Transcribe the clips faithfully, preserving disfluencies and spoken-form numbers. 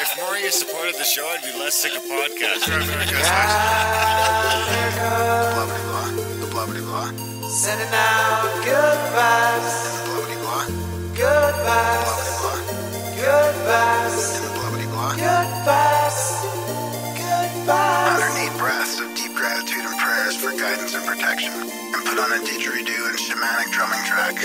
If Maria supported the show, I'd be less sick of podcasts. Blah, blah, blah. Blah, blah, blah. Sending out good vibes. Blah, blah, blah. Good vibes. Blah, blah, blah. Good vibes. Blah, blah, blah. Good vibes. Good vibes. Underneath breaths of deep gratitude and prayers for guidance and protection. And put on a didgeridoo and shamanic drumming track,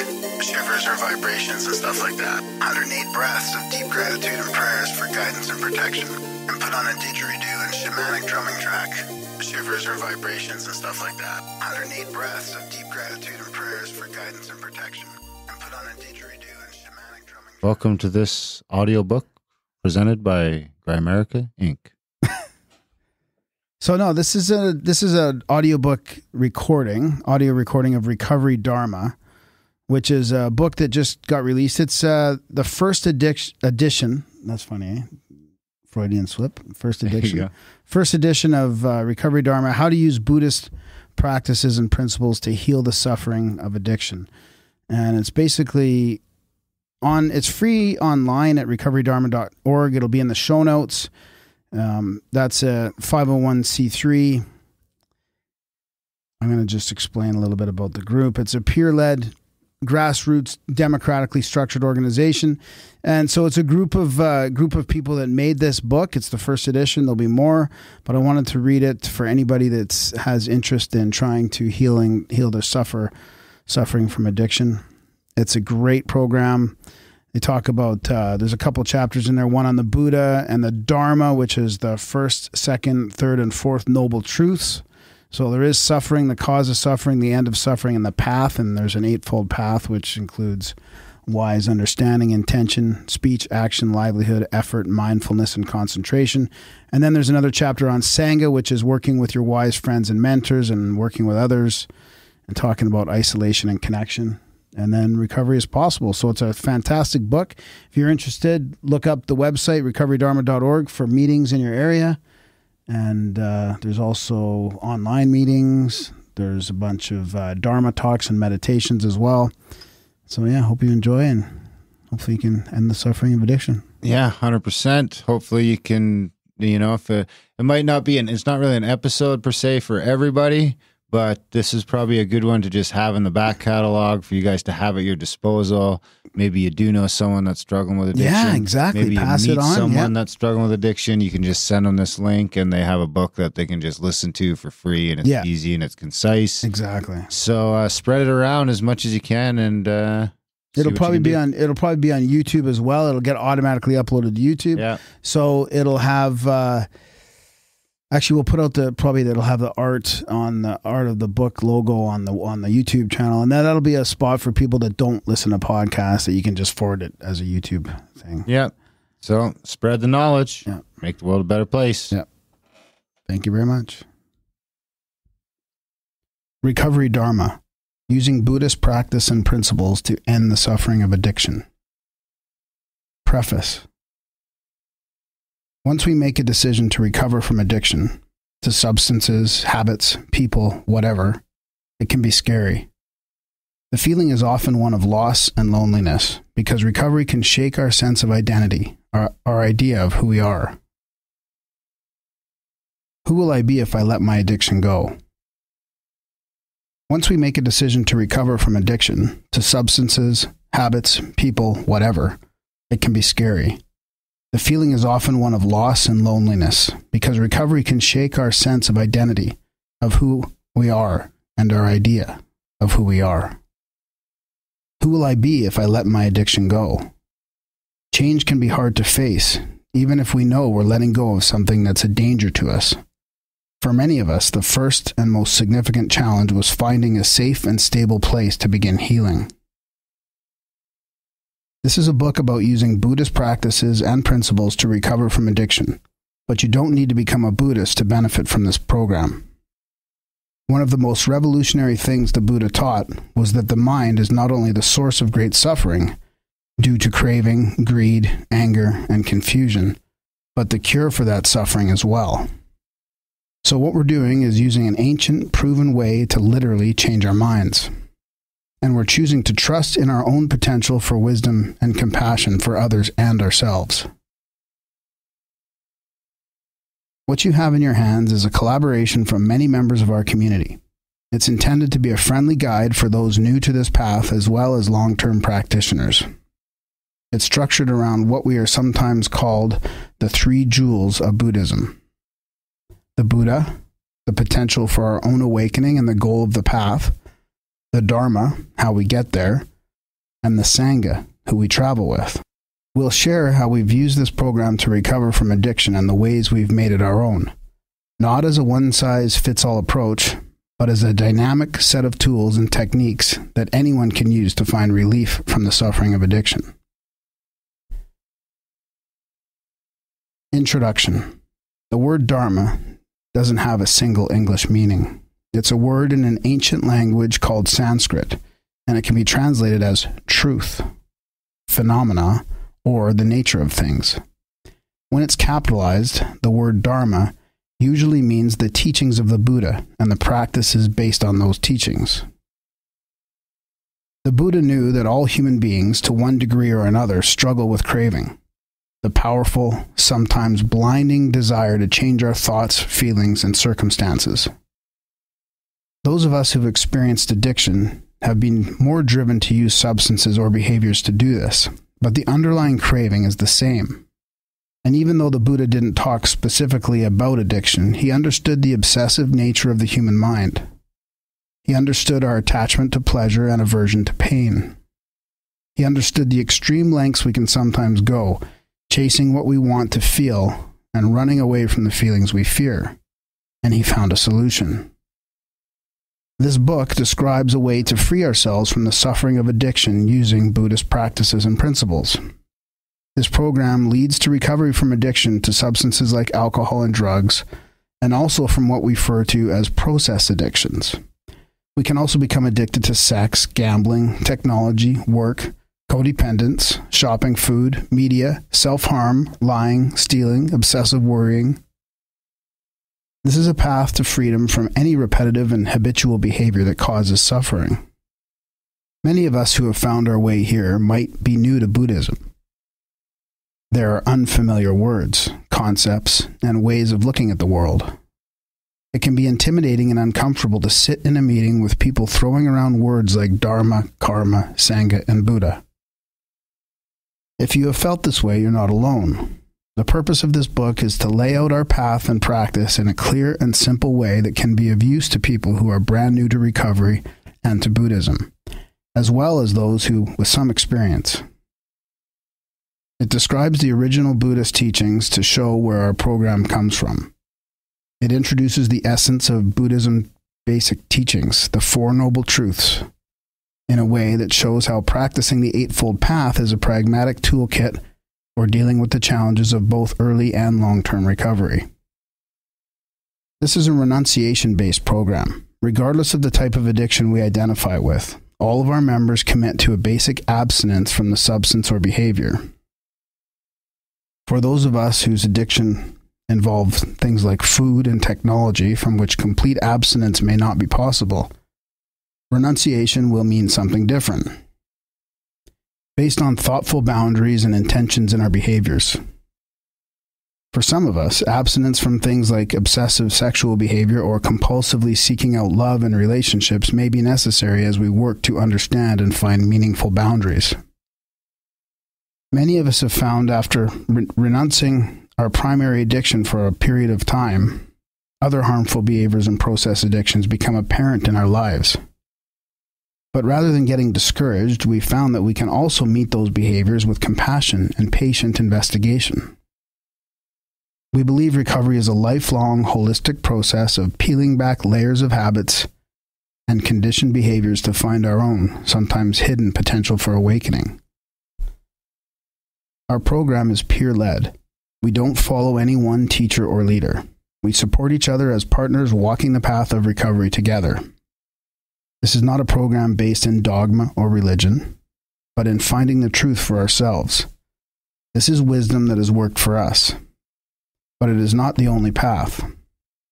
shivers or vibrations and stuff like that. Underneath breaths of deep gratitude and prayers for guidance and protection. And put on a didgeridoo and shamanic drumming track, shivers or vibrations and stuff like that. Underneath breaths of deep gratitude and prayers for guidance and protection. And put on a didgeridoo and shamanic drumming track. Welcome to this audiobook presented by Grimerica Incorporated. So no, this is a this is an audiobook recording, audio recording of Recovery Dharma, which is a book that just got released. It's uh, the first edition. That's funny, eh? Freudian slip. First edition. First edition of uh, Recovery Dharma: How to Use Buddhist Practices and Principles to Heal the Suffering of Addiction. And it's basically on. It's free online at recovery dharma dot org. It'll be in the show notes. Um, that's a five oh one c three. I'm going to just explain a little bit about the group. It's a peer-led, grassroots, democratically structured organization. And so it's a group of, uh, group of people that made this book. It's the first edition. There'll be more, but I wanted to read it for anybody that has interest in trying to healing, heal their suffer, suffering from addiction. It's a great program. They talk about, uh, there's a couple chapters in there, one on the Buddha and the Dharma, which is the first, second, third, and fourth Noble Truths. So there is suffering, the cause of suffering, the end of suffering, and the path. And there's an eightfold path, which includes wise understanding, intention, speech, action, livelihood, effort, mindfulness, and concentration. And then there's another chapter on Sangha, which is working with your wise friends and mentors and working with others and talking about isolation and connection. And then recovery is possible. So it's a fantastic book. If you're interested, look up the website, recovery dharma dot org, for meetings in your area. And uh, there's also online meetings. There's a bunch of uh, Dharma talks and meditations as well. So yeah, hope you enjoy, and hopefully you can end the suffering of addiction. Yeah, one hundred percent. Hopefully you can, you know, if it, it might not be, an, it's not really an episode per se for everybody, but this is probably a good one to just have in the back catalog for you guys to have at your disposal. Maybe you do know someone that's struggling with addiction. Yeah, exactly. Maybe Pass you meet it on. someone yeah. that's struggling with addiction. You can just send them this link, and they have a book that they can just listen to for free, and it's yeah. easy and it's concise. Exactly. So uh, spread it around as much as you can, and uh, it'll probably be do. on. It'll probably be on YouTube as well. It'll get automatically uploaded to YouTube. Yeah. So it'll have. Uh, Actually, we'll put out the probably that'll have the art on the art of the book logo on the on the YouTube channel, and that, that'll be a spot for people that don't listen to podcasts that you can just forward it as a YouTube thing. Yeah. So spread the knowledge. Yeah. Make the world a better place. Yeah. Thank you very much. Recovery Dharma: Using Buddhist Practice and Principles to End the Suffering of Addiction. Preface. Once we make a decision to recover from addiction, to substances, habits, people, whatever, it can be scary. The feeling is often one of loss and loneliness, because recovery can shake our sense of identity, our, our idea of who we are. Who will I be if I let my addiction go? Once we make a decision to recover from addiction, to substances, habits, people, whatever, it can be scary. The feeling is often one of loss and loneliness, because recovery can shake our sense of identity, of who we are, and our idea of who we are. Who will I be if I let my addiction go? Change can be hard to face, even if we know we're letting go of something that's a danger to us. For many of us, the first and most significant challenge was finding a safe and stable place to begin healing. This is a book about using Buddhist practices and principles to recover from addiction, but you don't need to become a Buddhist to benefit from this program. One of the most revolutionary things the Buddha taught was that the mind is not only the source of great suffering, due to craving, greed, anger, and confusion, but the cure for that suffering as well. So what we're doing is using an ancient, proven way to literally change our minds. And we're choosing to trust in our own potential for wisdom and compassion for others and ourselves. What you have in your hands is a collaboration from many members of our community. It's intended to be a friendly guide for those new to this path as well as long-term practitioners. It's structured around what we are sometimes called the three jewels of Buddhism. The Buddha, the potential for our own awakening and the goal of the path. The Dharma, how we get there. And the Sangha, who we travel with. We'll share how we've used this program to recover from addiction and the ways we've made it our own. Not as a one-size-fits-all approach, but as a dynamic set of tools and techniques that anyone can use to find relief from the suffering of addiction. Introduction. The word Dharma doesn't have a single English meaning. It's a word in an ancient language called Sanskrit, and it can be translated as truth, phenomena, or the nature of things. When it's capitalized, the word Dharma usually means the teachings of the Buddha and the practices based on those teachings. The Buddha knew that all human beings, to one degree or another, struggle with craving, the powerful, sometimes blinding desire to change our thoughts, feelings, and circumstances. Those of us who've experienced addiction have been more driven to use substances or behaviors to do this, but the underlying craving is the same. And even though the Buddha didn't talk specifically about addiction, he understood the obsessive nature of the human mind. He understood our attachment to pleasure and aversion to pain. He understood the extreme lengths we can sometimes go, chasing what we want to feel and running away from the feelings we fear. And he found a solution. This book describes a way to free ourselves from the suffering of addiction using Buddhist practices and principles. This program leads to recovery from addiction to substances like alcohol and drugs, and also from what we refer to as process addictions. We can also become addicted to sex, gambling, technology, work, codependence, shopping, food, media, self-harm, lying, stealing, obsessive worrying. This is a path to freedom from any repetitive and habitual behavior that causes suffering. Many of us who have found our way here might be new to Buddhism. There are unfamiliar words, concepts, and ways of looking at the world. It can be intimidating and uncomfortable to sit in a meeting with people throwing around words like Dharma, Karma, Sangha, and Buddha. If you have felt this way, you're not alone. The purpose of this book is to lay out our path and practice in a clear and simple way that can be of use to people who are brand new to recovery and to Buddhism, as well as those who with some experience. It describes the original Buddhist teachings to show where our program comes from. It introduces the essence of Buddhism's basic teachings, the Four Noble Truths, in a way that shows how practicing the Eightfold Path is a pragmatic toolkit for dealing with the challenges of both early and long-term recovery. This is a renunciation-based program. Regardless of the type of addiction we identify with, all of our members commit to a basic abstinence from the substance or behavior. For those of us whose addiction involves things like food and technology from which complete abstinence may not be possible, renunciation will mean something different, based on thoughtful boundaries and intentions in our behaviors. For some of us, abstinence from things like obsessive sexual behavior or compulsively seeking out love and relationships may be necessary as we work to understand and find meaningful boundaries. Many of us have found after renouncing our primary addiction for a period of time, other harmful behaviors and process addictions become apparent in our lives. But rather than getting discouraged, we found that we can also meet those behaviors with compassion and patient investigation. We believe recovery is a lifelong, holistic process of peeling back layers of habits and conditioned behaviors to find our own, sometimes hidden potential for awakening. Our program is peer-led. We don't follow any one teacher or leader. We support each other as partners walking the path of recovery together. This is not a program based in dogma or religion, but in finding the truth for ourselves. This is wisdom that has worked for us, but it is not the only path.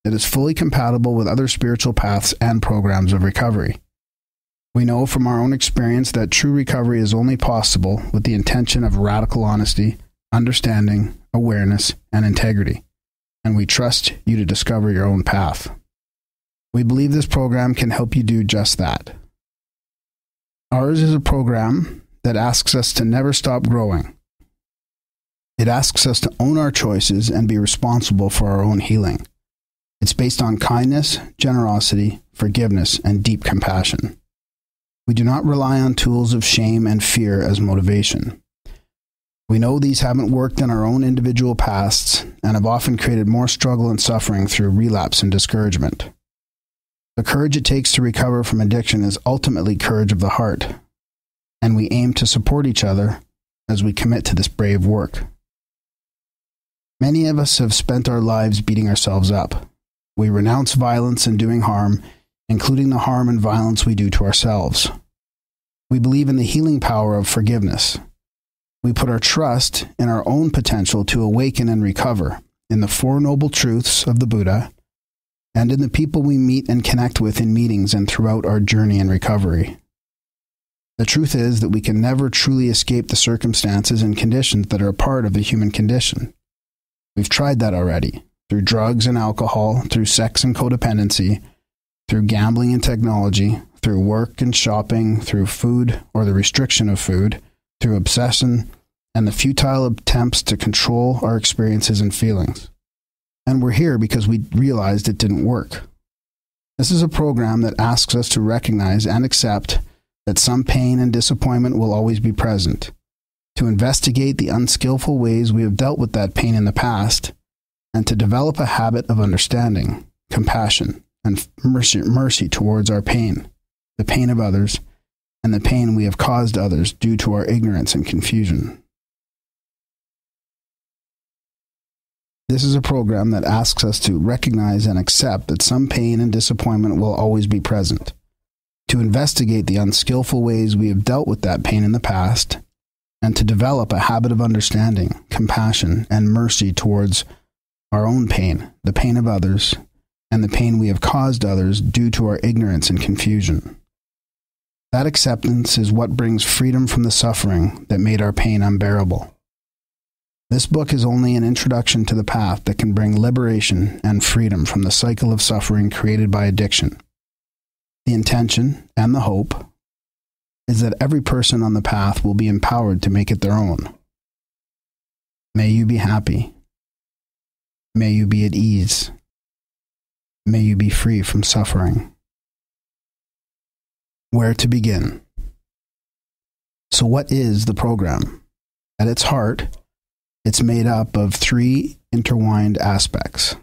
It is fully compatible with other spiritual paths and programs of recovery. We know from our own experience that true recovery is only possible with the intention of radical honesty, understanding, awareness, and integrity, and we trust you to discover your own path. We believe this program can help you do just that. Ours is a program that asks us to never stop growing. It asks us to own our choices and be responsible for our own healing. It's based on kindness, generosity, forgiveness, and deep compassion. We do not rely on tools of shame and fear as motivation. We know these haven't worked in our own individual pasts and have often created more struggle and suffering through relapse and discouragement. The courage it takes to recover from addiction is ultimately courage of the heart, and we aim to support each other as we commit to this brave work. Many of us have spent our lives beating ourselves up. We renounce violence and doing harm, including the harm and violence we do to ourselves. We believe in the healing power of forgiveness. We put our trust in our own potential to awaken and recover in the Four Noble Truths of the Buddha and in the people we meet and connect with in meetings and throughout our journey in recovery. The truth is that we can never truly escape the circumstances and conditions that are a part of the human condition. We've tried that already, through drugs and alcohol, through sex and codependency, through gambling and technology, through work and shopping, through food or the restriction of food, through obsession, and the futile attempts to control our experiences and feelings. And we're here because we realized it didn't work. This is a program that asks us to recognize and accept that some pain and disappointment will always be present, to investigate the unskillful ways we have dealt with that pain in the past, and to develop a habit of understanding, compassion, and mercy, mercy towards our pain, the pain of others, and the pain we have caused others due to our ignorance and confusion. This is a program that asks us to recognize and accept that some pain and disappointment will always be present, to investigate the unskillful ways we have dealt with that pain in the past, and to develop a habit of understanding, compassion, and mercy towards our own pain, the pain of others, and the pain we have caused others due to our ignorance and confusion. That acceptance is what brings freedom from the suffering that made our pain unbearable. This book is only an introduction to the path that can bring liberation and freedom from the cycle of suffering created by addiction. The intention, and the hope, is that every person on the path will be empowered to make it their own. May you be happy. May you be at ease. May you be free from suffering. Where to begin? So what is the program? At its heart, it's made up of three intertwined aspects.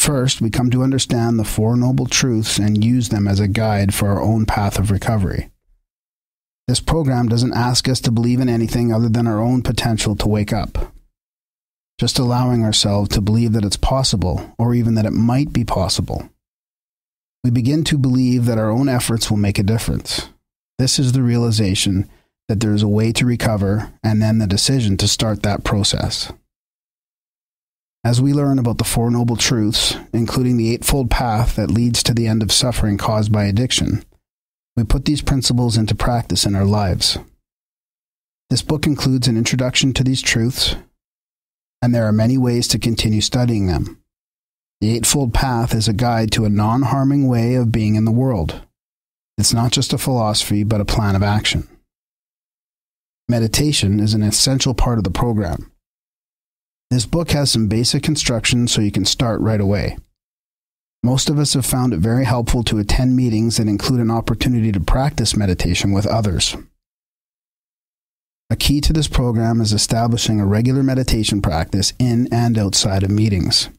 First, we come to understand the Four Noble Truths and use them as a guide for our own path of recovery. This program doesn't ask us to believe in anything other than our own potential to wake up. Just allowing ourselves to believe that it's possible, or even that it might be possible. We begin to believe that our own efforts will make a difference. This is the realization that there is a way to recover, and then the decision to start that process. As we learn about the Four Noble Truths, including the Eightfold Path that leads to the end of suffering caused by addiction, we put these principles into practice in our lives. This book includes an introduction to these truths, and there are many ways to continue studying them. The Eightfold Path is a guide to a non-harming way of being in the world. It's not just a philosophy, but a plan of action. Meditation is an essential part of the program. This book has some basic instructions so you can start right away. Most of us have found it very helpful to attend meetings that include an opportunity to practice meditation with others. A key to this program is establishing a regular meditation practice in and outside of meetings.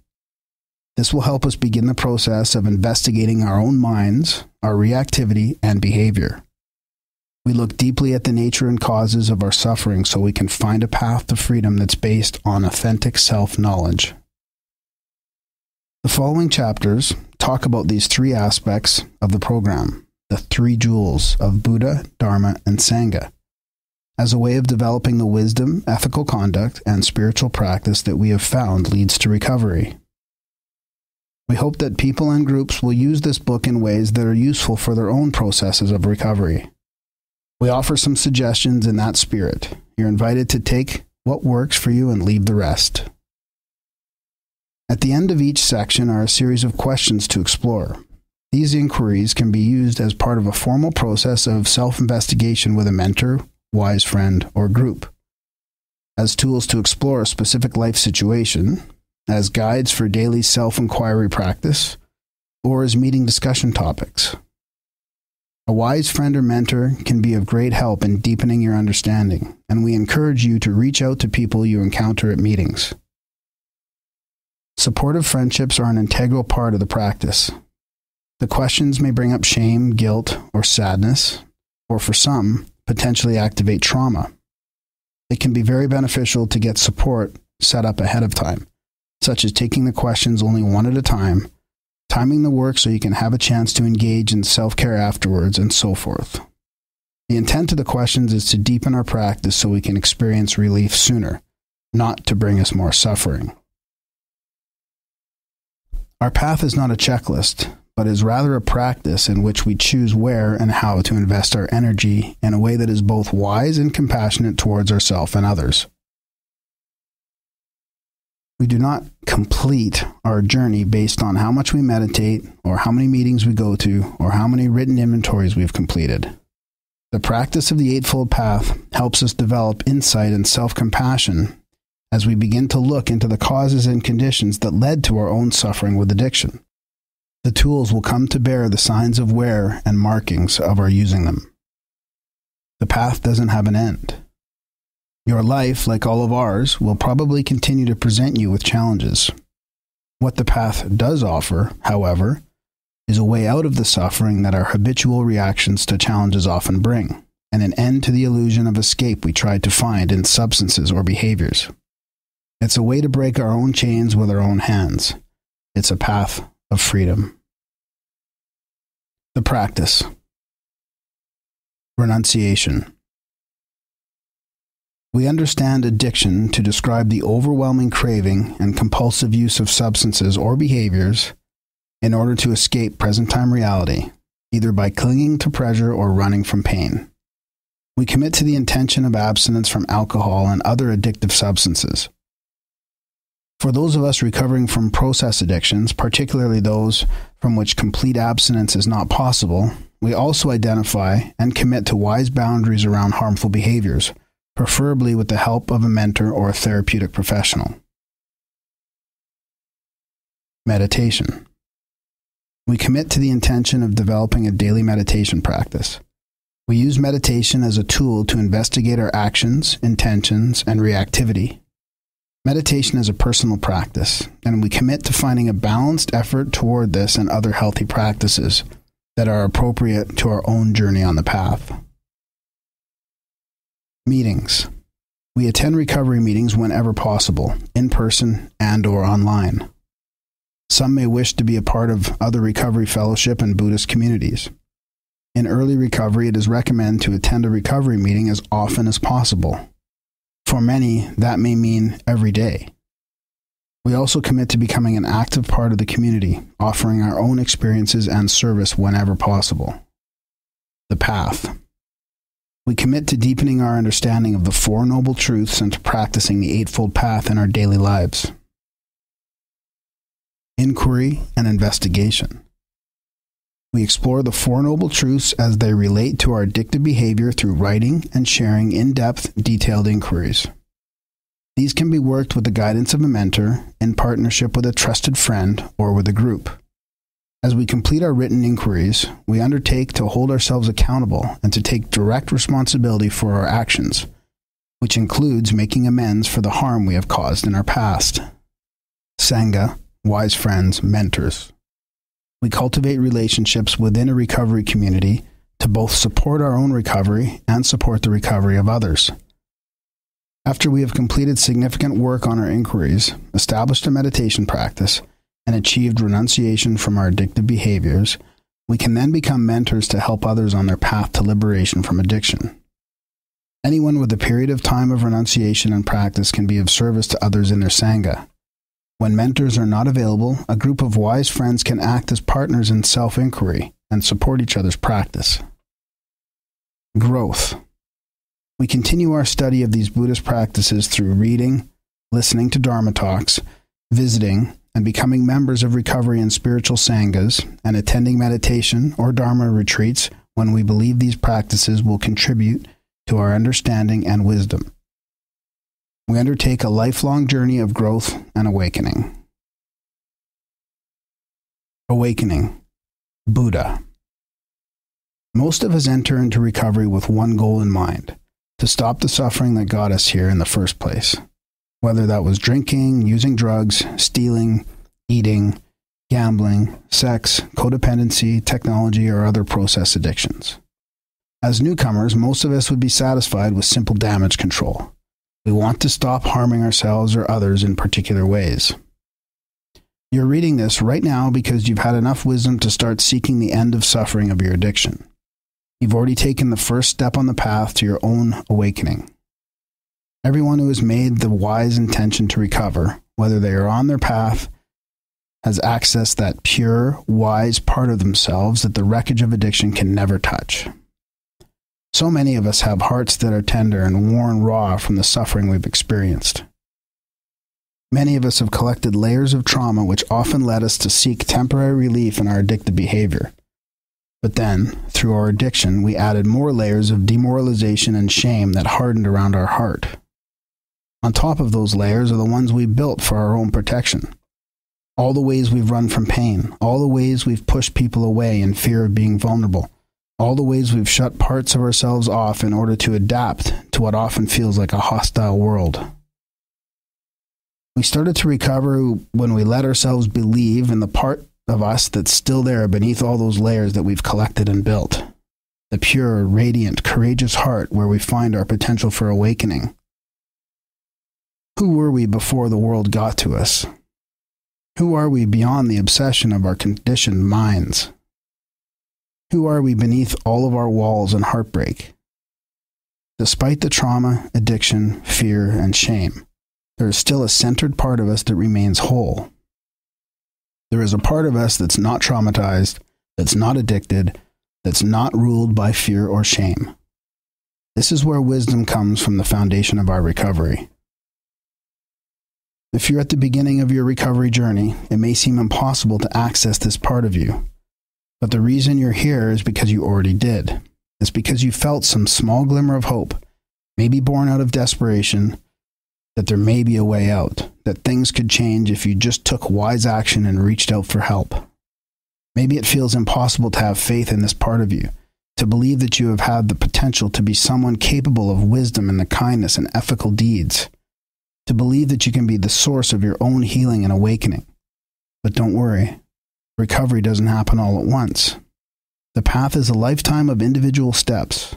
This will help us begin the process of investigating our own minds, our reactivity, and behavior. We look deeply at the nature and causes of our suffering so we can find a path to freedom that's based on authentic self-knowledge. The following chapters talk about these three aspects of the program, the three jewels of Buddha, Dharma, and Sangha, as a way of developing the wisdom, ethical conduct, and spiritual practice that we have found leads to recovery. We hope that people and groups will use this book in ways that are useful for their own processes of recovery. We offer some suggestions in that spirit. You're invited to take what works for you and leave the rest. At the end of each section are a series of questions to explore. These inquiries can be used as part of a formal process of self-investigation with a mentor, wise friend, or group, as tools to explore a specific life situation, as guides for daily self-inquiry practice, or as meeting discussion topics. A wise friend or mentor can be of great help in deepening your understanding, and we encourage you to reach out to people you encounter at meetings. Supportive friendships are an integral part of the practice. The questions may bring up shame, guilt, or sadness, or for some, potentially activate trauma. It can be very beneficial to get support set up ahead of time, such as taking the questions only one at a time, timing the work so you can have a chance to engage in self-care afterwards, and so forth. The intent of the questions is to deepen our practice so we can experience relief sooner, not to bring us more suffering. Our path is not a checklist, but is rather a practice in which we choose where and how to invest our energy in a way that is both wise and compassionate towards ourselves and others. We do not complete our journey based on how much we meditate, or how many meetings we go to, or how many written inventories we've completed. The practice of the Eightfold Path helps us develop insight and self-compassion as we begin to look into the causes and conditions that led to our own suffering with addiction. The tools will come to bear the signs of wear and markings of our using them. The path doesn't have an end. Your life, like all of ours, will probably continue to present you with challenges. What the path does offer, however, is a way out of the suffering that our habitual reactions to challenges often bring, and an end to the illusion of escape we tried to find in substances or behaviors. It's a way to break our own chains with our own hands. It's a path of freedom. The practice. Renunciation. We understand addiction to describe the overwhelming craving and compulsive use of substances or behaviors in order to escape present-time reality, either by clinging to pleasure or running from pain. We commit to the intention of abstinence from alcohol and other addictive substances. For those of us recovering from process addictions, particularly those from which complete abstinence is not possible, we also identify and commit to wise boundaries around harmful behaviors, preferably with the help of a mentor or a therapeutic professional. Meditation. We commit to the intention of developing a daily meditation practice. We use meditation as a tool to investigate our actions, intentions, and reactivity. Meditation is a personal practice, and we commit to finding a balanced effort toward this and other healthy practices that are appropriate to our own journey on the path. Meetings. We attend recovery meetings whenever possible, in person and or online. Some may wish to be a part of other recovery fellowship and Buddhist communities. In early recovery, it is recommended to attend a recovery meeting as often as possible. For many, that may mean every day. We also commit to becoming an active part of the community, offering our own experiences and service whenever possible. The path. We commit to deepening our understanding of the Four Noble Truths and to practicing the Eightfold Path in our daily lives. Inquiry and investigation. We explore the Four Noble Truths as they relate to our addictive behavior through writing and sharing in-depth, detailed inquiries. These can be worked with the guidance of a mentor, in partnership with a trusted friend, or with a group. As we complete our written inquiries, we undertake to hold ourselves accountable and to take direct responsibility for our actions, which includes making amends for the harm we have caused in our past. Sangha, wise friends, mentors. We cultivate relationships within a recovery community to both support our own recovery and support the recovery of others. After we have completed significant work on our inquiries, established a meditation practice, and achieved renunciation from our addictive behaviors, we can then become mentors to help others on their path to liberation from addiction. Anyone with a period of time of renunciation and practice can be of service to others in their Sangha. When mentors are not available, a group of wise friends can act as partners in self-inquiry and support each other's practice. Growth. We continue our study of these Buddhist practices through reading, listening to Dharma talks, visiting, and becoming members of recovery and spiritual sanghas and attending meditation or Dharma retreats when we believe these practices will contribute to our understanding and wisdom. We undertake a lifelong journey of growth and awakening. Awakening. Buddha. Most of us enter into recovery with one goal in mind: to stop the suffering that got us here in the first place. Whether that was drinking, using drugs, stealing, eating, gambling, sex, codependency, technology, or other process addictions. As newcomers, most of us would be satisfied with simple damage control. We want to stop harming ourselves or others in particular ways. You're reading this right now because you've had enough wisdom to start seeking the end of suffering of your addiction. You've already taken the first step on the path to your own awakening. Everyone who has made the wise intention to recover, whether they are on their path, has accessed that pure, wise part of themselves that the wreckage of addiction can never touch. So many of us have hearts that are tender and worn raw from the suffering we've experienced. Many of us have collected layers of trauma which often led us to seek temporary relief in our addictive behavior. But then, through our addiction, we added more layers of demoralization and shame that hardened around our heart. On top of those layers are the ones we built for our own protection. All the ways we've run from pain, all the ways we've pushed people away in fear of being vulnerable, all the ways we've shut parts of ourselves off in order to adapt to what often feels like a hostile world. We started to recover when we let ourselves believe in the part of us that's still there beneath all those layers that we've collected and built. The pure, radiant, courageous heart where we find our potential for awakening. Who were we before the world got to us? Who are we beyond the obsession of our conditioned minds? Who are we beneath all of our walls and heartbreak? Despite the trauma, addiction, fear, and shame, there is still a centered part of us that remains whole. There is a part of us that's not traumatized, that's not addicted, that's not ruled by fear or shame. This is where wisdom comes from, the foundation of our recovery. If you're at the beginning of your recovery journey, it may seem impossible to access this part of you. But the reason you're here is because you already did. It's because you felt some small glimmer of hope, maybe born out of desperation, that there may be a way out, that things could change if you just took wise action and reached out for help. Maybe it feels impossible to have faith in this part of you, to believe that you have had the potential to be someone capable of wisdom and the kindness and ethical deeds, to believe that you can be the source of your own healing and awakening. But don't worry, recovery doesn't happen all at once. The path is a lifetime of individual steps.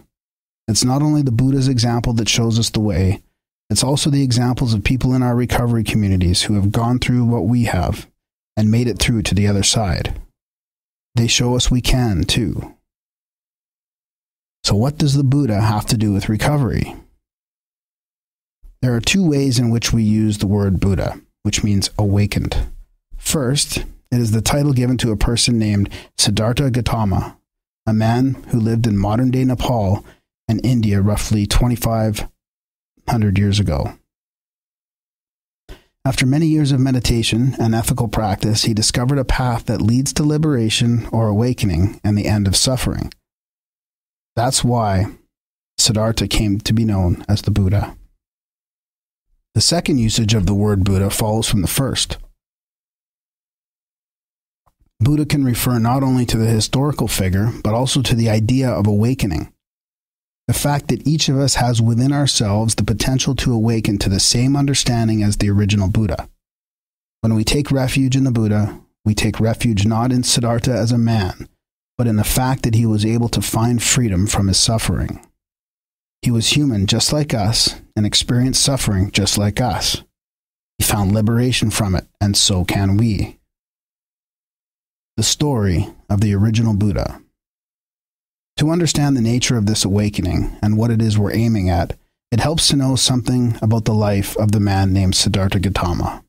It's not only the Buddha's example that shows us the way, it's also the examples of people in our recovery communities who have gone through what we have and made it through to the other side. They show us we can, too. So what does the Buddha have to do with recovery? There are two ways in which we use the word Buddha, which means awakened. First, it is the title given to a person named Siddhartha Gautama, a man who lived in modern-day Nepal and India roughly twenty-five hundred years ago. After many years of meditation and ethical practice, he discovered a path that leads to liberation or awakening and the end of suffering. That's why Siddhartha came to be known as the Buddha. The second usage of the word Buddha follows from the first. Buddha can refer not only to the historical figure, but also to the idea of awakening. The fact that each of us has within ourselves the potential to awaken to the same understanding as the original Buddha. When we take refuge in the Buddha, we take refuge not in Siddhartha as a man, but in the fact that he was able to find freedom from his suffering. He was human just like us and experienced suffering just like us. He found liberation from it, and so can we. The story of the original Buddha. To understand the nature of this awakening and what it is we're aiming at, it helps to know something about the life of the man named Siddhartha Gautama.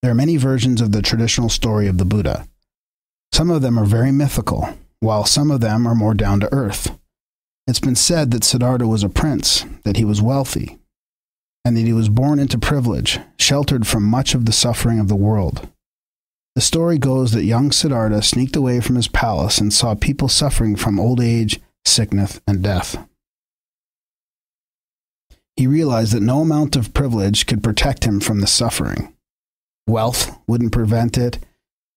There are many versions of the traditional story of the Buddha. Some of them are very mythical, while some of them are more down to earth. It's been said that Siddhartha was a prince, that he was wealthy. and that he was born into privilege, sheltered from much of the suffering of the world. The story goes that young Siddhartha sneaked away from his palace and saw people suffering from old age, sickness, and death. He realized that no amount of privilege could protect him from the suffering. Wealth wouldn't prevent it,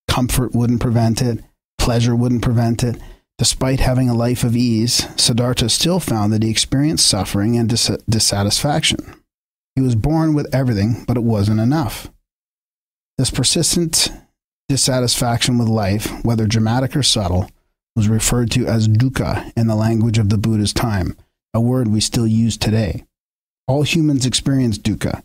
comfort wouldn't prevent it, pleasure wouldn't prevent it. Despite having a life of ease, Siddhartha still found that he experienced suffering and dis dissatisfaction. He was born with everything, but it wasn't enough. This persistent dissatisfaction with life, whether dramatic or subtle, was referred to as dukkha in the language of the Buddha's time, a word we still use today. All humans experience dukkha,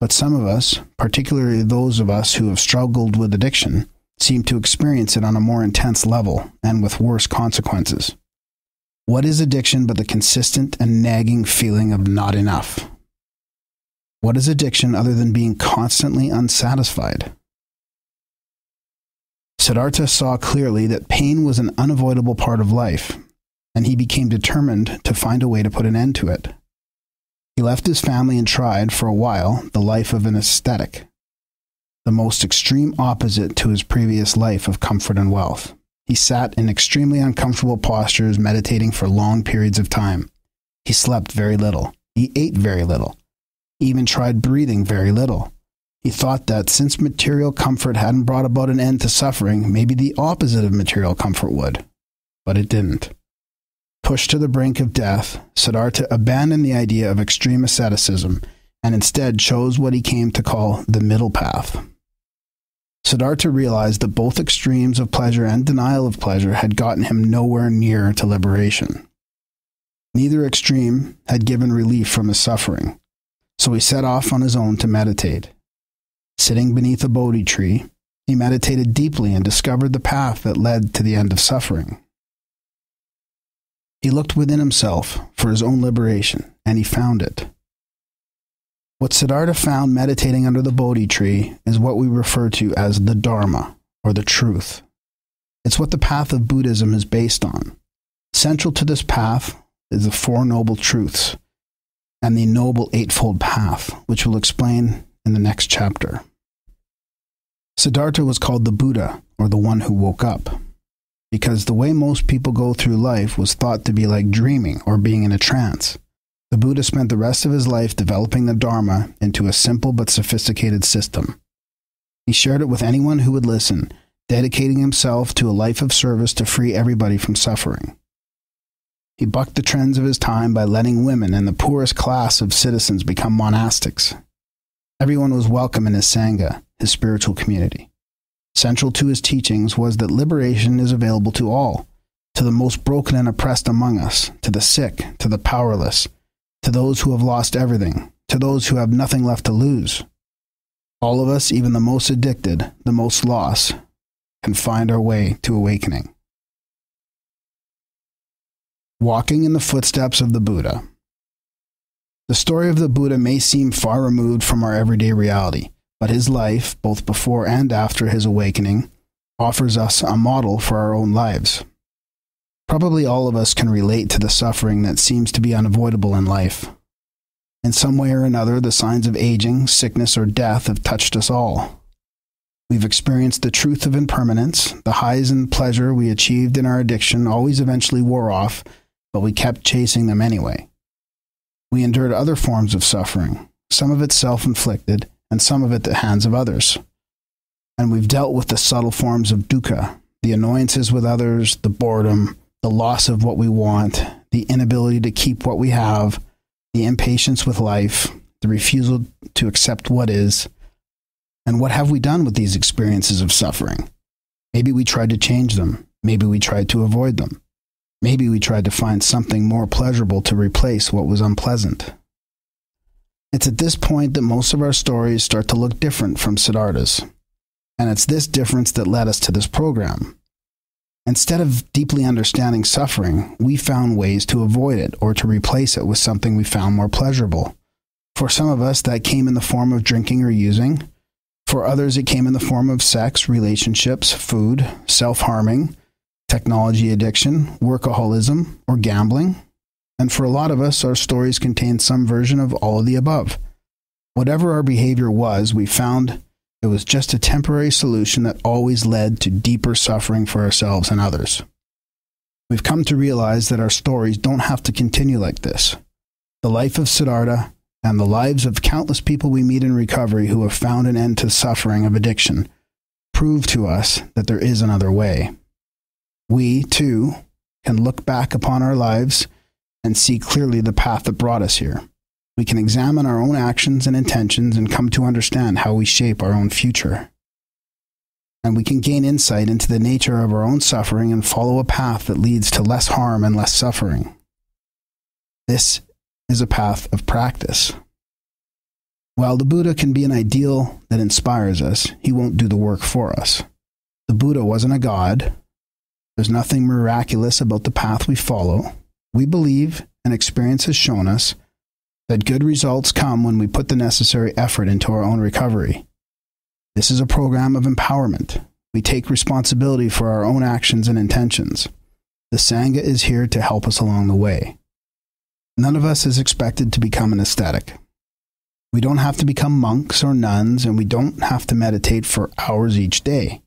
but some of us, particularly those of us who have struggled with addiction, seem to experience it on a more intense level and with worse consequences. What is addiction but the consistent and nagging feeling of not enough? What is addiction other than being constantly unsatisfied? Siddhartha saw clearly that pain was an unavoidable part of life, and he became determined to find a way to put an end to it. He left his family and tried, for a while, the life of an ascetic, the most extreme opposite to his previous life of comfort and wealth. He sat in extremely uncomfortable postures, meditating for long periods of time. He slept very little. He ate very little. He even tried breathing very little. He thought that since material comfort hadn't brought about an end to suffering, maybe the opposite of material comfort would. But it didn't. Pushed to the brink of death, Siddhartha abandoned the idea of extreme asceticism and instead chose what he came to call the middle path. Siddhartha realized that both extremes of pleasure and denial of pleasure had gotten him nowhere near to liberation. Neither extreme had given relief from his suffering. So he set off on his own to meditate. Sitting beneath a Bodhi tree, he meditated deeply and discovered the path that led to the end of suffering. He looked within himself for his own liberation, and he found it. What Siddhartha found meditating under the Bodhi tree is what we refer to as the Dharma, or the truth. It's what the path of Buddhism is based on. Central to this path is the Four Noble Truths, and the Noble Eightfold Path, which we'll explain in the next chapter. Siddhartha was called the Buddha, or the one who woke up, because the way most people go through life was thought to be like dreaming or being in a trance. The Buddha spent the rest of his life developing the Dharma into a simple but sophisticated system. He shared it with anyone who would listen, dedicating himself to a life of service to free everybody from suffering. He bucked the trends of his time by letting women and the poorest class of citizens become monastics. Everyone was welcome in his Sangha, his spiritual community. Central to his teachings was that liberation is available to all, to the most broken and oppressed among us, to the sick, to the powerless, to those who have lost everything, to those who have nothing left to lose. All of us, even the most addicted, the most lost, can find our way to awakening. Walking in the footsteps of the Buddha. The story of the Buddha may seem far removed from our everyday reality, but his life, both before and after his awakening, offers us a model for our own lives. Probably all of us can relate to the suffering that seems to be unavoidable in life. In some way or another, the signs of aging, sickness, or death have touched us all. We've experienced the truth of impermanence. The highs and pleasure we achieved in our addiction always eventually wore off, but we kept chasing them anyway. We endured other forms of suffering, some of it self-inflicted, and some of it at the hands of others. And we've dealt with the subtle forms of dukkha, the annoyances with others, the boredom, the loss of what we want, the inability to keep what we have, the impatience with life, the refusal to accept what is. And what have we done with these experiences of suffering? Maybe we tried to change them. Maybe we tried to avoid them. Maybe we tried to find something more pleasurable to replace what was unpleasant. It's at this point that most of our stories start to look different from Siddhartha's. And it's this difference that led us to this program. Instead of deeply understanding suffering, we found ways to avoid it or to replace it with something we found more pleasurable. For some of us, that came in the form of drinking or using. For others, it came in the form of sex, relationships, food, self-harming, technology addiction, workaholism, or gambling. And for a lot of us, our stories contain some version of all of the above, Whatever our behavior was, we found it was just a temporary solution that always led to deeper suffering for ourselves and others. We've come to realize that our stories don't have to continue like this. The life of Siddhartha and the lives of countless people we meet in recovery who have found an end to suffering of addiction prove to us that there is another way. We, too, can look back upon our lives and see clearly the path that brought us here. We can examine our own actions and intentions and come to understand how we shape our own future. And we can gain insight into the nature of our own suffering and follow a path that leads to less harm and less suffering. This is a path of practice. While the Buddha can be an ideal that inspires us, he won't do the work for us. The Buddha wasn't a god. There's nothing miraculous about the path we follow. We believe, and experience has shown us, that good results come when we put the necessary effort into our own recovery. This is a program of empowerment. We take responsibility for our own actions and intentions. The Sangha is here to help us along the way. None of us is expected to become an ascetic. We don't have to become monks or nuns, and we don't have to meditate for hours each day.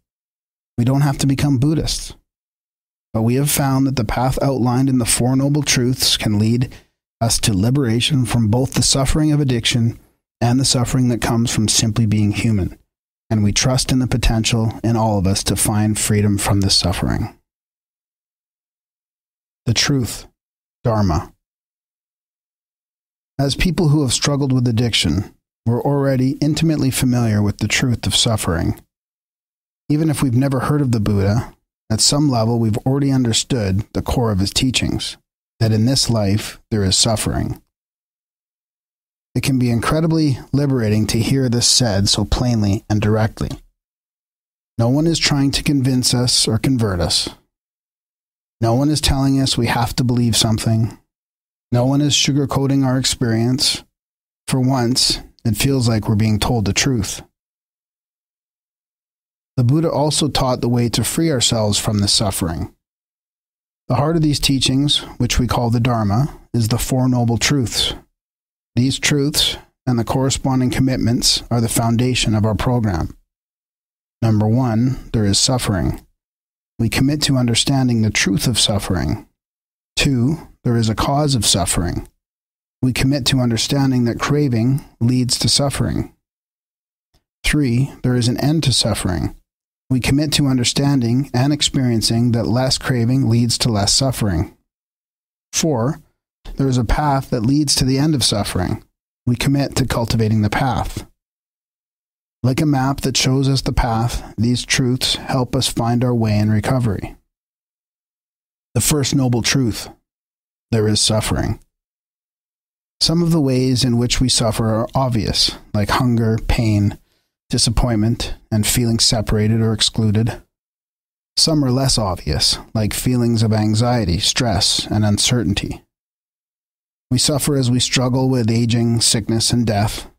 We don't have to become Buddhists. But we have found that the path outlined in the Four Noble Truths can lead us to liberation from both the suffering of addiction and the suffering that comes from simply being human, and we trust in the potential in all of us to find freedom from this suffering. The Truth, Dharma. As people who have struggled with addiction, we're already intimately familiar with the truth of suffering. Even if we've never heard of the Buddha, at some level we've already understood the core of his teachings, that in this life there is suffering. It can be incredibly liberating to hear this said so plainly and directly. No one is trying to convince us or convert us. No one is telling us we have to believe something. No one is sugarcoating our experience. For once, it feels like we're being told the truth. The Buddha also taught the way to free ourselves from this suffering. The heart of these teachings, which we call the Dharma, is the Four Noble Truths. These truths and the corresponding commitments are the foundation of our program. Number one, there is suffering. We commit to understanding the truth of suffering. Two, there is a cause of suffering. We commit to understanding that craving leads to suffering. Three, there is an end to suffering. We commit to understanding and experiencing that less craving leads to less suffering. Four, there is a path that leads to the end of suffering. We commit to cultivating the path. Like a map that shows us the path, these truths help us find our way in recovery. The First Noble Truth, there is suffering. Some of the ways in which we suffer are obvious, like hunger, pain, disappointment, and feeling separated or excluded. Some are less obvious, like feelings of anxiety, stress, and uncertainty. We suffer as we struggle with aging, sickness, and death.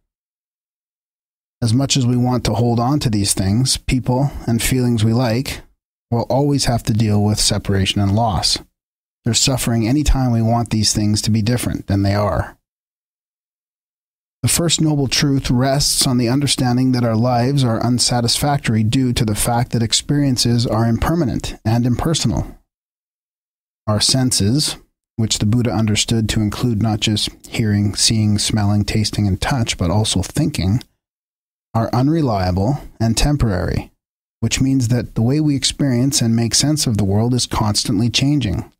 As much as we want to hold on to these things, people, and feelings we like, we'll always have to deal with separation and loss. There's suffering any time we want these things to be different than they are. The First Noble Truth rests on the understanding that our lives are unsatisfactory due to the fact that experiences are impermanent and impersonal. Our senses, which the Buddha understood to include not just hearing, seeing, smelling, tasting, and touch, but also thinking, are unreliable and temporary, which means that the way we experience and make sense of the world is constantly changing.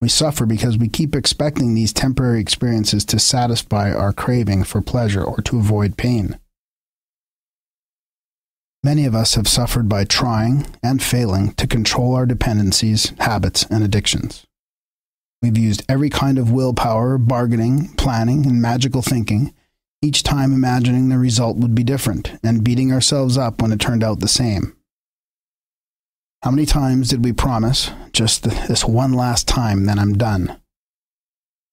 We suffer because we keep expecting these temporary experiences to satisfy our craving for pleasure or to avoid pain. Many of us have suffered by trying and failing to control our dependencies, habits, and addictions. We've used every kind of willpower, bargaining, planning, and magical thinking, each time imagining the result would be different and beating ourselves up when it turned out the same. How many times did we promise, just this one last time, then I'm done?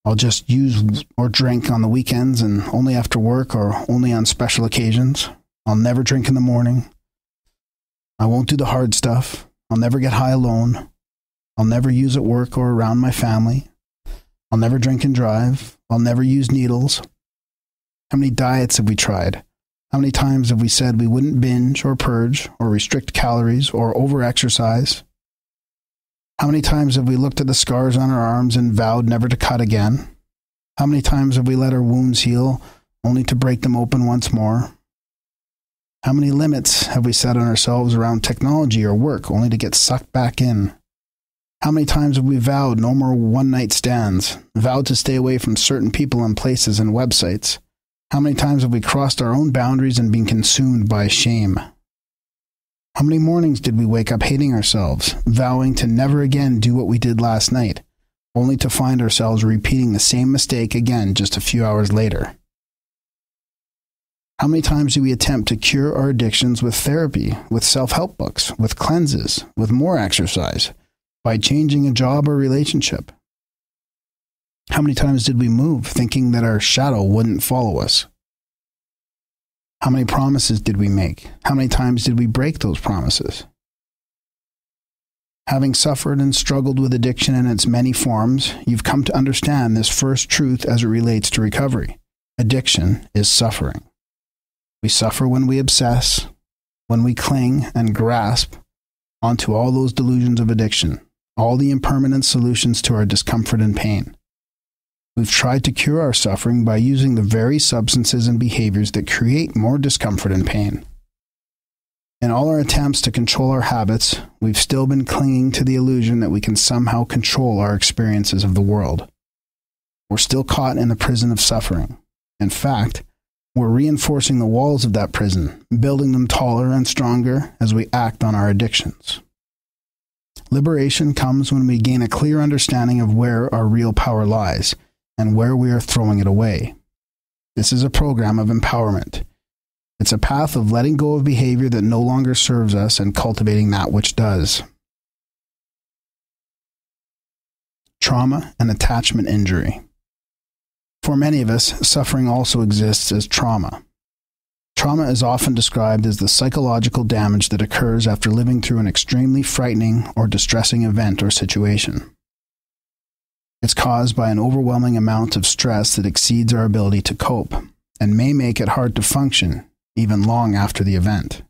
I'll just use or drink on the weekends and only after work or only on special occasions. I'll never drink in the morning. I won't do the hard stuff. I'll never get high alone. I'll never use at work or around my family. I'll never drink and drive. I'll never use needles. How many diets have we tried? How many times have we said we wouldn't binge or purge or restrict calories or overexercise? How many times have we looked at the scars on our arms and vowed never to cut again? How many times have we let our wounds heal only to break them open once more? How many limits have we set on ourselves around technology or work only to get sucked back in? How many times have we vowed no more one-night stands, vowed to stay away from certain people and places and websites? How many times have we crossed our own boundaries and been consumed by shame? How many mornings did we wake up hating ourselves, vowing to never again do what we did last night, only to find ourselves repeating the same mistake again just a few hours later? How many times do we attempt to cure our addictions with therapy, with self-help books, with cleanses, with more exercise, by changing a job or relationship? How many times did we move, thinking that our shadow wouldn't follow us? How many promises did we make? How many times did we break those promises? Having suffered and struggled with addiction in its many forms, you've come to understand this first truth as it relates to recovery. Addiction is suffering. We suffer when we obsess, when we cling and grasp onto all those delusions of addiction, all the impermanent solutions to our discomfort and pain. We've tried to cure our suffering by using the very substances and behaviors that create more discomfort and pain. In all our attempts to control our habits, we've still been clinging to the illusion that we can somehow control our experiences of the world. We're still caught in the prison of suffering. In fact, we're reinforcing the walls of that prison, building them taller and stronger as we act on our addictions. Liberation comes when we gain a clear understanding of where our real power lies, and where we are throwing it away. This is a program of empowerment. It's a path of letting go of behavior that no longer serves us and cultivating that which does. Trauma and attachment injury. For many of us, suffering also exists as trauma. Trauma is often described as the psychological damage that occurs after living through an extremely frightening or distressing event or situation. It's caused by an overwhelming amount of stress that exceeds our ability to cope, and may make it hard to function, even long after the event.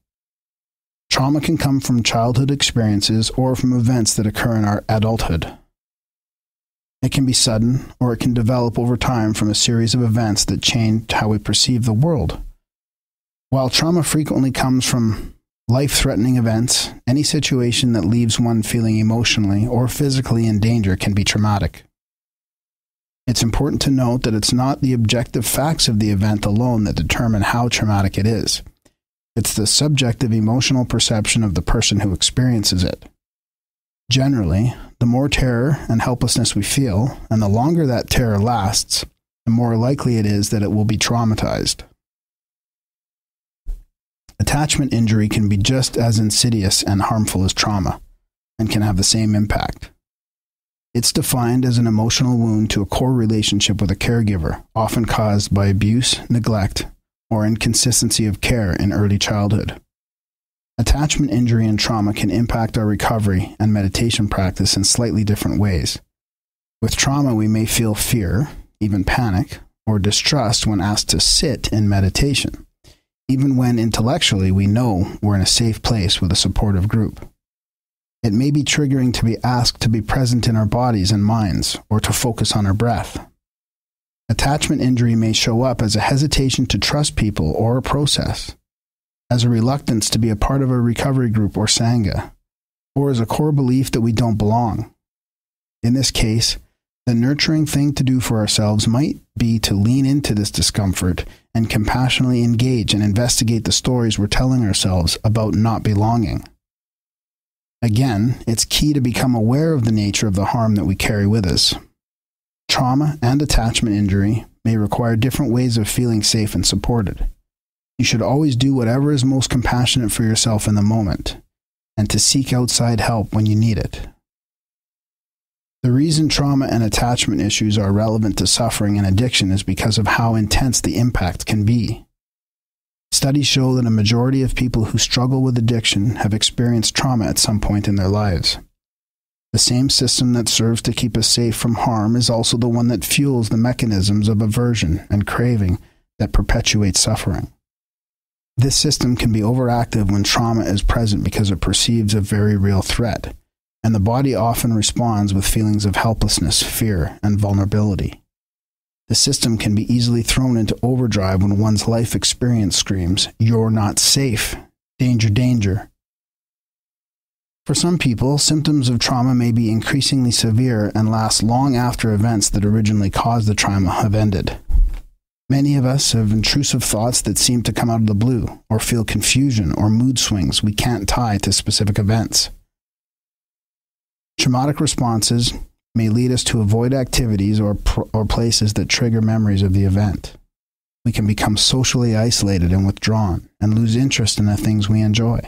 Trauma can come from childhood experiences or from events that occur in our adulthood. It can be sudden, or it can develop over time from a series of events that change how we perceive the world. While trauma frequently comes from life-threatening events, any situation that leaves one feeling emotionally or physically in danger can be traumatic. It's important to note that it's not the objective facts of the event alone that determine how traumatic it is. It's the subjective emotional perception of the person who experiences it. Generally, the more terror and helplessness we feel, and the longer that terror lasts, the more likely it is that it will be traumatized. Attachment injury can be just as insidious and harmful as trauma, and can have the same impact. It's defined as an emotional wound to a core relationship with a caregiver, often caused by abuse, neglect, or inconsistency of care in early childhood. Attachment injury and trauma can impact our recovery and meditation practice in slightly different ways. With trauma, we may feel fear, even panic, or distrust when asked to sit in meditation, even when intellectually we know we're in a safe place with a supportive group. It may be triggering to be asked to be present in our bodies and minds, or to focus on our breath. Attachment injury may show up as a hesitation to trust people or a process, as a reluctance to be a part of a recovery group or Sangha, or as a core belief that we don't belong. In this case, the nurturing thing to do for ourselves might be to lean into this discomfort and compassionately engage and investigate the stories we're telling ourselves about not belonging. Again, it's key to become aware of the nature of the harm that we carry with us. Trauma and attachment injury may require different ways of feeling safe and supported. You should always do whatever is most compassionate for yourself in the moment, and to seek outside help when you need it. The reason trauma and attachment issues are relevant to suffering and addiction is because of how intense the impact can be. Studies show that a majority of people who struggle with addiction have experienced trauma at some point in their lives. The same system that serves to keep us safe from harm is also the one that fuels the mechanisms of aversion and craving that perpetuates suffering. This system can be overactive when trauma is present because it perceives a very real threat, and the body often responds with feelings of helplessness, fear, and vulnerability. The system can be easily thrown into overdrive when one's life experience screams, "You're not safe! Danger, danger!" For some people, symptoms of trauma may be increasingly severe and last long after events that originally caused the trauma have ended. Many of us have intrusive thoughts that seem to come out of the blue, or feel confusion or mood swings we can't tie to specific events. Traumatic responses may lead us to avoid activities or, or places that trigger memories of the event. We can become socially isolated and withdrawn, and lose interest in the things we enjoy.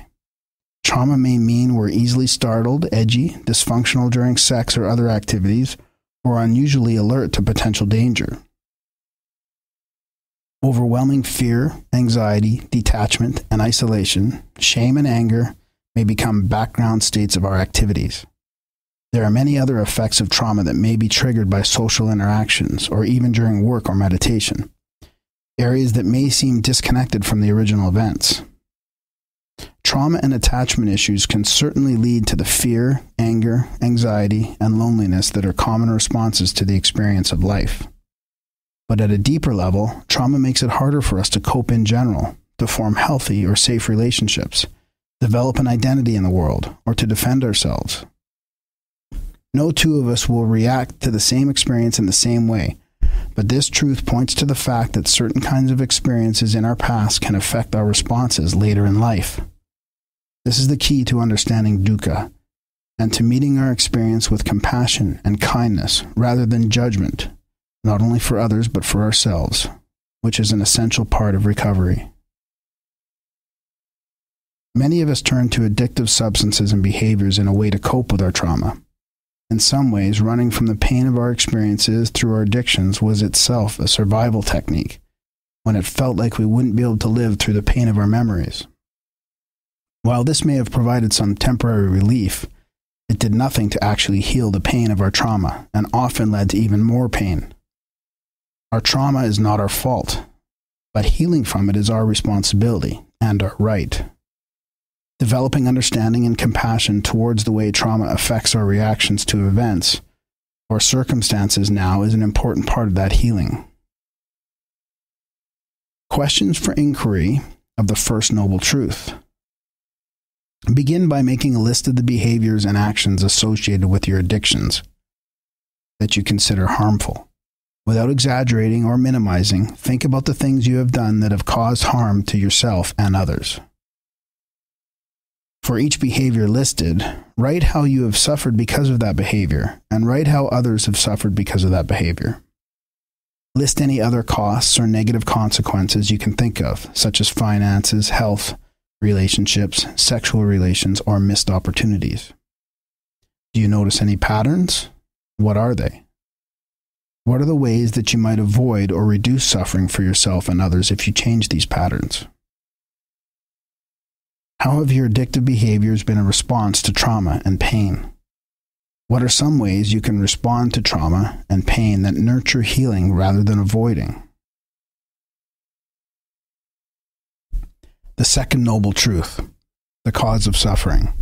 Trauma may mean we're easily startled, edgy, dysfunctional during sex or other activities, or unusually alert to potential danger. Overwhelming fear, anxiety, detachment, and isolation, shame and anger may become background states of our activities. There are many other effects of trauma that may be triggered by social interactions or even during work or meditation, areas that may seem disconnected from the original events. Trauma and attachment issues can certainly lead to the fear, anger, anxiety, and loneliness that are common responses to the experience of life. But at a deeper level, trauma makes it harder for us to cope in general, to form healthy or safe relationships, develop an identity in the world, or to defend ourselves. No two of us will react to the same experience in the same way, but this truth points to the fact that certain kinds of experiences in our past can affect our responses later in life. This is the key to understanding dukkha, and to meeting our experience with compassion and kindness rather than judgment, not only for others but for ourselves, which is an essential part of recovery. Many of us turn to addictive substances and behaviors in a way to cope with our trauma. In some ways, running from the pain of our experiences through our addictions was itself a survival technique, when it felt like we wouldn't be able to live through the pain of our memories. While this may have provided some temporary relief, it did nothing to actually heal the pain of our trauma, and often led to even more pain. Our trauma is not our fault, but healing from it is our responsibility and our right. Developing understanding and compassion towards the way trauma affects our reactions to events or circumstances now is an important part of that healing. Questions for inquiry of the First Noble Truth. Begin by making a list of the behaviors and actions associated with your addictions that you consider harmful. Without exaggerating or minimizing, think about the things you have done that have caused harm to yourself and others. For each behavior listed, write how you have suffered because of that behavior, and write how others have suffered because of that behavior. List any other costs or negative consequences you can think of, such as finances, health, relationships, sexual relations, or missed opportunities. Do you notice any patterns? What are they? What are the ways that you might avoid or reduce suffering for yourself and others if you change these patterns? How have your addictive behaviors been a response to trauma and pain? What are some ways you can respond to trauma and pain that nurture healing rather than avoiding? The Second Noble Truth, the cause of suffering.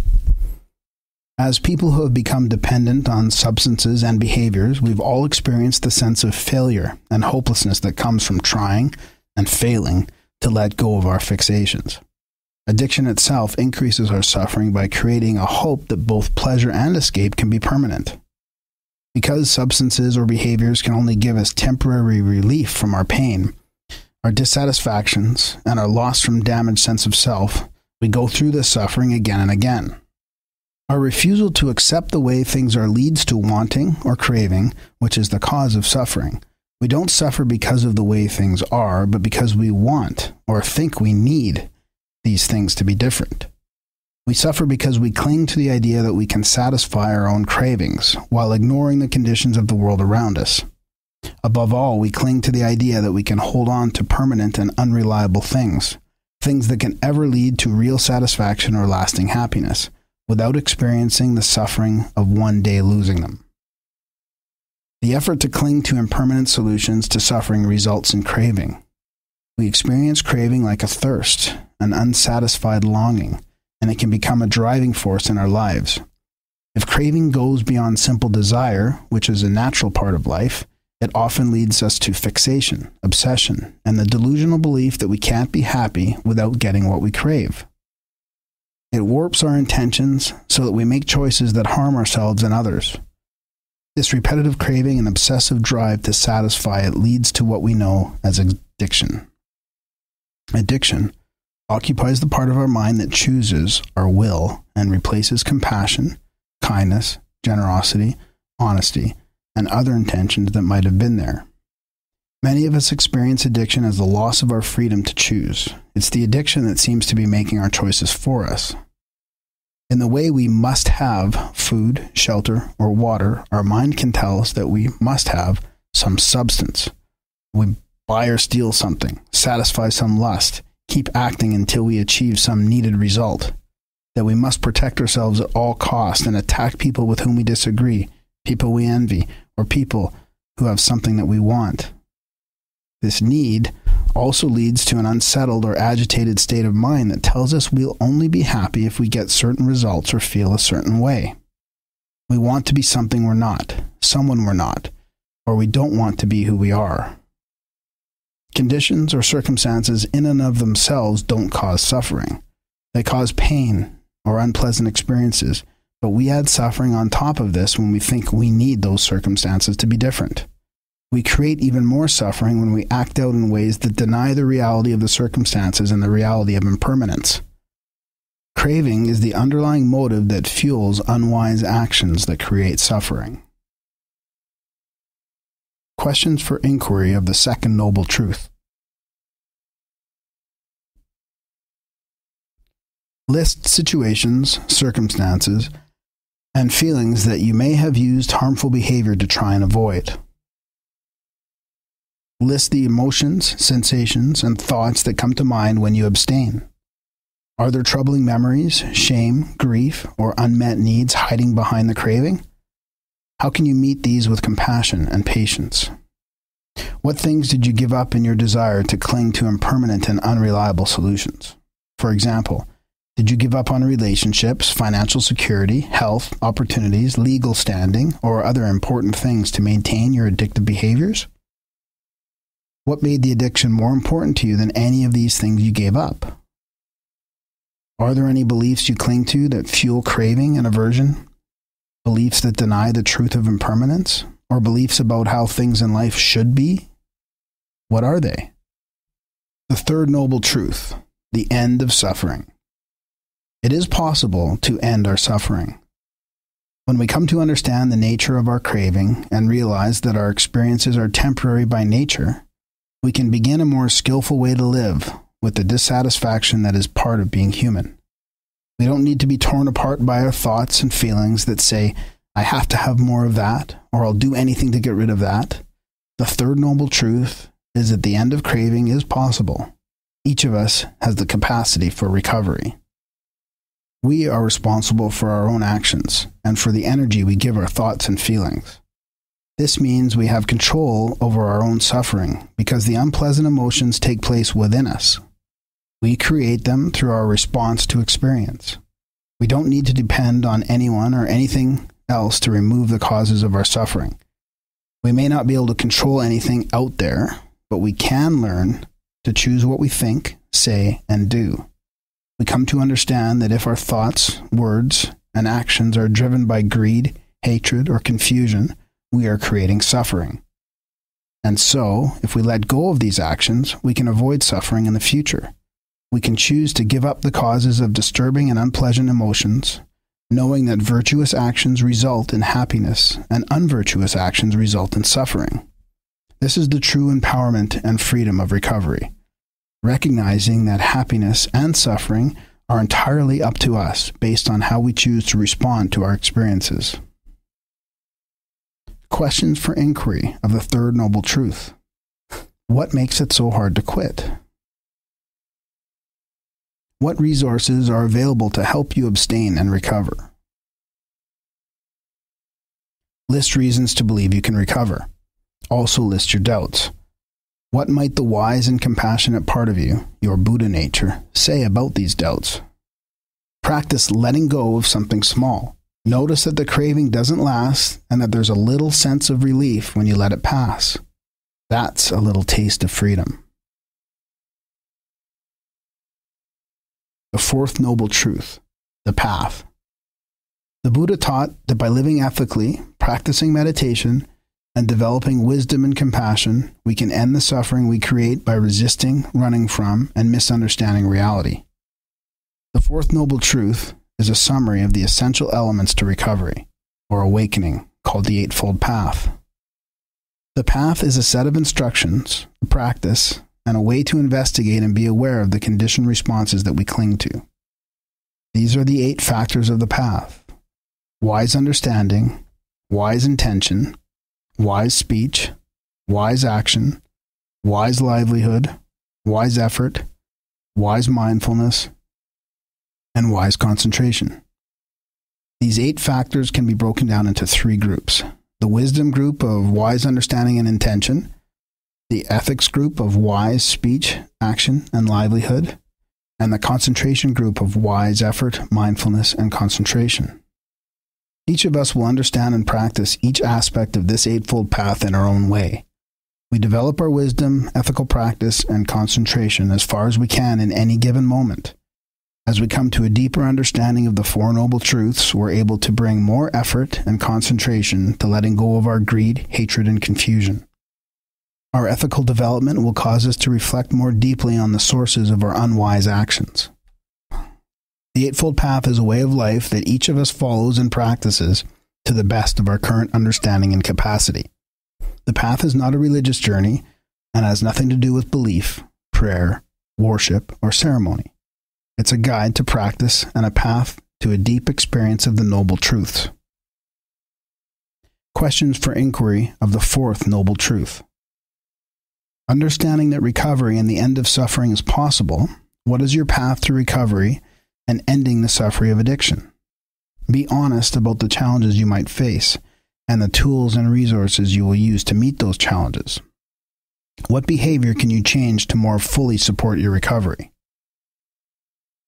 As people who have become dependent on substances and behaviors, we've all experienced the sense of failure and hopelessness that comes from trying and failing to let go of our fixations. Addiction itself increases our suffering by creating a hope that both pleasure and escape can be permanent. Because substances or behaviors can only give us temporary relief from our pain, our dissatisfactions, and our loss from damaged sense of self, we go through this suffering again and again. Our refusal to accept the way things are leads to wanting or craving, which is the cause of suffering. We don't suffer because of the way things are, but because we want or think we need these things to be different. We suffer because we cling to the idea that we can satisfy our own cravings while ignoring the conditions of the world around us. Above all, we cling to the idea that we can hold on to permanent and unreliable things, things that can ever lead to real satisfaction or lasting happiness, without experiencing the suffering of one day losing them. The effort to cling to impermanent solutions to suffering results in craving. We experience craving like a thirst, an unsatisfied longing, and it can become a driving force in our lives. If craving goes beyond simple desire, which is a natural part of life, it often leads us to fixation, obsession, and the delusional belief that we can't be happy without getting what we crave. It warps our intentions so that we make choices that harm ourselves and others. This repetitive craving and obsessive drive to satisfy it leads to what we know as addiction. Addiction occupies the part of our mind that chooses our will and replaces compassion, kindness, generosity, honesty, and other intentions that might have been there. Many of us experience addiction as the loss of our freedom to choose. It's the addiction that seems to be making our choices for us. In the way we must have food, shelter, or water, our mind can tell us that we must have some substance. We buy or steal something, satisfy some lust, keep acting until we achieve some needed result. That we must protect ourselves at all costs and attack people with whom we disagree, people we envy, or people who have something that we want. This need also leads to an unsettled or agitated state of mind that tells us we'll only be happy if we get certain results or feel a certain way. We want to be something we're not, someone we're not, or we don't want to be who we are. Conditions or circumstances in and of themselves don't cause suffering. They cause pain or unpleasant experiences, but we add suffering on top of this when we think we need those circumstances to be different. We create even more suffering when we act out in ways that deny the reality of the circumstances and the reality of impermanence. Craving is the underlying motive that fuels unwise actions that create suffering. Questions for inquiry of the Second Noble Truth. List situations, circumstances, and feelings that you may have used harmful behavior to try and avoid. List the emotions, sensations, and thoughts that come to mind when you abstain. Are there troubling memories, shame, grief, or unmet needs hiding behind the craving? How can you meet these with compassion and patience? What things did you give up in your desire to cling to impermanent and unreliable solutions? For example, did you give up on relationships, financial security, health, opportunities, legal standing, or other important things to maintain your addictive behaviors? What made the addiction more important to you than any of these things you gave up? Are there any beliefs you cling to that fuel craving and aversion? Beliefs that deny the truth of impermanence? Or beliefs about how things in life should be? What are they? The Third Noble Truth, the end of suffering. It is possible to end our suffering. When we come to understand the nature of our craving and realize that our experiences are temporary by nature, we can begin a more skillful way to live with the dissatisfaction that is part of being human. We don't need to be torn apart by our thoughts and feelings that say, I have to have more of that, or I'll do anything to get rid of that. The Third Noble Truth is that the end of craving is possible. Each of us has the capacity for recovery. We are responsible for our own actions and for the energy we give our thoughts and feelings. This means we have control over our own suffering because the unpleasant emotions take place within us. We create them through our response to experience. We don't need to depend on anyone or anything else to remove the causes of our suffering. We may not be able to control anything out there, but we can learn to choose what we think, say, and do. We come to understand that if our thoughts, words, and actions are driven by greed, hatred, or confusion, we are creating suffering. And so, if we let go of these actions, we can avoid suffering in the future. We can choose to give up the causes of disturbing and unpleasant emotions, knowing that virtuous actions result in happiness and unvirtuous actions result in suffering. This is the true empowerment and freedom of recovery, recognizing that happiness and suffering are entirely up to us based on how we choose to respond to our experiences. Questions for inquiry of the Third Noble Truth. What makes it so hard to quit? What resources are available to help you abstain and recover? List reasons to believe you can recover. Also list your doubts. What might the wise and compassionate part of you, your Buddha nature, say about these doubts? Practice letting go of something small. Notice that the craving doesn't last and that there's a little sense of relief when you let it pass. That's a little taste of freedom. The Fourth Noble Truth, the Path. The Buddha taught that by living ethically, practicing meditation, and developing wisdom and compassion, we can end the suffering we create by resisting, running from, and misunderstanding reality. The Fourth Noble Truth is a summary of the essential elements to recovery, or awakening, called the Eightfold Path. The path is a set of instructions, a practice, and a way to investigate and be aware of the conditioned responses that we cling to. These are the eight factors of the path: wise understanding, wise intention, wise speech, wise action, wise livelihood, wise effort, wise mindfulness, and wise concentration. These eight factors can be broken down into three groups: the wisdom group of wise understanding and intention, the ethics group of wise speech, action, and livelihood, and the concentration group of wise effort, mindfulness, and concentration. Each of us will understand and practice each aspect of this Eightfold Path in our own way. We develop our wisdom, ethical practice, and concentration as far as we can in any given moment. As we come to a deeper understanding of the Four Noble Truths, we're able to bring more effort and concentration to letting go of our greed, hatred, and confusion. Our ethical development will cause us to reflect more deeply on the sources of our unwise actions. The Eightfold Path is a way of life that each of us follows and practices to the best of our current understanding and capacity. The path is not a religious journey and has nothing to do with belief, prayer, worship, or ceremony. It's a guide to practice and a path to a deep experience of the Noble Truths. Questions for inquiry of the Fourth Noble Truth. Understanding that recovery and the end of suffering is possible, what is your path to recovery and ending the suffering of addiction? Be honest about the challenges you might face and the tools and resources you will use to meet those challenges. What behavior can you change to more fully support your recovery?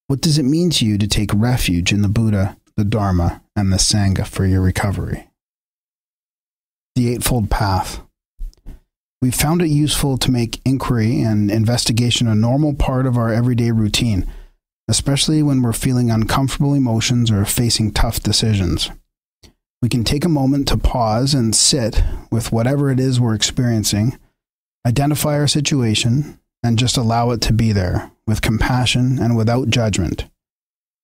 What does it mean to you to take refuge in the Buddha, the Dharma, and the Sangha for your recovery? The Eightfold Path. We've found it useful to make inquiry and investigation a normal part of our everyday routine, especially when we're feeling uncomfortable emotions or facing tough decisions. We can take a moment to pause and sit with whatever it is we're experiencing, identify our situation, and just allow it to be there, with compassion and without judgment,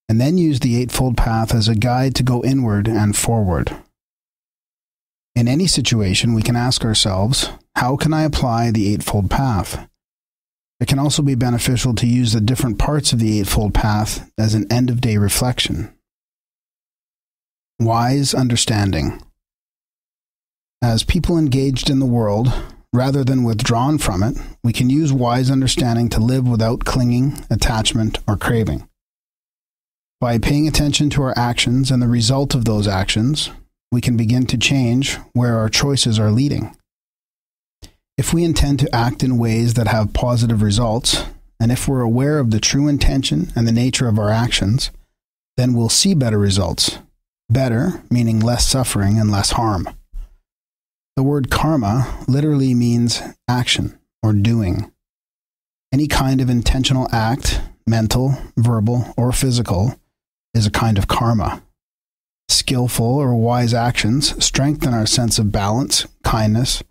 and then use the Eightfold Path as a guide to go inward and forward. In any situation, we can ask ourselves, how can I apply the Eightfold Path? It can also be beneficial to use the different parts of the Eightfold Path as an end-of-day reflection. Wise understanding. As people engaged in the world, rather than withdrawn from it, we can use wise understanding to live without clinging, attachment, or craving. By paying attention to our actions and the result of those actions, we can begin to change where our choices are leading. If we intend to act in ways that have positive results, and if we're aware of the true intention and the nature of our actions, then we'll see better results. Better, meaning less suffering and less harm. The word karma literally means action or doing. Any kind of intentional act, mental, verbal, or physical, is a kind of karma. Skillful or wise actions strengthen our sense of balance, kindness,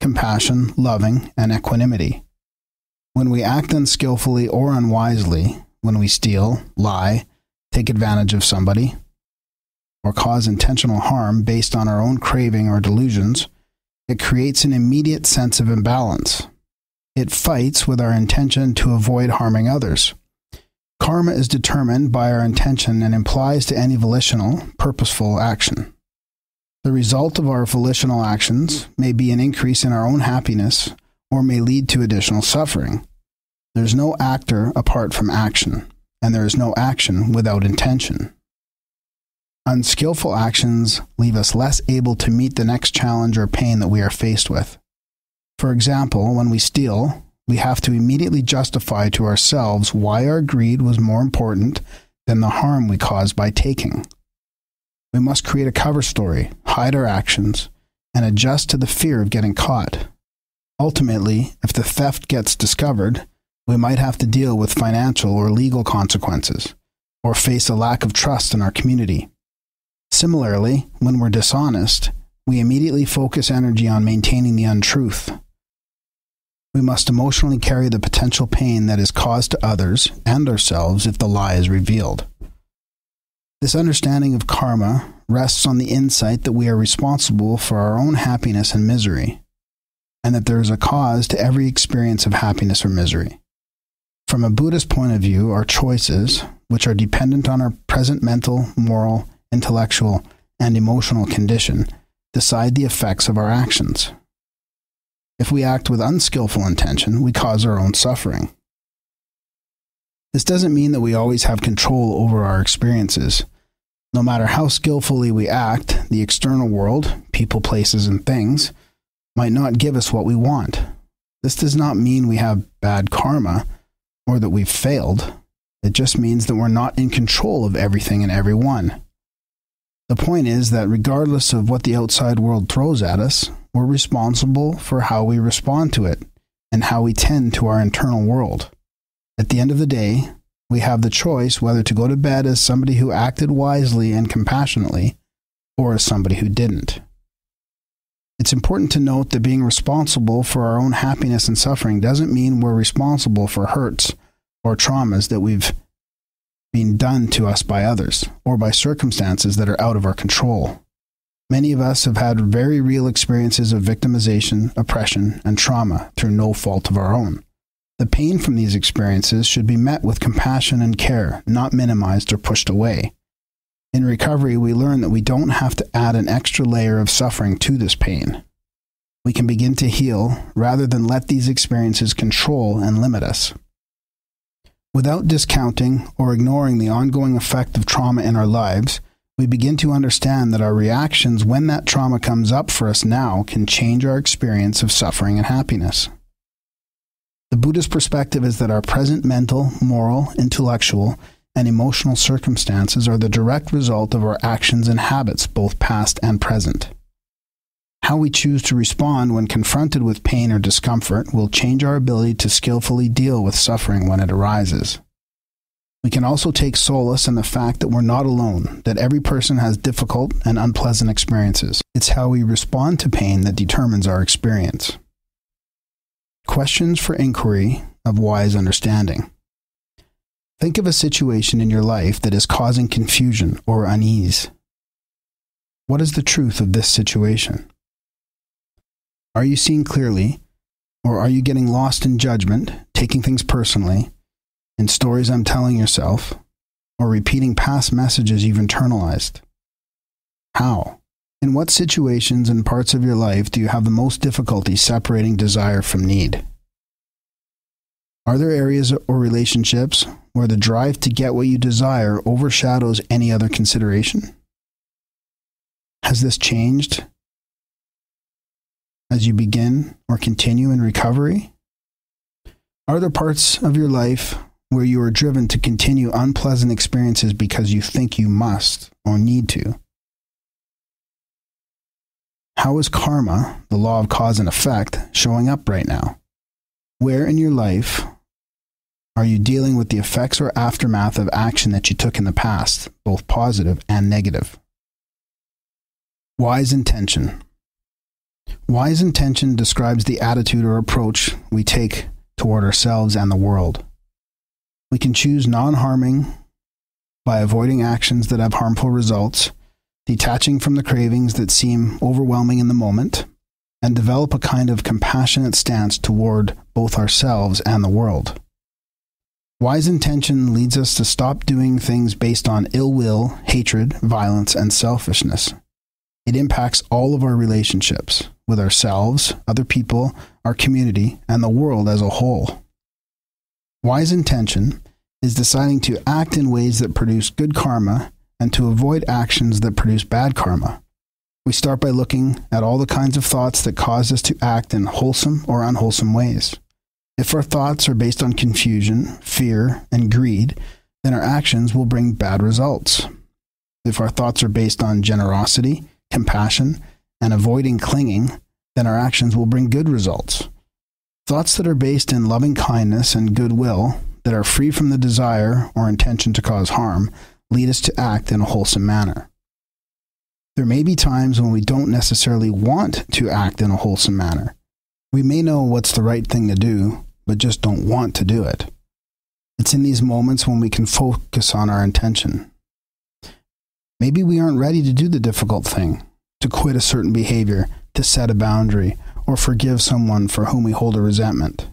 compassion, loving, and equanimity. When we act unskillfully or unwisely, when we steal, lie, take advantage of somebody, or cause intentional harm based on our own craving or delusions, it creates an immediate sense of imbalance. It fights with our intention to avoid harming others. Karma is determined by our intention and implies to any volitional, purposeful action. The result of our volitional actions may be an increase in our own happiness or may lead to additional suffering. There's no actor apart from action, and there is no action without intention. Unskillful actions leave us less able to meet the next challenge or pain that we are faced with. For example, when we steal, we have to immediately justify to ourselves why our greed was more important than the harm we caused by taking. We must create a cover story, hide our actions, and adjust to the fear of getting caught. Ultimately, if the theft gets discovered, we might have to deal with financial or legal consequences, or face a lack of trust in our community. Similarly, when we're dishonest, we immediately focus energy on maintaining the untruth. We must emotionally carry the potential pain that is caused to others and ourselves if the lie is revealed. This understanding of karma rests on the insight that we are responsible for our own happiness and misery, and that there is a cause to every experience of happiness or misery. From a Buddhist point of view, our choices, which are dependent on our present mental, moral, intellectual, and emotional condition, decide the effects of our actions. If we act with unskillful intention, we cause our own suffering. This doesn't mean that we always have control over our experiences. No matter how skillfully we act, the external world, people, places, and things, might not give us what we want. This does not mean we have bad karma or that we've failed. It just means that we're not in control of everything and everyone. The point is that regardless of what the outside world throws at us, we're responsible for how we respond to it and how we tend to our internal world. At the end of the day, we have the choice whether to go to bed as somebody who acted wisely and compassionately or as somebody who didn't. It's important to note that being responsible for our own happiness and suffering doesn't mean we're responsible for hurts or traumas that we've been done to us by others or by circumstances that are out of our control. Many of us have had very real experiences of victimization, oppression, and trauma through no fault of our own. The pain from these experiences should be met with compassion and care, not minimized or pushed away. In recovery, we learn that we don't have to add an extra layer of suffering to this pain. We can begin to heal rather than let these experiences control and limit us. Without discounting or ignoring the ongoing effect of trauma in our lives, we begin to understand that our reactions when that trauma comes up for us now can change our experience of suffering and happiness. The Buddhist perspective is that our present mental, moral, intellectual, and emotional circumstances are the direct result of our actions and habits, both past and present. How we choose to respond when confronted with pain or discomfort will change our ability to skillfully deal with suffering when it arises. We can also take solace in the fact that we're not alone, that every person has difficult and unpleasant experiences. It's how we respond to pain that determines our experience. Questions for inquiry of wise understanding. Think of a situation in your life that is causing confusion or unease. What is the truth of this situation? Are you seeing clearly, or are you getting lost in judgment, taking things personally, in stories I'm telling yourself, or repeating past messages you've internalized? How? In what situations and parts of your life do you have the most difficulty separating desire from need? Are there areas or relationships where the drive to get what you desire overshadows any other consideration? Has this changed as you begin or continue in recovery? Are there parts of your life where you are driven to continue unpleasant experiences because you think you must or need to? How is karma, the law of cause and effect, showing up right now? Where in your life are you dealing with the effects or aftermath of action that you took in the past, both positive and negative? Wise intention. Wise intention describes the attitude or approach we take toward ourselves and the world. We can choose non-harming by avoiding actions that have harmful results, detaching from the cravings that seem overwhelming in the moment, and develop a kind of compassionate stance toward both ourselves and the world. Wise intention leads us to stop doing things based on ill will, hatred, violence, and selfishness. It impacts all of our relationships with ourselves, other people, our community, and the world as a whole. Wise intention is deciding to act in ways that produce good karma and to avoid actions that produce bad karma. We start by looking at all the kinds of thoughts that cause us to act in wholesome or unwholesome ways. If our thoughts are based on confusion, fear, and greed, then our actions will bring bad results. If our thoughts are based on generosity, compassion, and avoiding clinging, then our actions will bring good results. Thoughts that are based in loving kindness and goodwill, that are free from the desire or intention to cause harm, lead us to act in a wholesome manner. There may be times when we don't necessarily want to act in a wholesome manner. We may know what's the right thing to do, but just don't want to do it. It's in these moments when we can focus on our intention. Maybe we aren't ready to do the difficult thing, to quit a certain behavior, to set a boundary, or forgive someone for whom we hold a resentment.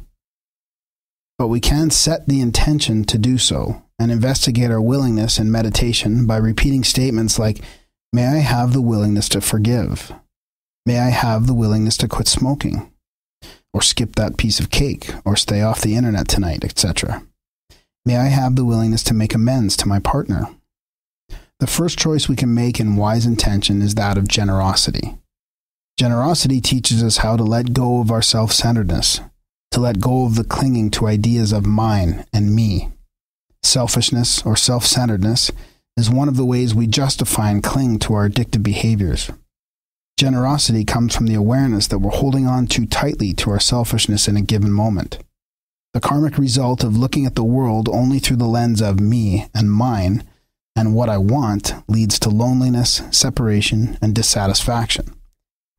But we can set the intention to do so and investigate our willingness in meditation by repeating statements like, "May I have the willingness to forgive? May I have the willingness to quit smoking? Or skip that piece of cake, or stay off the internet tonight, et cetera. May I have the willingness to make amends to my partner?" The first choice we can make in wise intention is that of generosity. Generosity teaches us how to let go of our self-centeredness, to let go of the clinging to ideas of mine and me. Selfishness or self-centeredness is one of the ways we justify and cling to our addictive behaviors. Generosity comes from the awareness that we're holding on too tightly to our selfishness in a given moment. The karmic result of looking at the world only through the lens of me and mine and what I want leads to loneliness, separation, and dissatisfaction.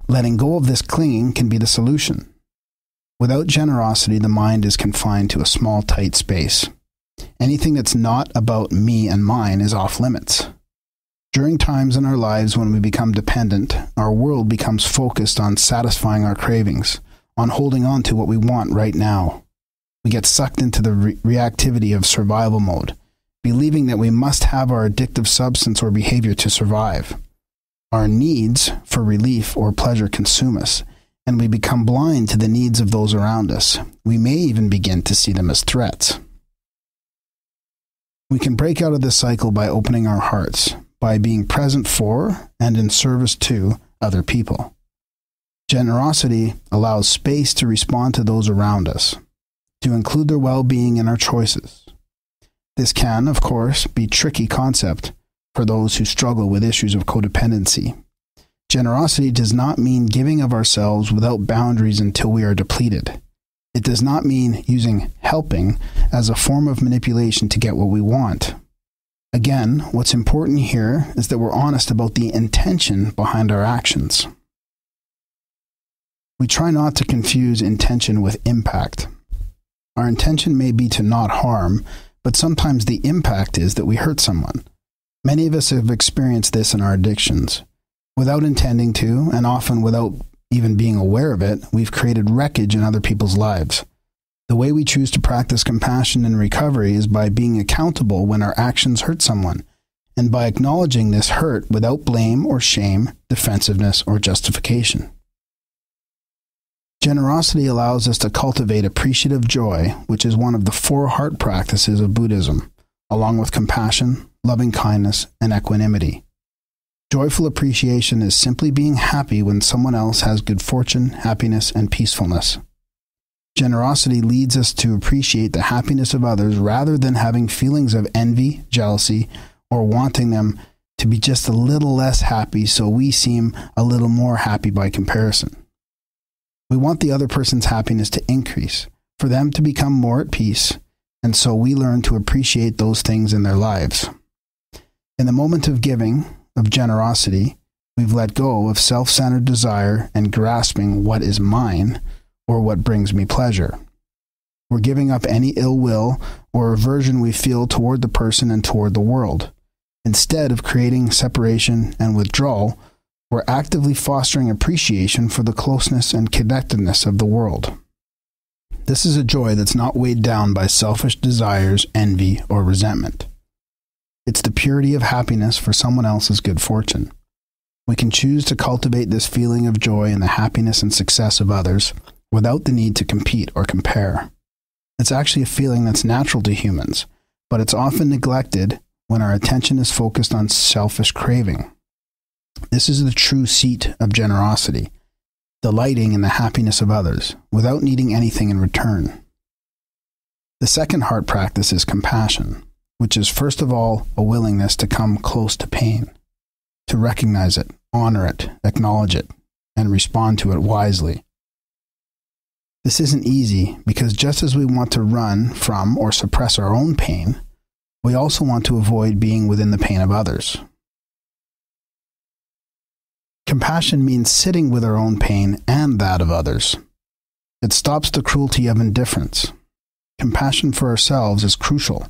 Letting go of this clinging can be the solution. Without generosity, the mind is confined to a small, tight space. Anything that's not about me and mine is off limits. During times in our lives when we become dependent, our world becomes focused on satisfying our cravings, on holding on to what we want right now. We get sucked into the re reactivity of survival mode, believing that we must have our addictive substance or behavior to survive. Our needs for relief or pleasure consume us, and we become blind to the needs of those around us. We may even begin to see them as threats. We can break out of this cycle by opening our hearts, by being present for and in service to other people. Generosity allows space to respond to those around us, to include their well-being in our choices. This can, of course, be a tricky concept for those who struggle with issues of codependency. Generosity does not mean giving of ourselves without boundaries until we are depleted. It does not mean using helping as a form of manipulation to get what we want. Again, what's important here is that we're honest about the intention behind our actions. We try not to confuse intention with impact. Our intention may be to not harm, but sometimes the impact is that we hurt someone. Many of us have experienced this in our addictions. Without intending to, and often without even being aware of it, we've created wreckage in other people's lives. The way we choose to practice compassion and recovery is by being accountable when our actions hurt someone, and by acknowledging this hurt without blame or shame, defensiveness, or justification. Generosity allows us to cultivate appreciative joy, which is one of the four heart practices of Buddhism, along with compassion, loving kindness, and equanimity. Joyful appreciation is simply being happy when someone else has good fortune, happiness, and peacefulness. Generosity leads us to appreciate the happiness of others rather than having feelings of envy, jealousy, or wanting them to be just a little less happy so we seem a little more happy by comparison. We want the other person's happiness to increase, for them to become more at peace, and so we learn to appreciate those things in their lives. In the moment of giving, of generosity, we've let go of self-centered desire and grasping what is mine or what brings me pleasure. We're giving up any ill will or aversion we feel toward the person and toward the world. Instead of creating separation and withdrawal, we're actively fostering appreciation for the closeness and connectedness of the world. This is a joy that's not weighed down by selfish desires, envy, or resentment. It's the purity of happiness for someone else's good fortune. We can choose to cultivate this feeling of joy in the happiness and success of others, without the need to compete or compare. It's actually a feeling that's natural to humans, but it's often neglected when our attention is focused on selfish craving. This is the true seat of generosity, delighting in the happiness of others without needing anything in return. The second heart practice is compassion, which is first of all a willingness to come close to pain, to recognize it, honor it, acknowledge it, and respond to it wisely. This isn't easy because just as we want to run from or suppress our own pain, we also want to avoid being within the pain of others. Compassion means sitting with our own pain and that of others. It stops the cruelty of indifference. Compassion for ourselves is crucial.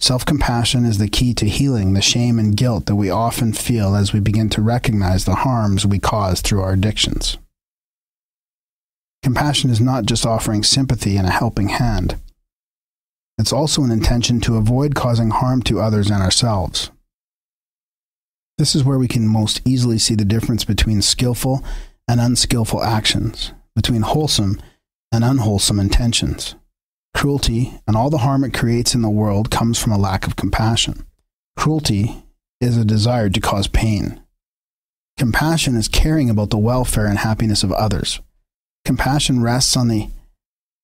Self-compassion is the key to healing the shame and guilt that we often feel as we begin to recognize the harms we cause through our addictions. Compassion is not just offering sympathy and a helping hand. It's also an intention to avoid causing harm to others and ourselves. This is where we can most easily see the difference between skillful and unskillful actions, between wholesome and unwholesome intentions. Cruelty and all the harm it creates in the world comes from a lack of compassion. Cruelty is a desire to cause pain. Compassion is caring about the welfare and happiness of others. Compassion rests on the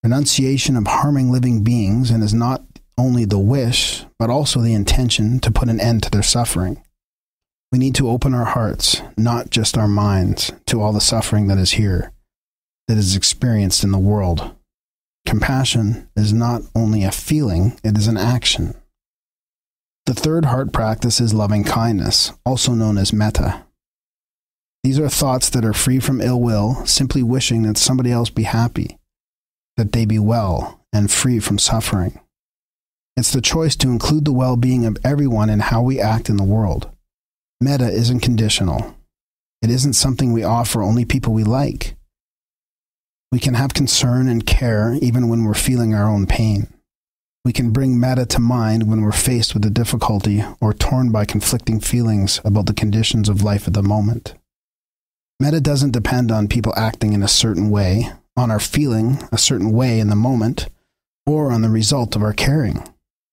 renunciation of harming living beings and is not only the wish, but also the intention to put an end to their suffering. We need to open our hearts, not just our minds, to all the suffering that is here, that is experienced in the world. Compassion is not only a feeling, it is an action. The third heart practice is loving kindness, also known as metta. These are thoughts that are free from ill will, simply wishing that somebody else be happy, that they be well and free from suffering. It's the choice to include the well-being of everyone in how we act in the world. Metta isn't conditional. It isn't something we offer only people we like. We can have concern and care even when we're feeling our own pain. We can bring metta to mind when we're faced with a difficulty or torn by conflicting feelings about the conditions of life at the moment. Metta doesn't depend on people acting in a certain way, on our feeling a certain way in the moment, or on the result of our caring.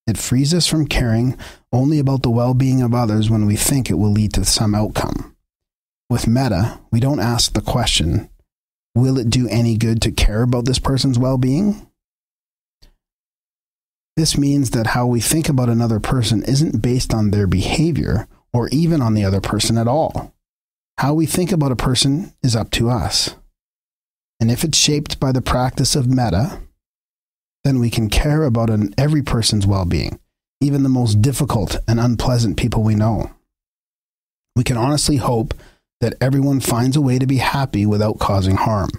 It frees us from caring only about the well-being of others when we think it will lead to some outcome. With metta, we don't ask the question, will it do any good to care about this person's well-being? This means that how we think about another person isn't based on their behavior or even on the other person at all. How we think about a person is up to us. And if it's shaped by the practice of metta, then we can care about an, every person's well-being, even the most difficult and unpleasant people we know. We can honestly hope that everyone finds a way to be happy without causing harm.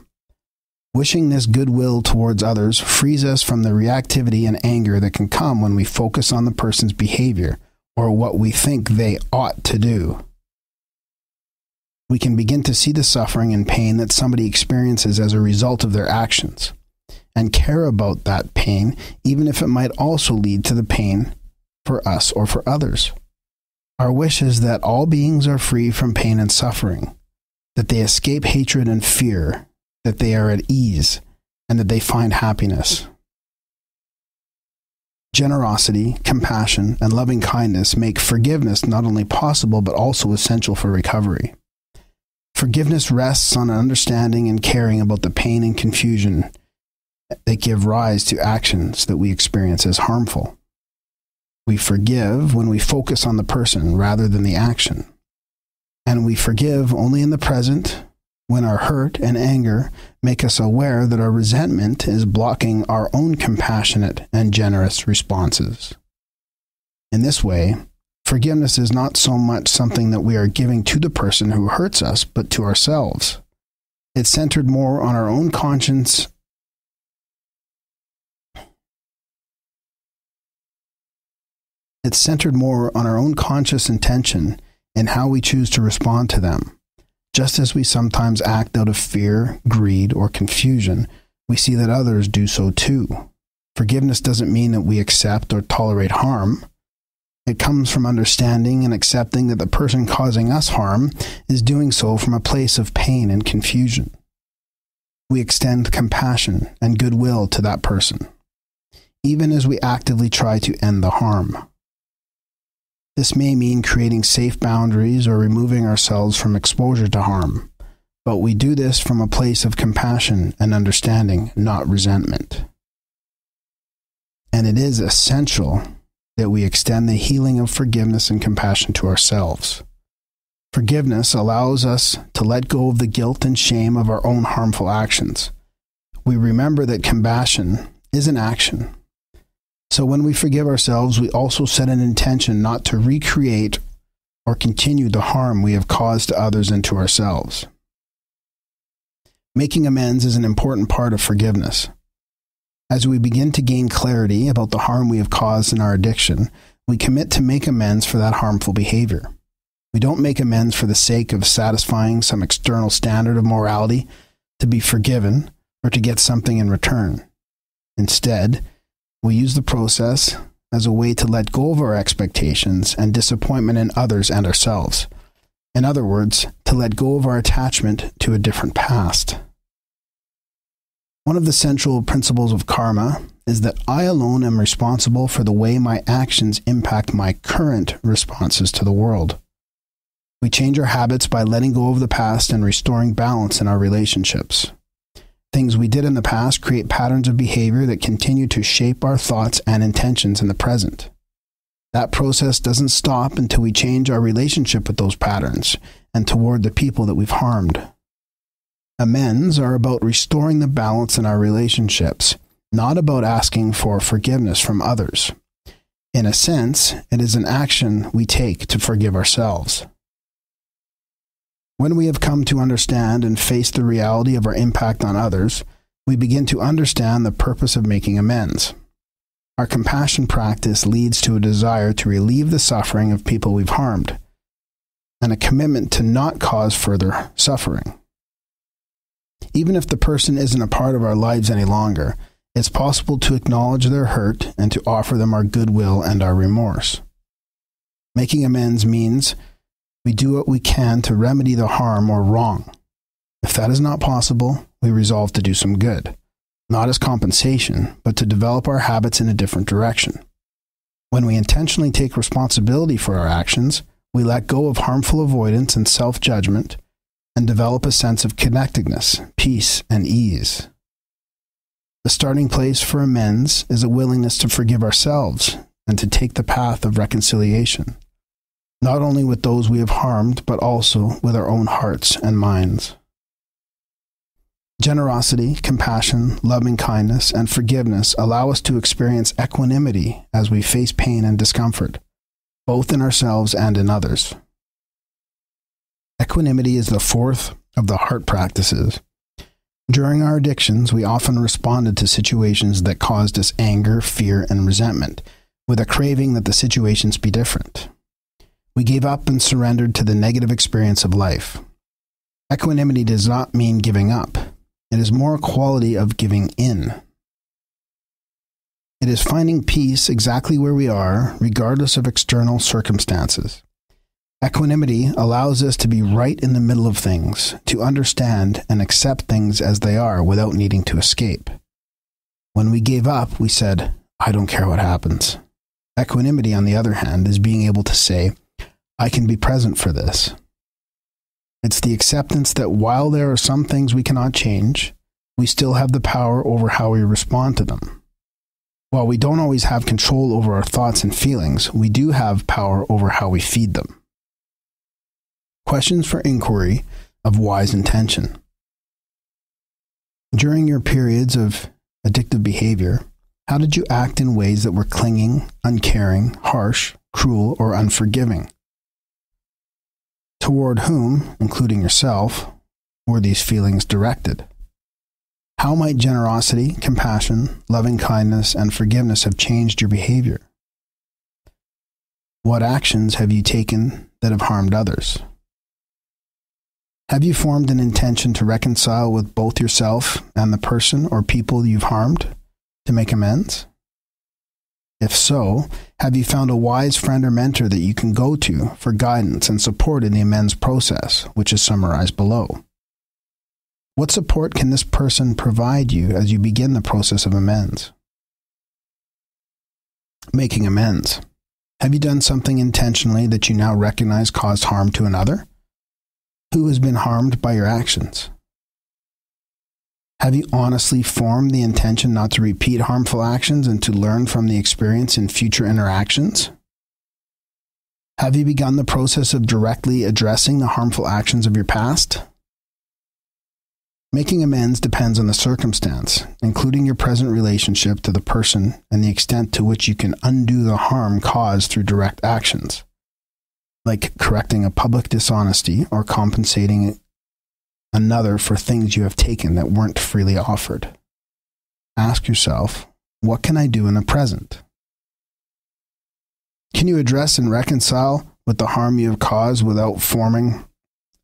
Wishing this goodwill towards others frees us from the reactivity and anger that can come when we focus on the person's behavior or what we think they ought to do. We can begin to see the suffering and pain that somebody experiences as a result of their actions, and care about that pain, even if it might also lead to the pain for us or for others. Our wish is that all beings are free from pain and suffering, that they escape hatred and fear, that they are at ease, and that they find happiness. Generosity, compassion, and loving kindness make forgiveness not only possible but also essential for recovery. Forgiveness rests on an understanding and caring about the pain and confusion that give rise to actions that we experience as harmful. We forgive when we focus on the person rather than the action. And we forgive only in the present when our hurt and anger make us aware that our resentment is blocking our own compassionate and generous responses. In this way, forgiveness is not so much something that we are giving to the person who hurts us, but to ourselves. It's centered more on our own conscience It's centered more on our own conscious intention and how we choose to respond to them. Just as we sometimes act out of fear, greed, or confusion, we see that others do so too. Forgiveness doesn't mean that we accept or tolerate harm. It comes from understanding and accepting that the person causing us harm is doing so from a place of pain and confusion. We extend compassion and goodwill to that person, even as we actively try to end the harm. This may mean creating safe boundaries or removing ourselves from exposure to harm, but we do this from a place of compassion and understanding, not resentment. And it is essential that we extend the healing of forgiveness and compassion to ourselves. Forgiveness allows us to let go of the guilt and shame of our own harmful actions. We remember that compassion is an action. So when we forgive ourselves, we also set an intention not to recreate or continue the harm we have caused to others and to ourselves. Making amends is an important part of forgiveness. As we begin to gain clarity about the harm we have caused in our addiction, we commit to make amends for that harmful behavior. We don't make amends for the sake of satisfying some external standard of morality, to be forgiven, or to get something in return. Instead, we use the process as a way to let go of our expectations and disappointment in others and ourselves. In other words, to let go of our attachment to a different past. One of the central principles of karma is that I alone am responsible for the way my actions impact my current responses to the world. We change our habits by letting go of the past and restoring balance in our relationships. Things we did in the past create patterns of behavior that continue to shape our thoughts and intentions in the present. That process doesn't stop until we change our relationship with those patterns and toward the people that we've harmed. Amends are about restoring the balance in our relationships, not about asking for forgiveness from others. In a sense, it is an action we take to forgive ourselves. When we have come to understand and face the reality of our impact on others, we begin to understand the purpose of making amends. Our compassion practice leads to a desire to relieve the suffering of people we've harmed, and a commitment to not cause further suffering. Even if the person isn't a part of our lives any longer, it's possible to acknowledge their hurt and to offer them our goodwill and our remorse. Making amends means we do what we can to remedy the harm or wrong. If that is not possible, we resolve to do some good, not as compensation, but to develop our habits in a different direction. When we intentionally take responsibility for our actions, we let go of harmful avoidance and self-judgment and develop a sense of connectedness, peace, and ease. The starting place for amends is a willingness to forgive ourselves and to take the path of reconciliation. Not only with those we have harmed, but also with our own hearts and minds. Generosity, compassion, loving kindness, and forgiveness allow us to experience equanimity as we face pain and discomfort, both in ourselves and in others. Equanimity is the fourth of the heart practices. During our addictions, we often responded to situations that caused us anger, fear, and resentment, with a craving that the situations be different. We gave up and surrendered to the negative experience of life. Equanimity does not mean giving up. It is more a quality of giving in. It is finding peace exactly where we are, regardless of external circumstances. Equanimity allows us to be right in the middle of things, to understand and accept things as they are without needing to escape. When we gave up, we said, "I don't care what happens." Equanimity, on the other hand, is being able to say, I can be present for this. It's the acceptance that while there are some things we cannot change, we still have the power over how we respond to them. While we don't always have control over our thoughts and feelings, we do have power over how we feed them. Questions for inquiry of wise intention. During your periods of addictive behavior, how did you act in ways that were clinging, uncaring, harsh, cruel, or unforgiving? Toward whom, including yourself, were these feelings directed? How might generosity, compassion, loving kindness, and forgiveness have changed your behavior? What actions have you taken that have harmed others? Have you formed an intention to reconcile with both yourself and the person or people you've harmed to make amends? If so, have you found a wise friend or mentor that you can go to for guidance and support in the amends process, which is summarized below? What support can this person provide you as you begin the process of amends? Making amends. Have you done something intentionally that you now recognize caused harm to another? Who has been harmed by your actions? Have you honestly formed the intention not to repeat harmful actions and to learn from the experience in future interactions? Have you begun the process of directly addressing the harmful actions of your past? Making amends depends on the circumstance, including your present relationship to the person and the extent to which you can undo the harm caused through direct actions, like correcting a public dishonesty or compensating another for things you have taken that weren't freely offered. Ask yourself, what can I do in the present? Can you address and reconcile with the harm you have caused without forming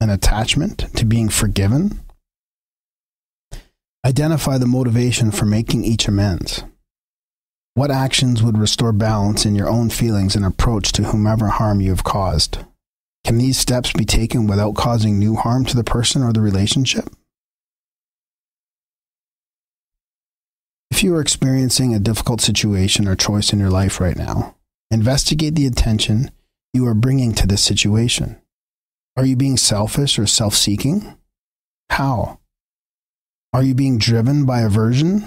an attachment to being forgiven? Identify the motivation for making each amends. What actions would restore balance in your own feelings and approach to whomever harm you have caused? Can these steps be taken without causing new harm to the person or the relationship? If you are experiencing a difficult situation or choice in your life right now, investigate the attention you are bringing to this situation. Are you being selfish or self-seeking? How? Are you being driven by aversion,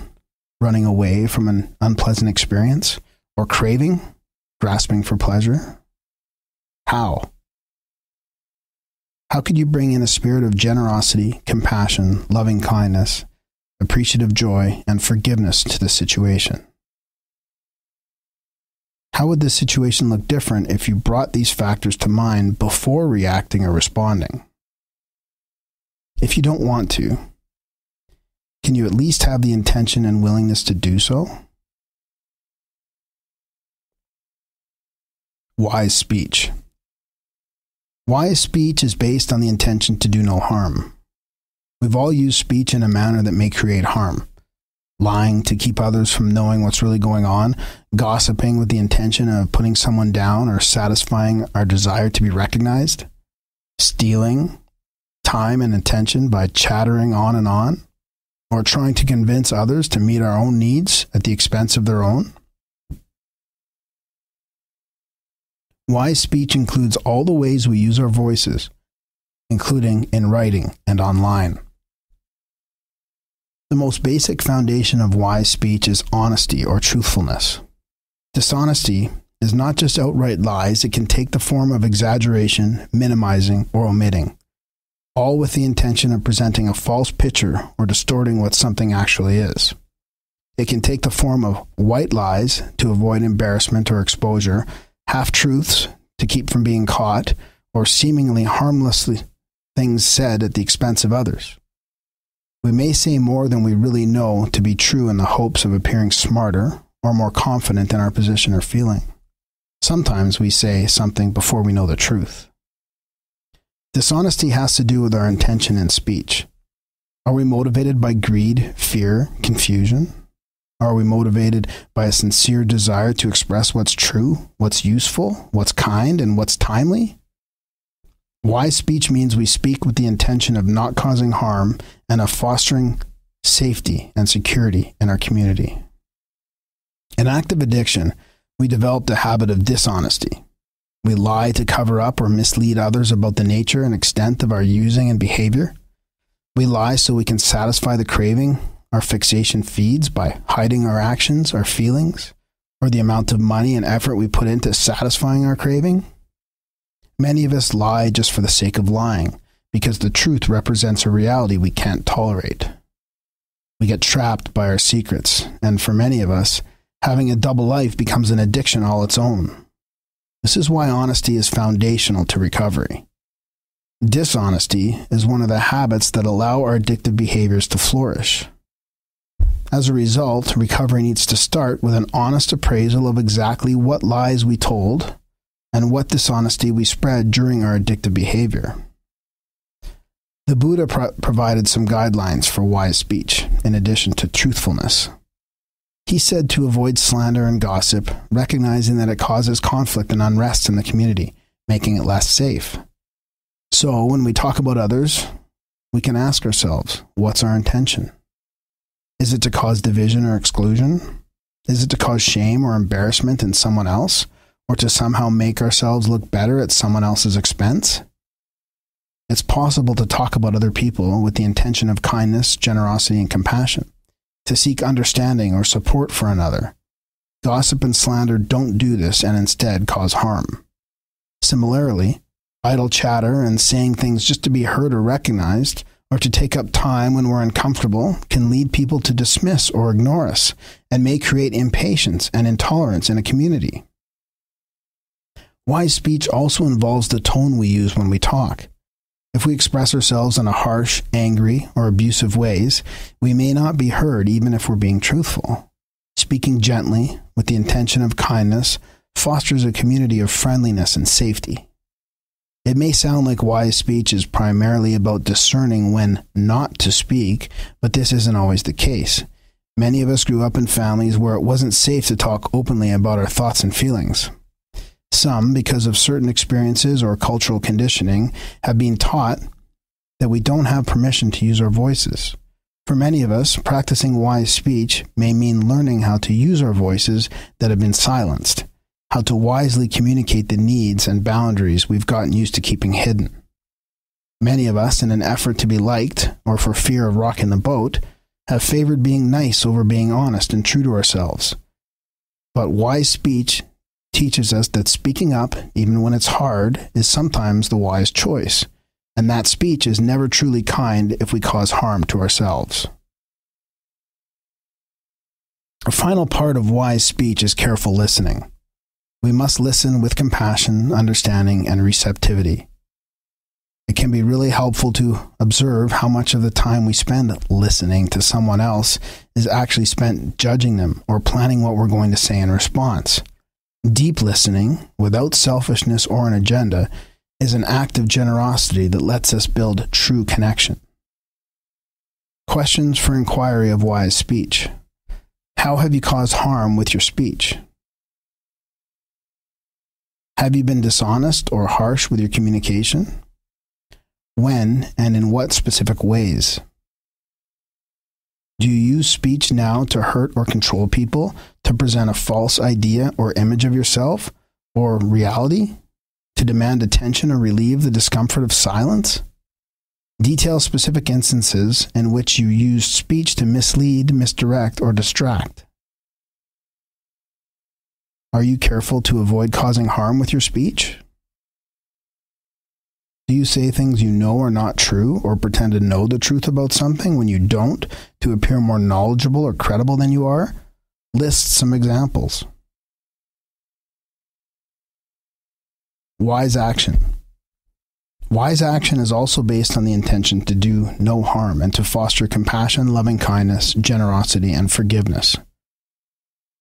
running away from an unpleasant experience, or craving, grasping for pleasure? How? How could you bring in a spirit of generosity, compassion, loving kindness, appreciative joy, and forgiveness to the situation? How would this situation look different if you brought these factors to mind before reacting or responding? If you don't want to, can you at least have the intention and willingness to do so? Wise speech. Wise speech is based on the intention to do no harm. We've all used speech in a manner that may create harm. Lying to keep others from knowing what's really going on, gossiping with the intention of putting someone down or satisfying our desire to be recognized, stealing time and attention by chattering on and on, or trying to convince others to meet our own needs at the expense of their own. Wise speech includes all the ways we use our voices, including in writing and online. The most basic foundation of wise speech is honesty or truthfulness. Dishonesty is not just outright lies, it can take the form of exaggeration, minimizing, or omitting, all with the intention of presenting a false picture or distorting what something actually is. It can take the form of white lies to avoid embarrassment or exposure, half-truths to keep from being caught, or seemingly harmless things said at the expense of others. We may say more than we really know to be true in the hopes of appearing smarter or more confident in our position or feeling. Sometimes we say something before we know the truth. Dishonesty has to do with our intention in speech. Are we motivated by greed, fear, confusion? Are we motivated by a sincere desire to express what's true, what's useful, what's kind, and what's timely? Wise speech means we speak with the intention of not causing harm and of fostering safety and security in our community. In active addiction, we developed a habit of dishonesty. We lie to cover up or mislead others about the nature and extent of our using and behavior. We lie so we can satisfy the craving our fixation feeds by hiding our actions, our feelings, or the amount of money and effort we put into satisfying our craving. Many of us lie just for the sake of lying, because the truth represents a reality we can't tolerate. We get trapped by our secrets, and for many of us, having a double life becomes an addiction all its own. This is why honesty is foundational to recovery. Dishonesty is one of the habits that allow our addictive behaviors to flourish. As a result, recovery needs to start with an honest appraisal of exactly what lies we told and what dishonesty we spread during our addictive behavior. The Buddha pro provided some guidelines for wise speech, in addition to truthfulness. He said to avoid slander and gossip, recognizing that it causes conflict and unrest in the community, making it less safe. So, when we talk about others, we can ask ourselves, what's our intention? Is it to cause division or exclusion? Is it to cause shame or embarrassment in someone else, or to somehow make ourselves look better at someone else's expense. It's possible to talk about other people with the intention of kindness, generosity, and compassion, to seek understanding or support for another. Gossip and slander don't do this and instead cause harm. Similarly, idle chatter and saying things just to be heard or recognized, or to take up time when we're uncomfortable, can lead people to dismiss or ignore us, and may create impatience and intolerance in a community. Wise speech also involves the tone we use when we talk. If we express ourselves in a harsh, angry, or abusive ways, we may not be heard even if we're being truthful. Speaking gently, with the intention of kindness, fosters a community of friendliness and safety. It may sound like wise speech is primarily about discerning when not to speak, but this isn't always the case. Many of us grew up in families where it wasn't safe to talk openly about our thoughts and feelings. Some, because of certain experiences or cultural conditioning, have been taught that we don't have permission to use our voices. For many of us, practicing wise speech may mean learning how to use our voices that have been silenced, how to wisely communicate the needs and boundaries we've gotten used to keeping hidden. Many of us, in an effort to be liked or for fear of rocking the boat, have favored being nice over being honest and true to ourselves. But wise speech teaches us that speaking up, even when it's hard, is sometimes the wise choice, and that speech is never truly kind if we cause harm to ourselves. A final part of wise speech is careful listening. We must listen with compassion, understanding, and receptivity. It can be really helpful to observe how much of the time we spend listening to someone else is actually spent judging them or planning what we're going to say in response. Deep listening, without selfishness or an agenda, is an act of generosity that lets us build true connection. Questions for inquiry of wise speech. How have you caused harm with your speech? Have you been dishonest or harsh with your communication? When and in what specific ways? Do you use speech now to hurt or control people, to present a false idea or image of yourself, or reality, to demand attention or relieve the discomfort of silence? Detail specific instances in which you used speech to mislead, misdirect, or distract. Are you careful to avoid causing harm with your speech? Do you say things you know are not true, or pretend to know the truth about something when you don't, to appear more knowledgeable or credible than you are? List some examples. Wise action. Wise action is also based on the intention to do no harm and to foster compassion, loving kindness, generosity, and forgiveness.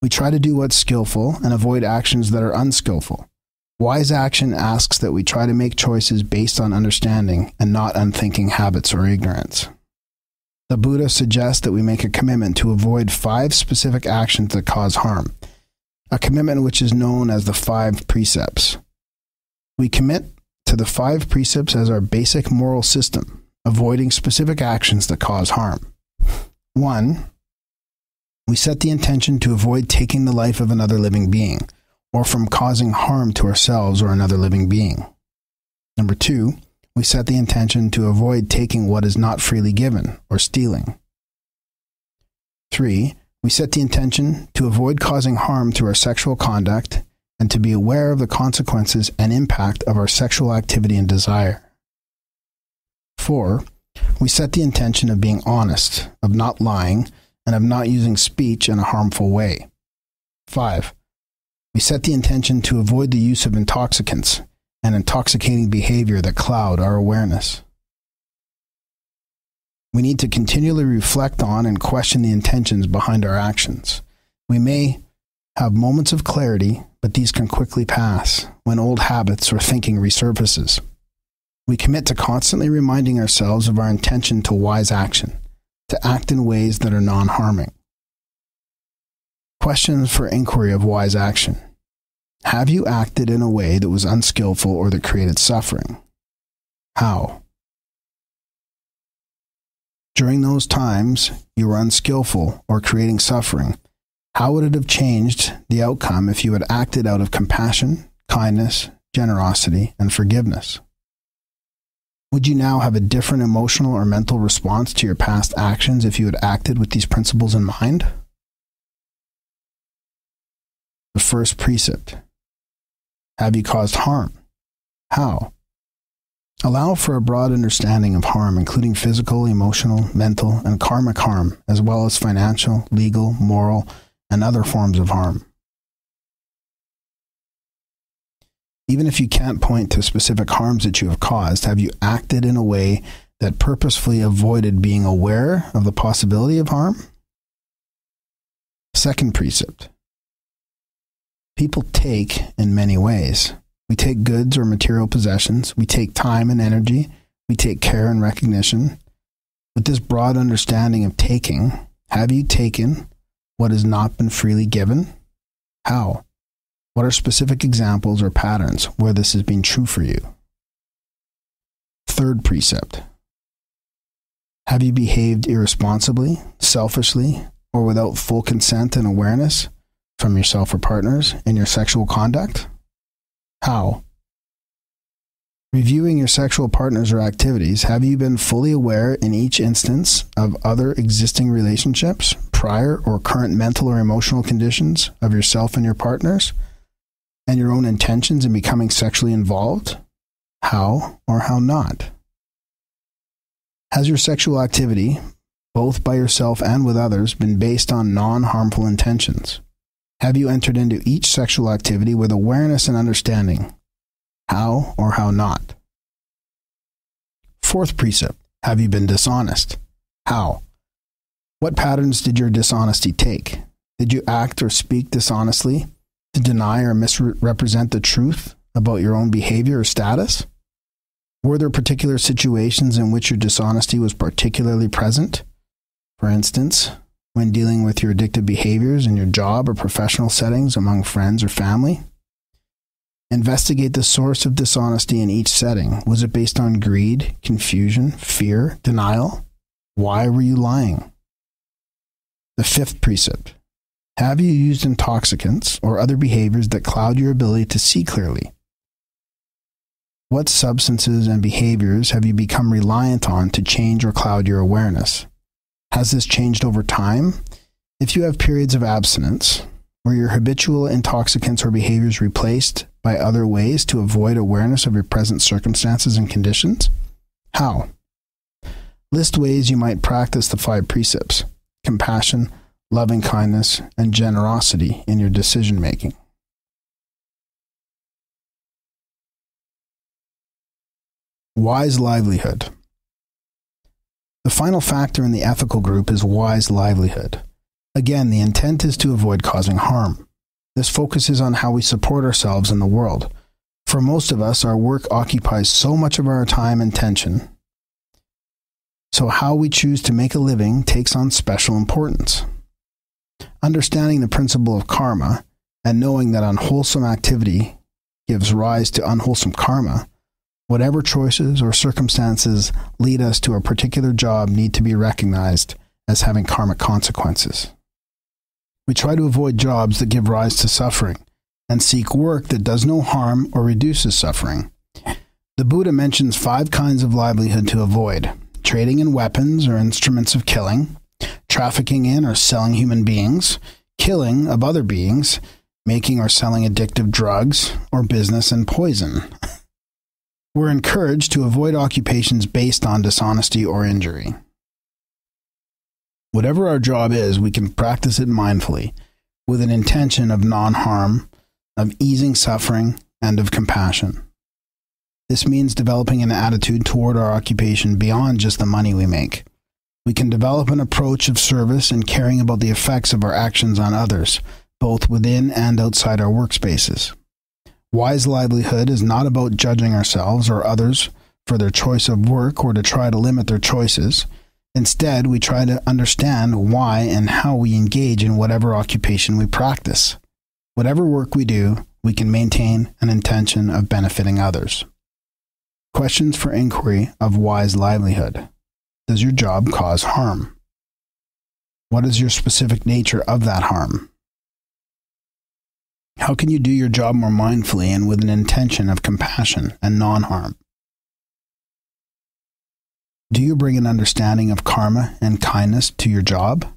We try to do what's skillful and avoid actions that are unskillful. Wise action asks that we try to make choices based on understanding and not unthinking habits or ignorance. The Buddha suggests that we make a commitment to avoid five specific actions that cause harm, a commitment which is known as the five precepts. We commit to the five precepts as our basic moral system, avoiding specific actions that cause harm. One, we set the intention to avoid taking the life of another living being, or from causing harm to ourselves or another living being. Number two, we set the intention to avoid taking what is not freely given, or stealing. Three, we set the intention to avoid causing harm through our sexual conduct, and to be aware of the consequences and impact of our sexual activity and desire. Four, we set the intention of being honest, of not lying, and of not using speech in a harmful way. Five, we set the intention to avoid the use of intoxicants and intoxicating behavior that cloud our awareness. We need to continually reflect on and question the intentions behind our actions. We may have moments of clarity, but these can quickly pass when old habits or thinking resurfaces. We commit to constantly reminding ourselves of our intention to wise action, to act in ways that are non-harming. Questions for inquiry of wise action. Have you acted in a way that was unskillful or that created suffering? How? During those times you were unskillful or creating suffering, How would it have changed the outcome if you had acted out of compassion, kindness, generosity, and forgiveness? Would you now have a different emotional or mental response to your past actions if you had acted with these principles in mind? The first precept. Have you caused harm? How? Allow for a broad understanding of harm, including physical, emotional, mental, and karmic harm, as well as financial, legal, moral, and other forms of harm. Even if you can't point to specific harms that you have caused, have you acted in a way that purposefully avoided being aware of the possibility of harm? Second precept. People take in many ways. We take goods or material possessions. We take time and energy. We take care and recognition. With this broad understanding of taking, have you taken what has not been freely given? How? What are specific examples or patterns where this has been true for you? Third precept. Have you behaved irresponsibly, selfishly, or without full consent and awareness from yourself or partners in your sexual conduct? How? Reviewing your sexual partners or activities, have you been fully aware in each instance of other existing relationships, prior or current mental or emotional conditions of yourself and your partners, and your own intentions in becoming sexually involved? How or how not? Has your sexual activity, both by yourself and with others, been based on non-harmful intentions? Have you entered into each sexual activity with awareness and understanding? How or how not? Fourth precept. Have you been dishonest? How? What patterns did your dishonesty take? Did you act or speak dishonestly to deny or misrepresent the truth about your own behavior or status? Were there particular situations in which your dishonesty was particularly present? For instance, when dealing with your addictive behaviors in your job or professional settings among friends or family? Investigate the source of dishonesty in each setting. Was it based on greed, confusion, fear, denial? Why were you lying? The fifth precept. Have you used intoxicants or other behaviors that cloud your ability to see clearly? What substances and behaviors have you become reliant on to change or cloud your awareness? Has this changed over time? If you have periods of abstinence, were your habitual intoxicants or behaviors replaced by other ways to avoid awareness of your present circumstances and conditions? How? List ways you might practice the five precepts, compassion, loving kindness, and generosity in your decision making. Wise livelihood. The final factor in the ethical group is wise livelihood. Again, the intent is to avoid causing harm. This focuses on how we support ourselves in the world. For most of us, our work occupies so much of our time and attention. So how we choose to make a living takes on special importance. Understanding the principle of karma and knowing that unwholesome activity gives rise to unwholesome karma, whatever choices or circumstances lead us to a particular job need to be recognized as having karmic consequences. We try to avoid jobs that give rise to suffering and seek work that does no harm or reduces suffering. The Buddha mentions five kinds of livelihood to avoid: trading in weapons or instruments of killing, trafficking in or selling human beings, killing of other beings, making or selling addictive drugs, or business and poison. We're encouraged to avoid occupations based on dishonesty or injury. Whatever our job is, we can practice it mindfully, with an intention of non-harm, of easing suffering, and of compassion. This means developing an attitude toward our occupation beyond just the money we make. We can develop an approach of service and caring about the effects of our actions on others, both within and outside our workspaces. Wise livelihood is not about judging ourselves or others for their choice of work or to try to limit their choices. Instead, we try to understand why and how we engage in whatever occupation we practice. Whatever work we do, we can maintain an intention of benefiting others. Questions for inquiry of wise livelihood. Does your job cause harm? What is your specific nature of that harm? How can you do your job more mindfully and with an intention of compassion and non-harm? Do you bring an understanding of karma and kindness to your job?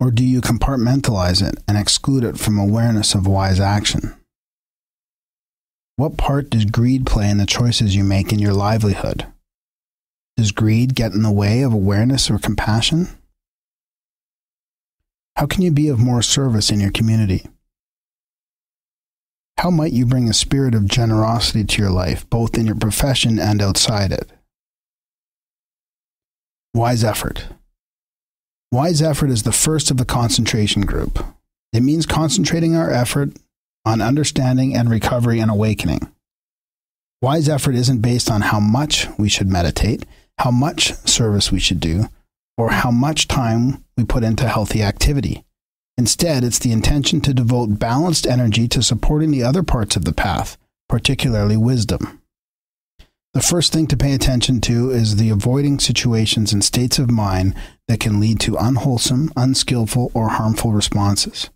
Or do you compartmentalize it and exclude it from awareness of wise action? What part does greed play in the choices you make in your livelihood? Does greed get in the way of awareness or compassion? How can you be of more service in your community? How might you bring a spirit of generosity to your life, both in your profession and outside it? Wise effort. Wise effort is the first of the concentration group. It means concentrating our effort on understanding and recovery and awakening. Wise effort isn't based on how much we should meditate, how much service we should do, or how much time we put into healthy activity. Instead, it's the intention to devote balanced energy to supporting the other parts of the path, particularly wisdom. The first thing to pay attention to is the avoiding situations and states of mind that can lead to unwholesome, unskillful, or harmful responses.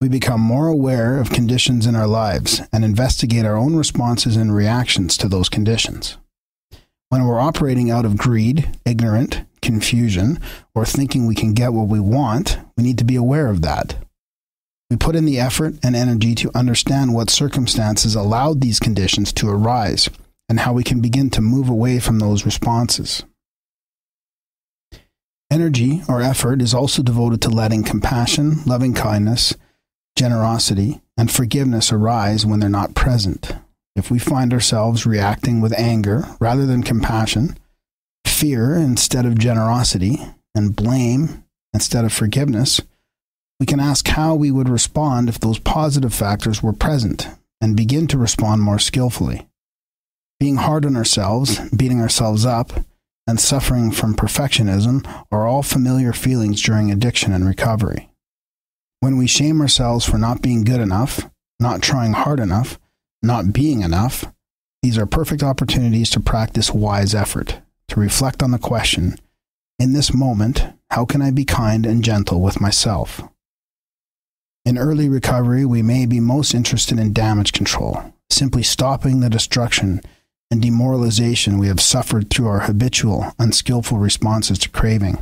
We become more aware of conditions in our lives and investigate our own responses and reactions to those conditions. When we're operating out of greed, ignorance, confusion, or thinking we can get what we want, we need to be aware of that. We put in the effort and energy to understand what circumstances allowed these conditions to arise and how we can begin to move away from those responses. Energy or effort is also devoted to letting compassion, loving kindness, generosity, and forgiveness arise when they're not present. If we find ourselves reacting with anger rather than compassion, fear instead of generosity, and blame instead of forgiveness, we can ask how we would respond if those positive factors were present and begin to respond more skillfully. Being hard on ourselves, beating ourselves up, and suffering from perfectionism are all familiar feelings during addiction and recovery. When we shame ourselves for not being good enough, not trying hard enough, not being enough, these are perfect opportunities to practice wise effort, to reflect on the question, in this moment, how can I be kind and gentle with myself? In early recovery, we may be most interested in damage control, simply stopping the destruction and demoralization we have suffered through our habitual, unskillful responses to craving.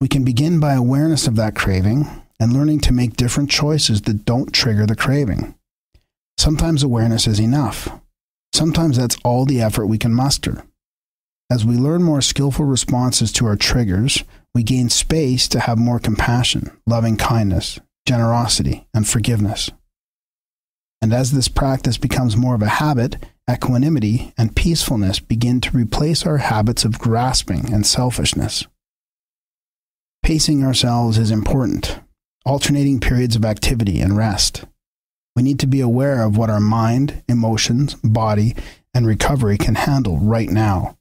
We can begin by awareness of that craving and learning to make different choices that don't trigger the craving. Sometimes awareness is enough. Sometimes that's all the effort we can muster. As we learn more skillful responses to our triggers, we gain space to have more compassion, loving kindness, generosity, and forgiveness. And as this practice becomes more of a habit, equanimity and peacefulness begin to replace our habits of grasping and selfishness. Pacing ourselves is important, alternating periods of activity and rest. We need to be aware of what our mind, emotions, body, and recovery can handle right now,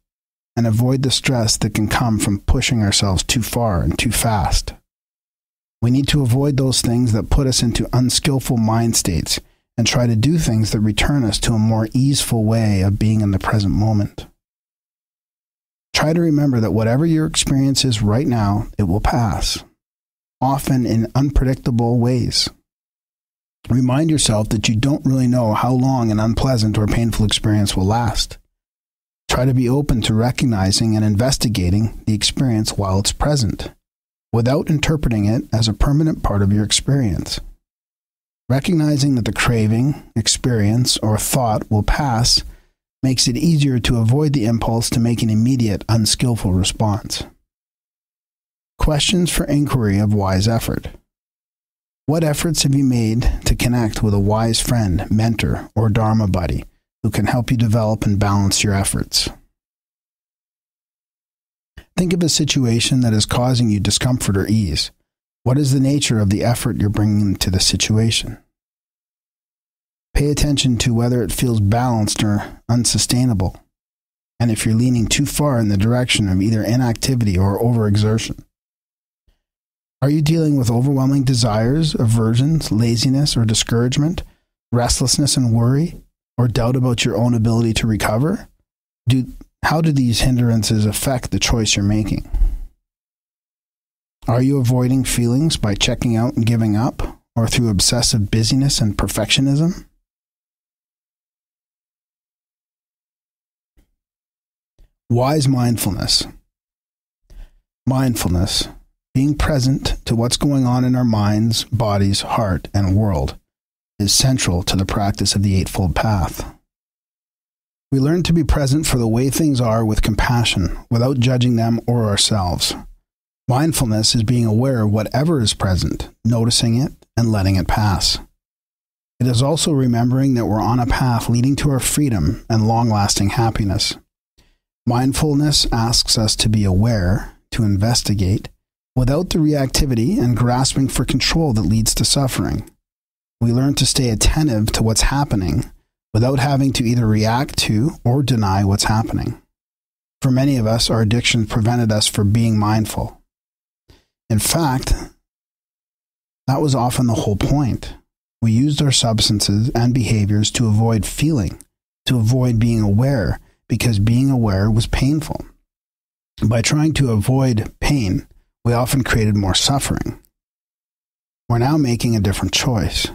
and avoid the stress that can come from pushing ourselves too far and too fast. We need to avoid those things that put us into unskillful mind states and try to do things that return us to a more easeful way of being in the present moment. Try to remember that whatever your experience is right now, it will pass, often in unpredictable ways. Remind yourself that you don't really know how long an unpleasant or painful experience will last. Try to be open to recognizing and investigating the experience while it's present, without interpreting it as a permanent part of your experience. Recognizing that the craving, experience, or thought will pass makes it easier to avoid the impulse to make an immediate, unskillful response. Questions for inquiry of wise effort. What efforts have you made to connect with a wise friend, mentor, or Dharma buddy who can help you develop and balance your efforts? Think of a situation that is causing you discomfort or ease. What is the nature of the effort you're bringing to the situation? Pay attention to whether it feels balanced or unsustainable, and if you're leaning too far in the direction of either inactivity or overexertion. Are you dealing with overwhelming desires, aversions, laziness or discouragement, restlessness and worry, or doubt about your own ability to recover? Do, how do these hindrances affect the choice you're making? Are you avoiding feelings by checking out and giving up, or through obsessive busyness and perfectionism? Wise mindfulness. Mindfulness, being present to what's going on in our minds, bodies, heart, and world, is central to the practice of the Eightfold Path. We learn to be present for the way things are with compassion, without judging them or ourselves. Mindfulness is being aware of whatever is present, noticing it, and letting it pass. It is also remembering that we're on a path leading to our freedom and long-lasting happiness. Mindfulness asks us to be aware, to investigate, without the reactivity and grasping for control that leads to suffering. We learn to stay attentive to what's happening without having to either react to or deny what's happening. For many of us, our addiction prevented us from being mindful. In fact, that was often the whole point. We used our substances and behaviors to avoid feeling, to avoid being aware, because being aware was painful. By trying to avoid pain, we often created more suffering. We're now making a different choice.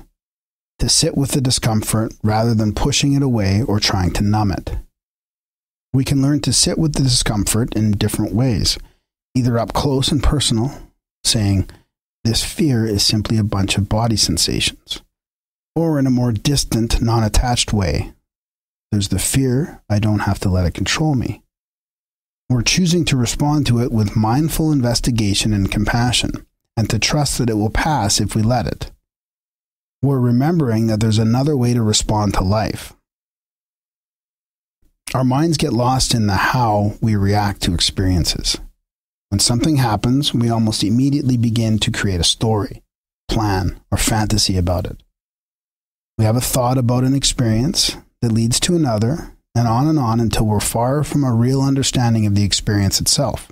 To sit with the discomfort rather than pushing it away or trying to numb it. We can learn to sit with the discomfort in different ways, either up close and personal, saying, this fear is simply a bunch of body sensations, or in a more distant, non-attached way. There's the fear, I don't have to let it control me. We're choosing to respond to it with mindful investigation and compassion, and to trust that it will pass if we let it. We're remembering that there's another way to respond to life. Our minds get lost in the how we react to experiences. When something happens, we almost immediately begin to create a story, plan, or fantasy about it. We have a thought about an experience that leads to another, and on and on until we're far from a real understanding of the experience itself.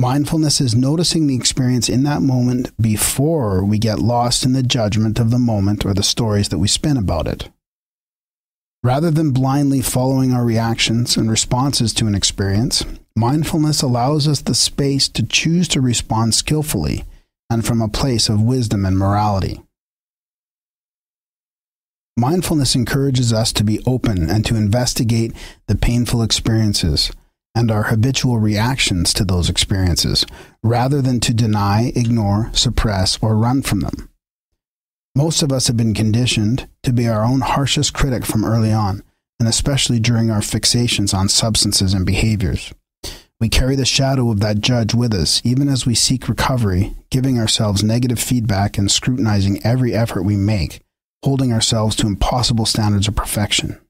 Mindfulness is noticing the experience in that moment before we get lost in the judgment of the moment or the stories that we spin about it. Rather than blindly following our reactions and responses to an experience, mindfulness allows us the space to choose to respond skillfully and from a place of wisdom and morality. Mindfulness encourages us to be open and to investigate the painful experiences and our habitual reactions to those experiences, rather than to deny, ignore, suppress, or run from them. Most of us have been conditioned to be our own harshest critic from early on, and especially during our fixations on substances and behaviors. We carry the shadow of that judge with us, even as we seek recovery, giving ourselves negative feedback and scrutinizing every effort we make, holding ourselves to impossible standards of perfection.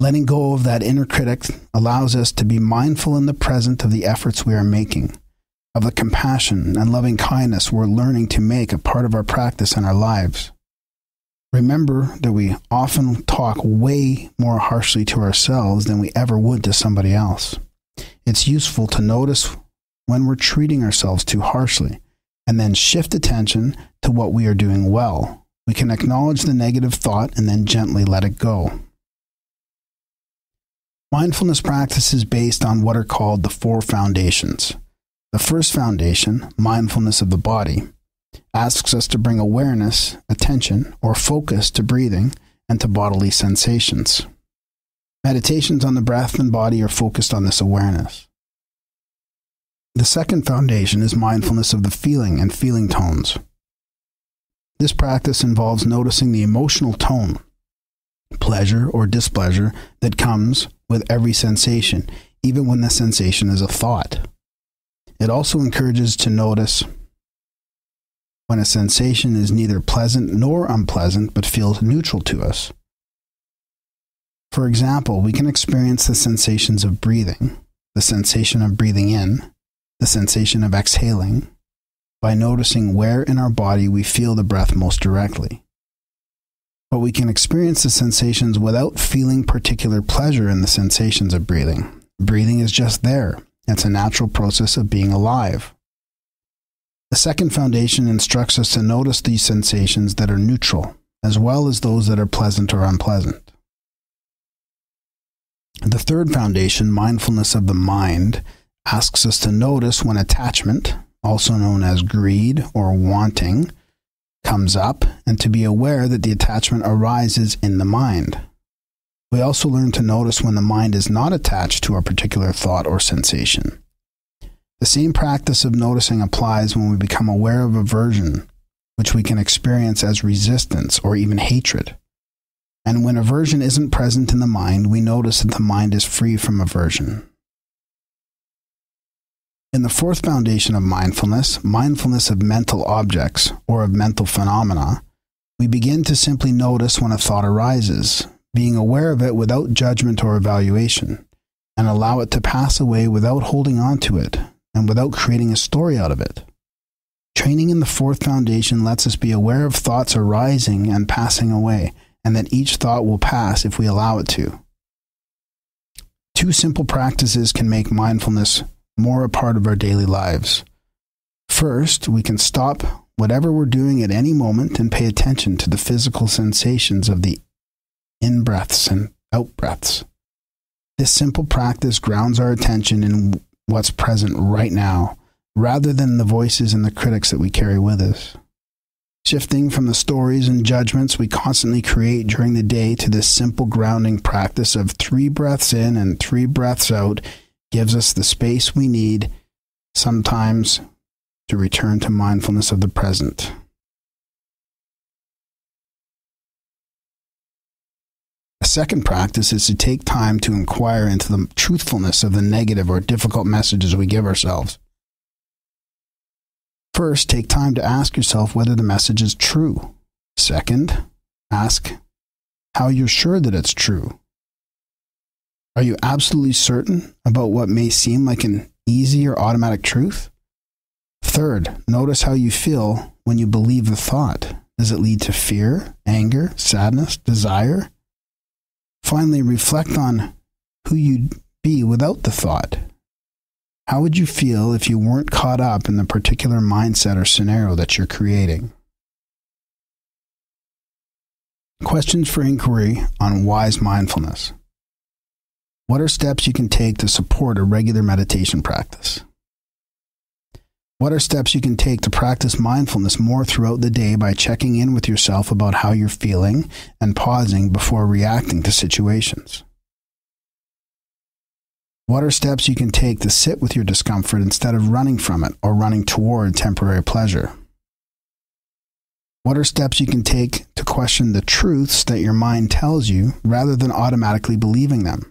Letting go of that inner critic allows us to be mindful in the present of the efforts we are making, of the compassion and loving kindness we're learning to make a part of our practice and our lives. Remember that we often talk way more harshly to ourselves than we ever would to somebody else. It's useful to notice when we're treating ourselves too harshly, and then shift attention to what we are doing well. We can acknowledge the negative thought and then gently let it go. Mindfulness practice is based on what are called the four foundations. The first foundation, mindfulness of the body, asks us to bring awareness, attention, or focus to breathing and to bodily sensations. Meditations on the breath and body are focused on this awareness. The second foundation is mindfulness of the feeling and feeling tones. This practice involves noticing the emotional tone, pleasure or displeasure, that comes with every sensation, even when the sensation is a thought. It also encourages to notice when a sensation is neither pleasant nor unpleasant, but feels neutral to us. For example, we can experience the sensations of breathing, the sensation of breathing in, the sensation of exhaling, by noticing where in our body we feel the breath most directly. But we can experience the sensations without feeling particular pleasure in the sensations of breathing. Breathing is just there. It's a natural process of being alive. The second foundation instructs us to notice these sensations that are neutral, as well as those that are pleasant or unpleasant. The third foundation, mindfulness of the mind, asks us to notice when attachment, also known as greed or wanting, comes up and to be aware that the attachment arises in the mind. We also learn to notice when the mind is not attached to a particular thought or sensation. The same practice of noticing applies when we become aware of aversion, which we can experience as resistance or even hatred. And when aversion isn't present in the mind, we notice that the mind is free from aversion. In the fourth foundation of mindfulness, mindfulness of mental objects or of mental phenomena, we begin to simply notice when a thought arises, being aware of it without judgment or evaluation, and allow it to pass away without holding on to it, and without creating a story out of it. Training in the fourth foundation lets us be aware of thoughts arising and passing away, and that each thought will pass if we allow it to. Two simple practices can make mindfulness more a part of our daily lives. First, we can stop whatever we're doing at any moment and pay attention to the physical sensations of the in-breaths and out-breaths. This simple practice grounds our attention in what's present right now, rather than the voices and the critics that we carry with us. Shifting from the stories and judgments we constantly create during the day to this simple grounding practice of three breaths in and three breaths out gives us the space we need sometimes to return to mindfulness of the present. A second practice is to take time to inquire into the truthfulness of the negative or difficult messages we give ourselves. First, take time to ask yourself whether the message is true. Second, ask how you're sure that it's true. Are you absolutely certain about what may seem like an easy or automatic truth? Third, notice how you feel when you believe the thought. Does it lead to fear, anger, sadness, desire? Finally, reflect on who you'd be without the thought. How would you feel if you weren't caught up in the particular mindset or scenario that you're creating? Questions for inquiry on wise mindfulness. What are steps you can take to support a regular meditation practice? What are steps you can take to practice mindfulness more throughout the day by checking in with yourself about how you're feeling and pausing before reacting to situations? What are steps you can take to sit with your discomfort instead of running from it or running toward temporary pleasure? What are steps you can take to question the truths that your mind tells you rather than automatically believing them?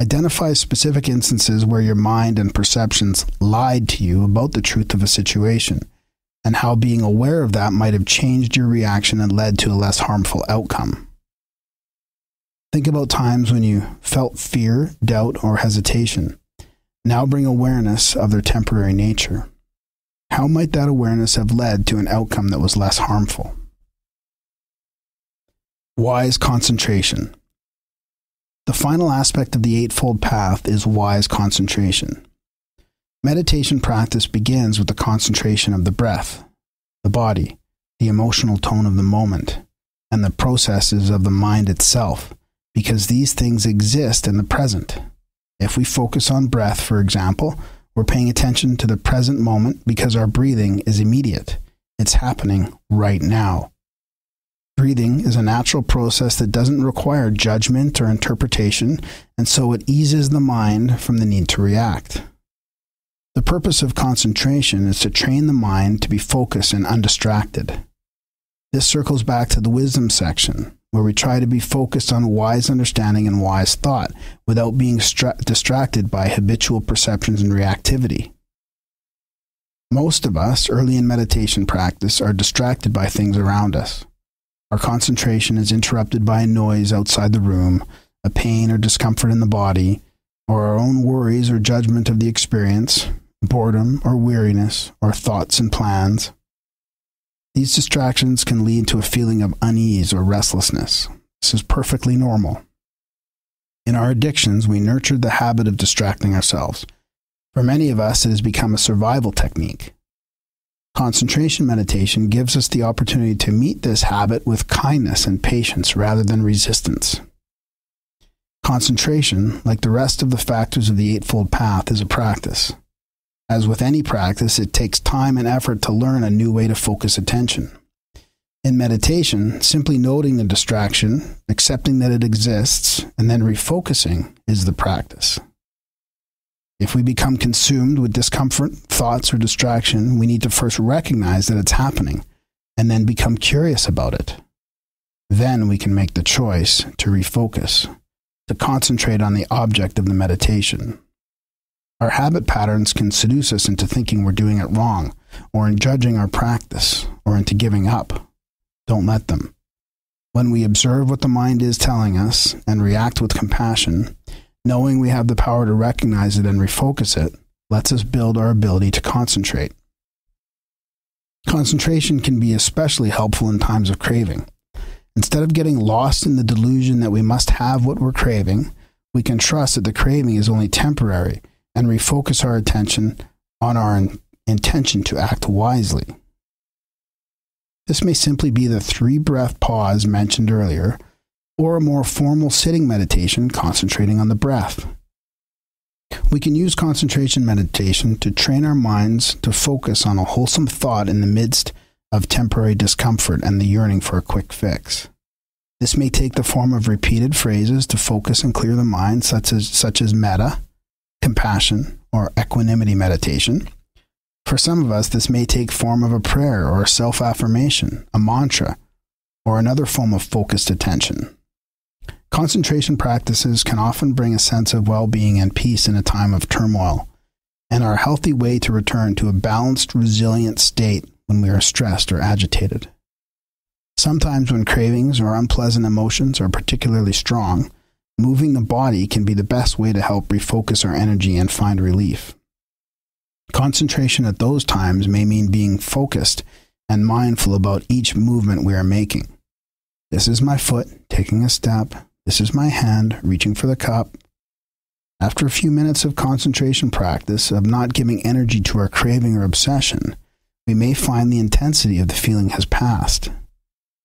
Identify specific instances where your mind and perceptions lied to you about the truth of a situation, and how being aware of that might have changed your reaction and led to a less harmful outcome. Think about times when you felt fear, doubt, or hesitation. Now bring awareness of their temporary nature. How might that awareness have led to an outcome that was less harmful? Wise concentration. The final aspect of the Eightfold Path is wise concentration. Meditation practice begins with the concentration of the breath, the body, the emotional tone of the moment, and the processes of the mind itself, because these things exist in the present. If we focus on breath, for example, we're paying attention to the present moment because our breathing is immediate. It's happening right now. Breathing is a natural process that doesn't require judgment or interpretation, and so it eases the mind from the need to react. The purpose of concentration is to train the mind to be focused and undistracted. This circles back to the wisdom section, where we try to be focused on wise understanding and wise thought without being distracted by habitual perceptions and reactivity. Most of us, early in meditation practice, are distracted by things around us. Our concentration is interrupted by a noise outside the room, a pain or discomfort in the body, or our own worries or judgment of the experience, boredom or weariness, or thoughts and plans. These distractions can lead to a feeling of unease or restlessness. This is perfectly normal. In our addictions, we nurtured the habit of distracting ourselves. For many of us, it has become a survival technique. Concentration meditation gives us the opportunity to meet this habit with kindness and patience rather than resistance. Concentration, like the rest of the factors of the Eightfold Path, is a practice. As with any practice, it takes time and effort to learn a new way to focus attention. In meditation, simply noting the distraction, accepting that it exists, and then refocusing is the practice. If we become consumed with discomfort, thoughts, or distraction, we need to first recognize that it's happening, and then become curious about it. Then we can make the choice to refocus, to concentrate on the object of the meditation. Our habit patterns can seduce us into thinking we're doing it wrong, or in judging our practice, or into giving up. Don't let them. When we observe what the mind is telling us and react with compassion, knowing we have the power to recognize it and refocus it, lets us build our ability to concentrate. Concentration can be especially helpful in times of craving. Instead of getting lost in the delusion that we must have what we're craving, we can trust that the craving is only temporary and refocus our attention on our intention to act wisely. This may simply be the three-breath pause mentioned earlier, or a more formal sitting meditation concentrating on the breath. We can use concentration meditation to train our minds to focus on a wholesome thought in the midst of temporary discomfort and the yearning for a quick fix. This may take the form of repeated phrases to focus and clear the mind, such as, such as metta, compassion, or equanimity meditation. For some of us, this may take form of a prayer or a self-affirmation, a mantra, or another form of focused attention. Concentration practices can often bring a sense of well-being and peace in a time of turmoil, and are a healthy way to return to a balanced, resilient state when we are stressed or agitated. Sometimes when cravings or unpleasant emotions are particularly strong, moving the body can be the best way to help refocus our energy and find relief. Concentration at those times may mean being focused and mindful about each movement we are making. This is my foot, taking a step. This is my hand, reaching for the cup. After a few minutes of concentration practice, of not giving energy to our craving or obsession, we may find the intensity of the feeling has passed.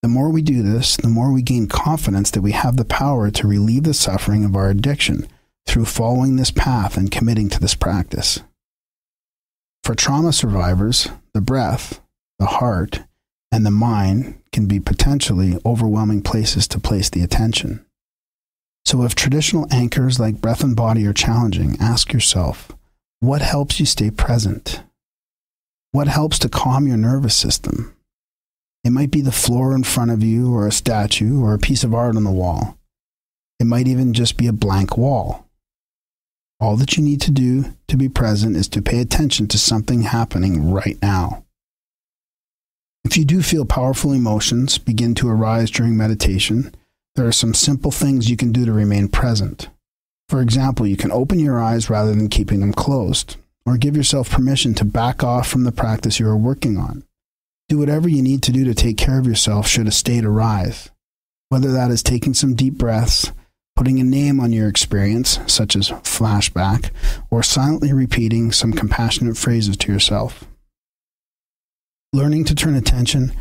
The more we do this, the more we gain confidence that we have the power to relieve the suffering of our addiction through following this path and committing to this practice. For trauma survivors, the breath, the heart, and the mind can be potentially overwhelming places to place the attention. So if traditional anchors like breath and body are challenging, ask yourself, what helps you stay present? What helps to calm your nervous system? It might be the floor in front of you, or a statue, or a piece of art on the wall. It might even just be a blank wall. All that you need to do to be present is to pay attention to something happening right now. If you do feel powerful emotions begin to arise during meditation, there are some simple things you can do to remain present. For example, you can open your eyes rather than keeping them closed, or give yourself permission to back off from the practice you are working on. Do whatever you need to do to take care of yourself should a state arise, whether that is taking some deep breaths, putting a name on your experience, such as flashback, or silently repeating some compassionate phrases to yourself. Learning to turn attention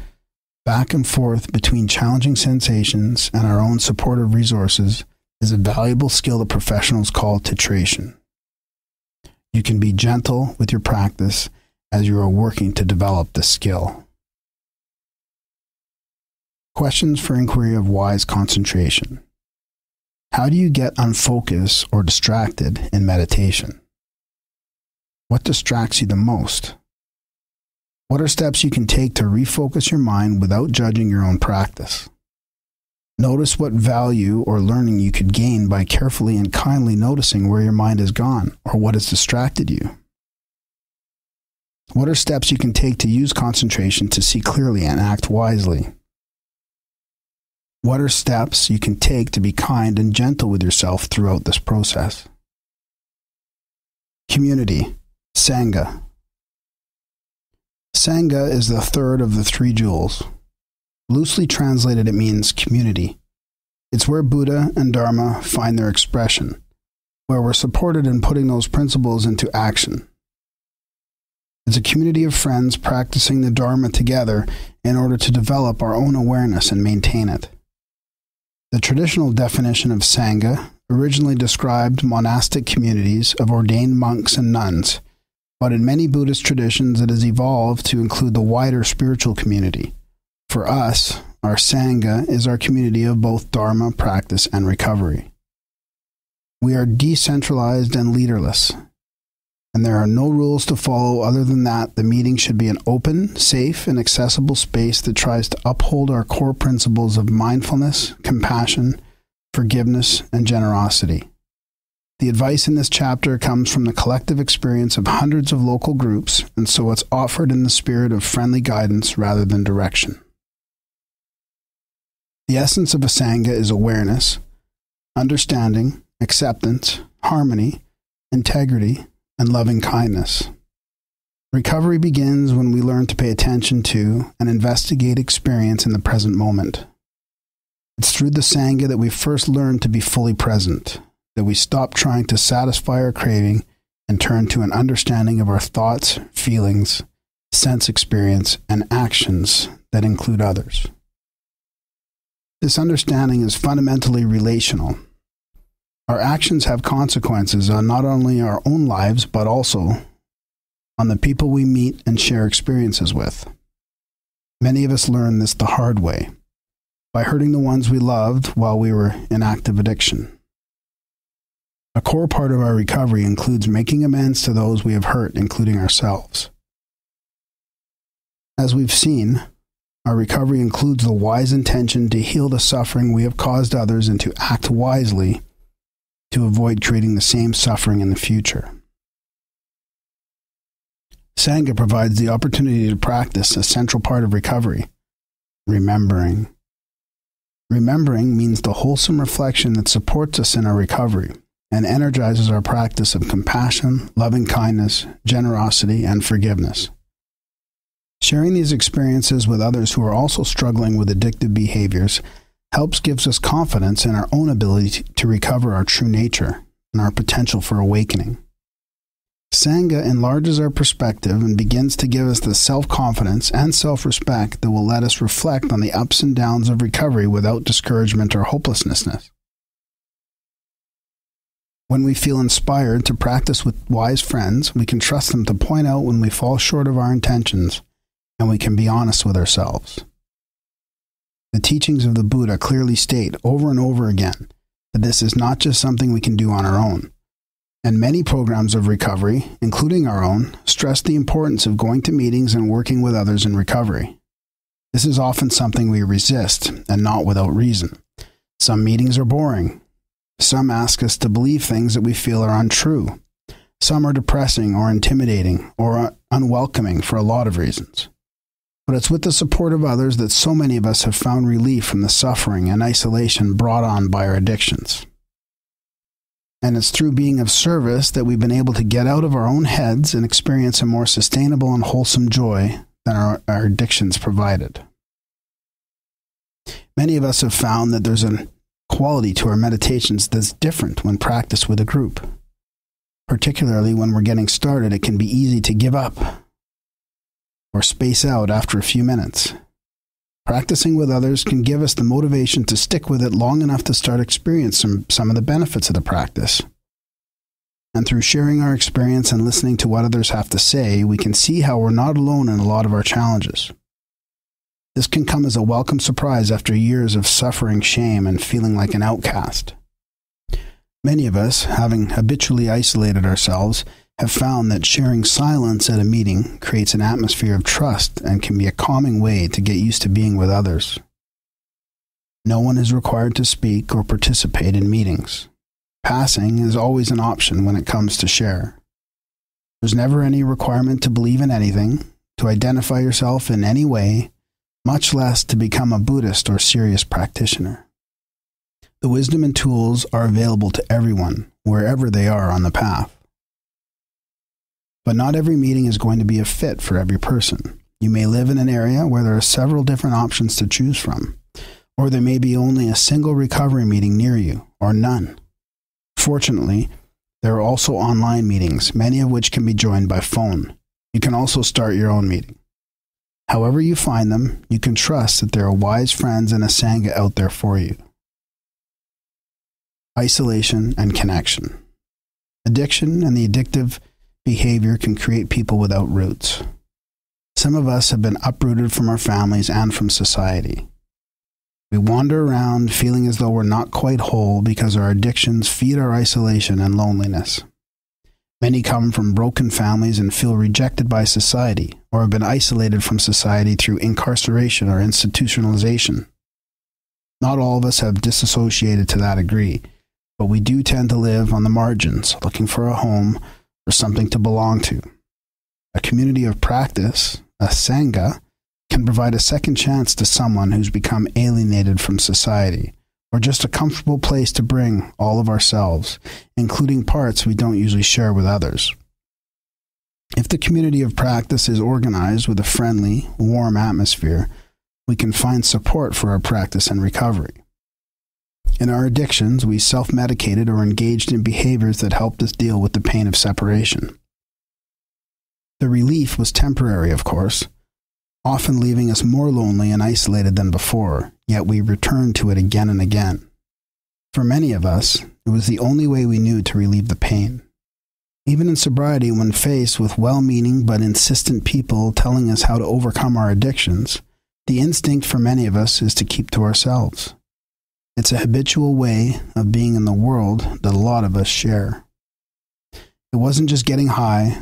back and forth between challenging sensations and our own supportive resources is a valuable skill that professionals call titration. You can be gentle with your practice as you are working to develop this skill. Questions for inquiry of wise concentration. How do you get unfocused or distracted in meditation? What distracts you the most? What are steps you can take to refocus your mind without judging your own practice? Notice what value or learning you could gain by carefully and kindly noticing where your mind has gone or what has distracted you. What are steps you can take to use concentration to see clearly and act wisely? What are steps you can take to be kind and gentle with yourself throughout this process? Community, Sangha. Sangha is the third of the three jewels. Loosely translated, it means community. It's where Buddha and Dharma find their expression, where we're supported in putting those principles into action. It's a community of friends practicing the Dharma together in order to develop our own awareness and maintain it. The traditional definition of Sangha originally described monastic communities of ordained monks and nuns, but in many Buddhist traditions it has evolved to include the wider spiritual community. For us, our Sangha is our community of both Dharma practice and recovery. We are decentralized and leaderless, and there are no rules to follow other than that the meeting should be an open, safe, and accessible space that tries to uphold our core principles of mindfulness, compassion, forgiveness, and generosity. The advice in this chapter comes from the collective experience of hundreds of local groups, and so it's offered in the spirit of friendly guidance rather than direction. The essence of a Sangha is awareness, understanding, acceptance, harmony, integrity, and loving kindness. Recovery begins when we learn to pay attention to and investigate experience in the present moment. It's through the Sangha that we first learn to be fully present, that we stop trying to satisfy our craving and turn to an understanding of our thoughts, feelings, sense experience, and actions that include others. This understanding is fundamentally relational. Our actions have consequences on not only our own lives, but also on the people we meet and share experiences with. Many of us learn this the hard way, by hurting the ones we loved while we were in active addiction. A core part of our recovery includes making amends to those we have hurt, including ourselves. As we've seen, our recovery includes the wise intention to heal the suffering we have caused others and to act wisely to avoid creating the same suffering in the future. Sangha provides the opportunity to practice a central part of recovery, remembering. Remembering means the wholesome reflection that supports us in our recovery and energizes our practice of compassion, loving kindness, generosity, and forgiveness. Sharing these experiences with others who are also struggling with addictive behaviors helps gives us confidence in our own ability to recover our true nature and our potential for awakening. Sangha enlarges our perspective and begins to give us the self-confidence and self-respect that will let us reflect on the ups and downs of recovery without discouragement or hopelessness. When we feel inspired to practice with wise friends, we can trust them to point out when we fall short of our intentions, and we can be honest with ourselves. The teachings of the Buddha clearly state over and over again that this is not just something we can do on our own. And many programs of recovery, including our own, stress the importance of going to meetings and working with others in recovery. This is often something we resist, and not without reason. Some meetings are boring. Some ask us to believe things that we feel are untrue. Some are depressing or intimidating or unwelcoming for a lot of reasons. But it's with the support of others that so many of us have found relief from the suffering and isolation brought on by our addictions. And it's through being of service that we've been able to get out of our own heads and experience a more sustainable and wholesome joy than our, our addictions provided. Many of us have found that there's a quality to our meditations that's different when practiced with a group. Particularly when we're getting started, it can be easy to give up or space out after a few minutes. Practicing with others can give us the motivation to stick with it long enough to start experiencing some, some of the benefits of the practice. And through sharing our experience and listening to what others have to say, we can see how we're not alone in a lot of our challenges. This can come as a welcome surprise after years of suffering, shame, and feeling like an outcast. Many of us, having habitually isolated ourselves, have found that sharing silence at a meeting creates an atmosphere of trust and can be a calming way to get used to being with others. No one is required to speak or participate in meetings. Passing is always an option when it comes to share. There's never any requirement to believe in anything, to identify yourself in any way, much less to become a Buddhist or serious practitioner. The wisdom and tools are available to everyone, wherever they are on the path. But not every meeting is going to be a fit for every person. You may live in an area where there are several different options to choose from, or there may be only a single recovery meeting near you, or none. Fortunately, there are also online meetings, many of which can be joined by phone. You can also start your own meeting. However you find them, you can trust that there are wise friends and a Sangha out there for you. Isolation and connection. Addiction and the addictive behavior can create people without roots. Some of us have been uprooted from our families and from society. We wander around feeling as though we're not quite whole because our addictions feed our isolation and loneliness. Many come from broken families and feel rejected by society, or have been isolated from society through incarceration or institutionalization. Not all of us have disassociated to that degree, but we do tend to live on the margins, looking for a home or something to belong to. A community of practice, a Sangha, can provide a second chance to someone who's become alienated from society, or just a comfortable place to bring all of ourselves, including parts we don't usually share with others. If the community of practice is organized with a friendly, warm atmosphere, we can find support for our practice and recovery. In our addictions, we self-medicated or engaged in behaviors that helped us deal with the pain of separation. The relief was temporary, of course, often leaving us more lonely and isolated than before, yet we returned to it again and again. For many of us, it was the only way we knew to relieve the pain. Even in sobriety, when faced with well-meaning but insistent people telling us how to overcome our addictions, the instinct for many of us is to keep to ourselves. It's a habitual way of being in the world that a lot of us share. It wasn't just getting high,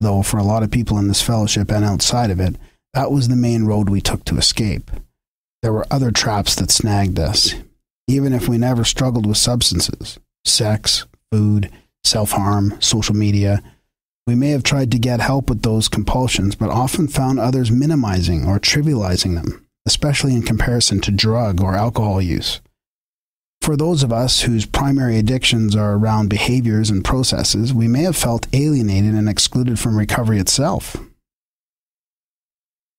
though for a lot of people in this fellowship and outside of it, that was the main road we took to escape. There were other traps that snagged us, even if we never struggled with substances, sex, food, self-harm, social media. We may have tried to get help with those compulsions, but often found others minimizing or trivializing them, especially in comparison to drug or alcohol use. For those of us whose primary addictions are around behaviors and processes, we may have felt alienated and excluded from recovery itself.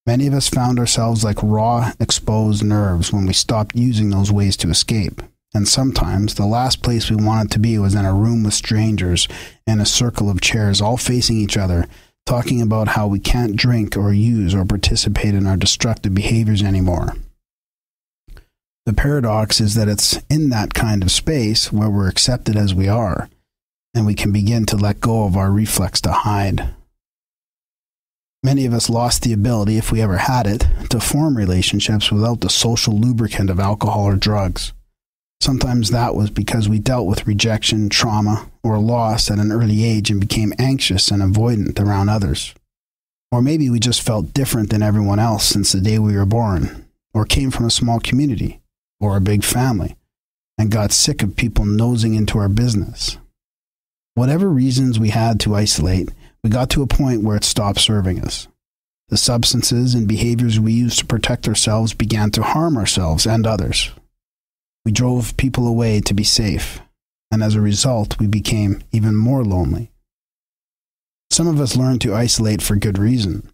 Many of us found ourselves like raw, exposed nerves when we stopped using those ways to escape, and sometimes the last place we wanted to be was in a room with strangers and a circle of chairs all facing each other, talking about how we can't drink or use or participate in our destructive behaviors anymore. The paradox is that it's in that kind of space where we're accepted as we are, and we can begin to let go of our reflex to hide. Many of us lost the ability, if we ever had it, to form relationships without the social lubricant of alcohol or drugs. Sometimes that was because we dealt with rejection, trauma, or loss at an early age and became anxious and avoidant around others. Or maybe we just felt different than everyone else since the day we were born, or came from a small community, or a big family, and got sick of people nosing into our business. Whatever reasons we had to isolate, we got to a point where it stopped serving us. The substances and behaviors we used to protect ourselves began to harm ourselves and others. We drove people away to be safe, and as a result, we became even more lonely. Some of us learned to isolate for good reason.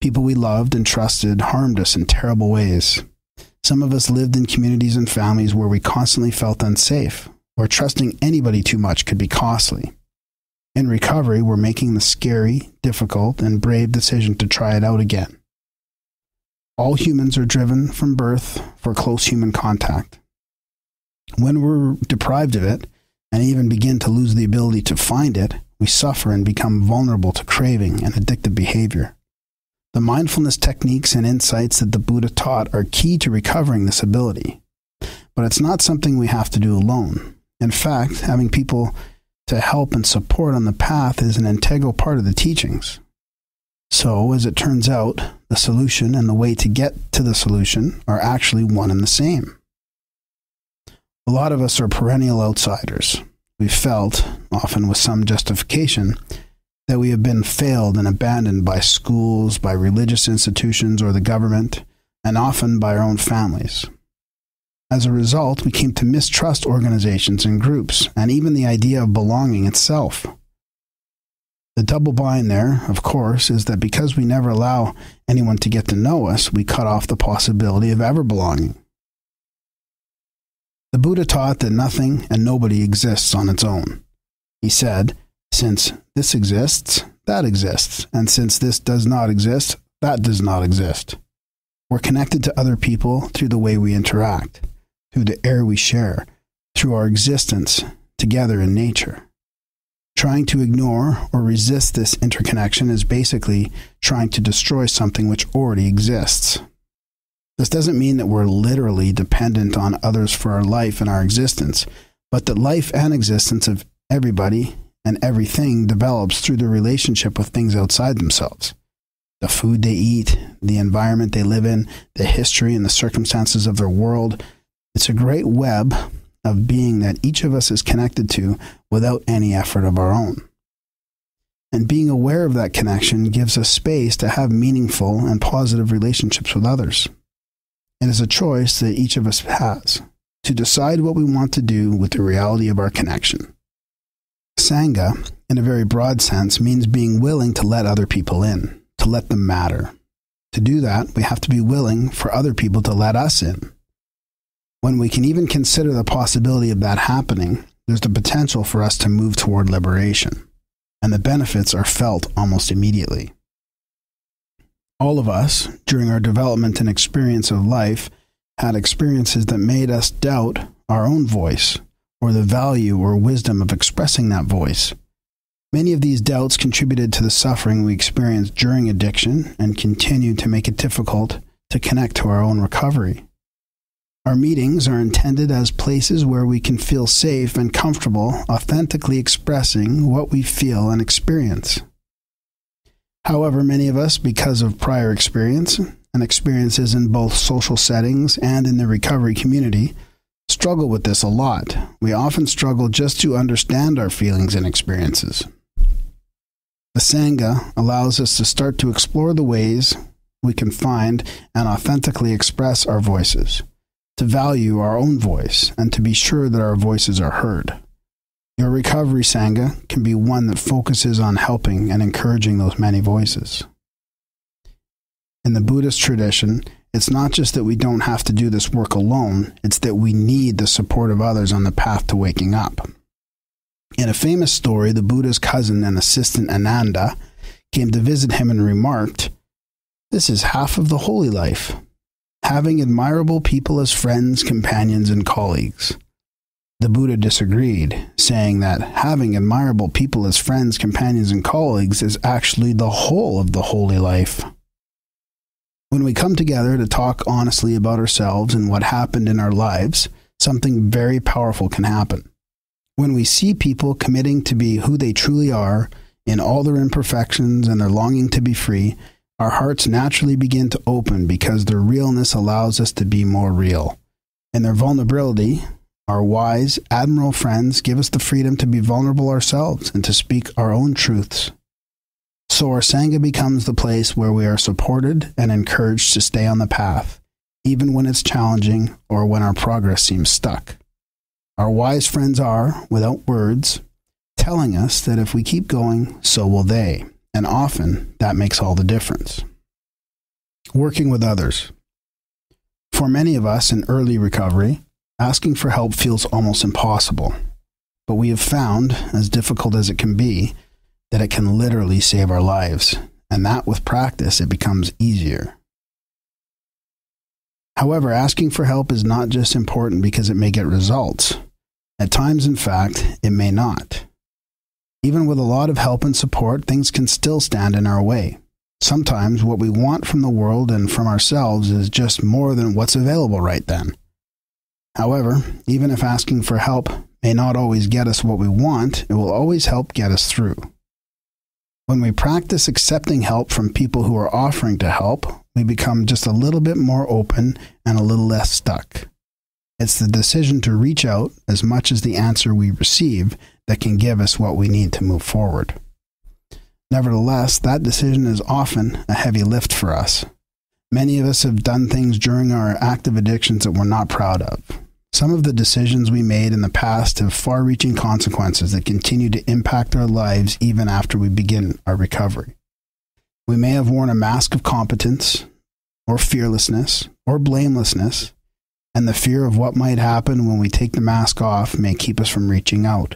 People we loved and trusted harmed us in terrible ways. Some of us lived in communities and families where we constantly felt unsafe, where trusting anybody too much could be costly. In recovery, we're making the scary, difficult, and brave decision to try it out again. All humans are driven from birth for close human contact. When we're deprived of it, and even begin to lose the ability to find it, we suffer and become vulnerable to craving and addictive behavior. The mindfulness techniques and insights that the Buddha taught are key to recovering this ability. But it's not something we have to do alone. In fact, having people to help and support on the path is an integral part of the teachings. So, as it turns out, the solution and the way to get to the solution are actually one and the same. A lot of us are perennial outsiders. We felt, often with some justification, that we have been failed and abandoned by schools, by religious institutions or the government, and often by our own families. As a result, we came to mistrust organizations and groups, and even the idea of belonging itself. The double bind there, of course, is that because we never allow anyone to get to know us, we cut off the possibility of ever belonging. The Buddha taught that nothing and nobody exists on its own. He said, since this exists, that exists, and since this does not exist, that does not exist. We're connected to other people through the way we interact, through the air we share, through our existence together in nature. Trying to ignore or resist this interconnection is basically trying to destroy something which already exists. This doesn't mean that we're literally dependent on others for our life and our existence, but that life and existence of everybody and everything develops through their relationship with things outside themselves. The food they eat, the environment they live in, the history and the circumstances of their world. It's a great web of being that each of us is connected to without any effort of our own. And being aware of that connection gives us space to have meaningful and positive relationships with others. It is a choice that each of us has to decide what we want to do with the reality of our connection. Sangha, in a very broad sense, means being willing to let other people in, to let them matter. To do that, we have to be willing for other people to let us in. When we can even consider the possibility of that happening, there's the potential for us to move toward liberation, and the benefits are felt almost immediately. All of us, during our development and experience of life, had experiences that made us doubt our own voice, or the value or wisdom of expressing that voice. Many of these doubts contributed to the suffering we experienced during addiction and continue to make it difficult to connect to our own recovery. Our meetings are intended as places where we can feel safe and comfortable authentically expressing what we feel and experience. However, many of us, because of prior experience and experiences in both social settings and in the recovery community, struggle with this a lot. We often struggle just to understand our feelings and experiences. The Sangha allows us to start to explore the ways we can find and authentically express our voices, to value our own voice, and to be sure that our voices are heard. Your recovery Sangha can be one that focuses on helping and encouraging those many voices. In the Buddhist tradition, it's not just that we don't have to do this work alone, it's that we need the support of others on the path to waking up. In a famous story, the Buddha's cousin and assistant Ananda came to visit him and remarked, "This is half of the holy life, having admirable people as friends, companions, and colleagues." The Buddha disagreed, saying that having admirable people as friends, companions, and colleagues is actually the whole of the holy life. When we come together to talk honestly about ourselves and what happened in our lives, something very powerful can happen. When we see people committing to be who they truly are, in all their imperfections and their longing to be free, our hearts naturally begin to open because their realness allows us to be more real. In their vulnerability, our wise, admirable friends give us the freedom to be vulnerable ourselves and to speak our own truths. So our Sangha becomes the place where we are supported and encouraged to stay on the path, even when it's challenging or when our progress seems stuck. Our wise friends are, without words, telling us that if we keep going, so will they. And often, that makes all the difference. Working with others. For many of us in early recovery, asking for help feels almost impossible. But we have found, as difficult as it can be, that it can literally save our lives. And that with practice, it becomes easier. However, asking for help is not just important because it may get results. At times, in fact, it may not. Even with a lot of help and support, things can still stand in our way. Sometimes what we want from the world and from ourselves is just more than what's available right then. However, even if asking for help may not always get us what we want, it will always help get us through. When we practice accepting help from people who are offering to help, we become just a little bit more open and a little less stuck. It's the decision to reach out as much as the answer we receive that can give us what we need to move forward. Nevertheless, that decision is often a heavy lift for us. Many of us have done things during our active addictions that we're not proud of. Some of the decisions we made in the past have far-reaching consequences that continue to impact our lives even after we begin our recovery. We may have worn a mask of competence, or fearlessness, or blamelessness, and the fear of what might happen when we take the mask off may keep us from reaching out.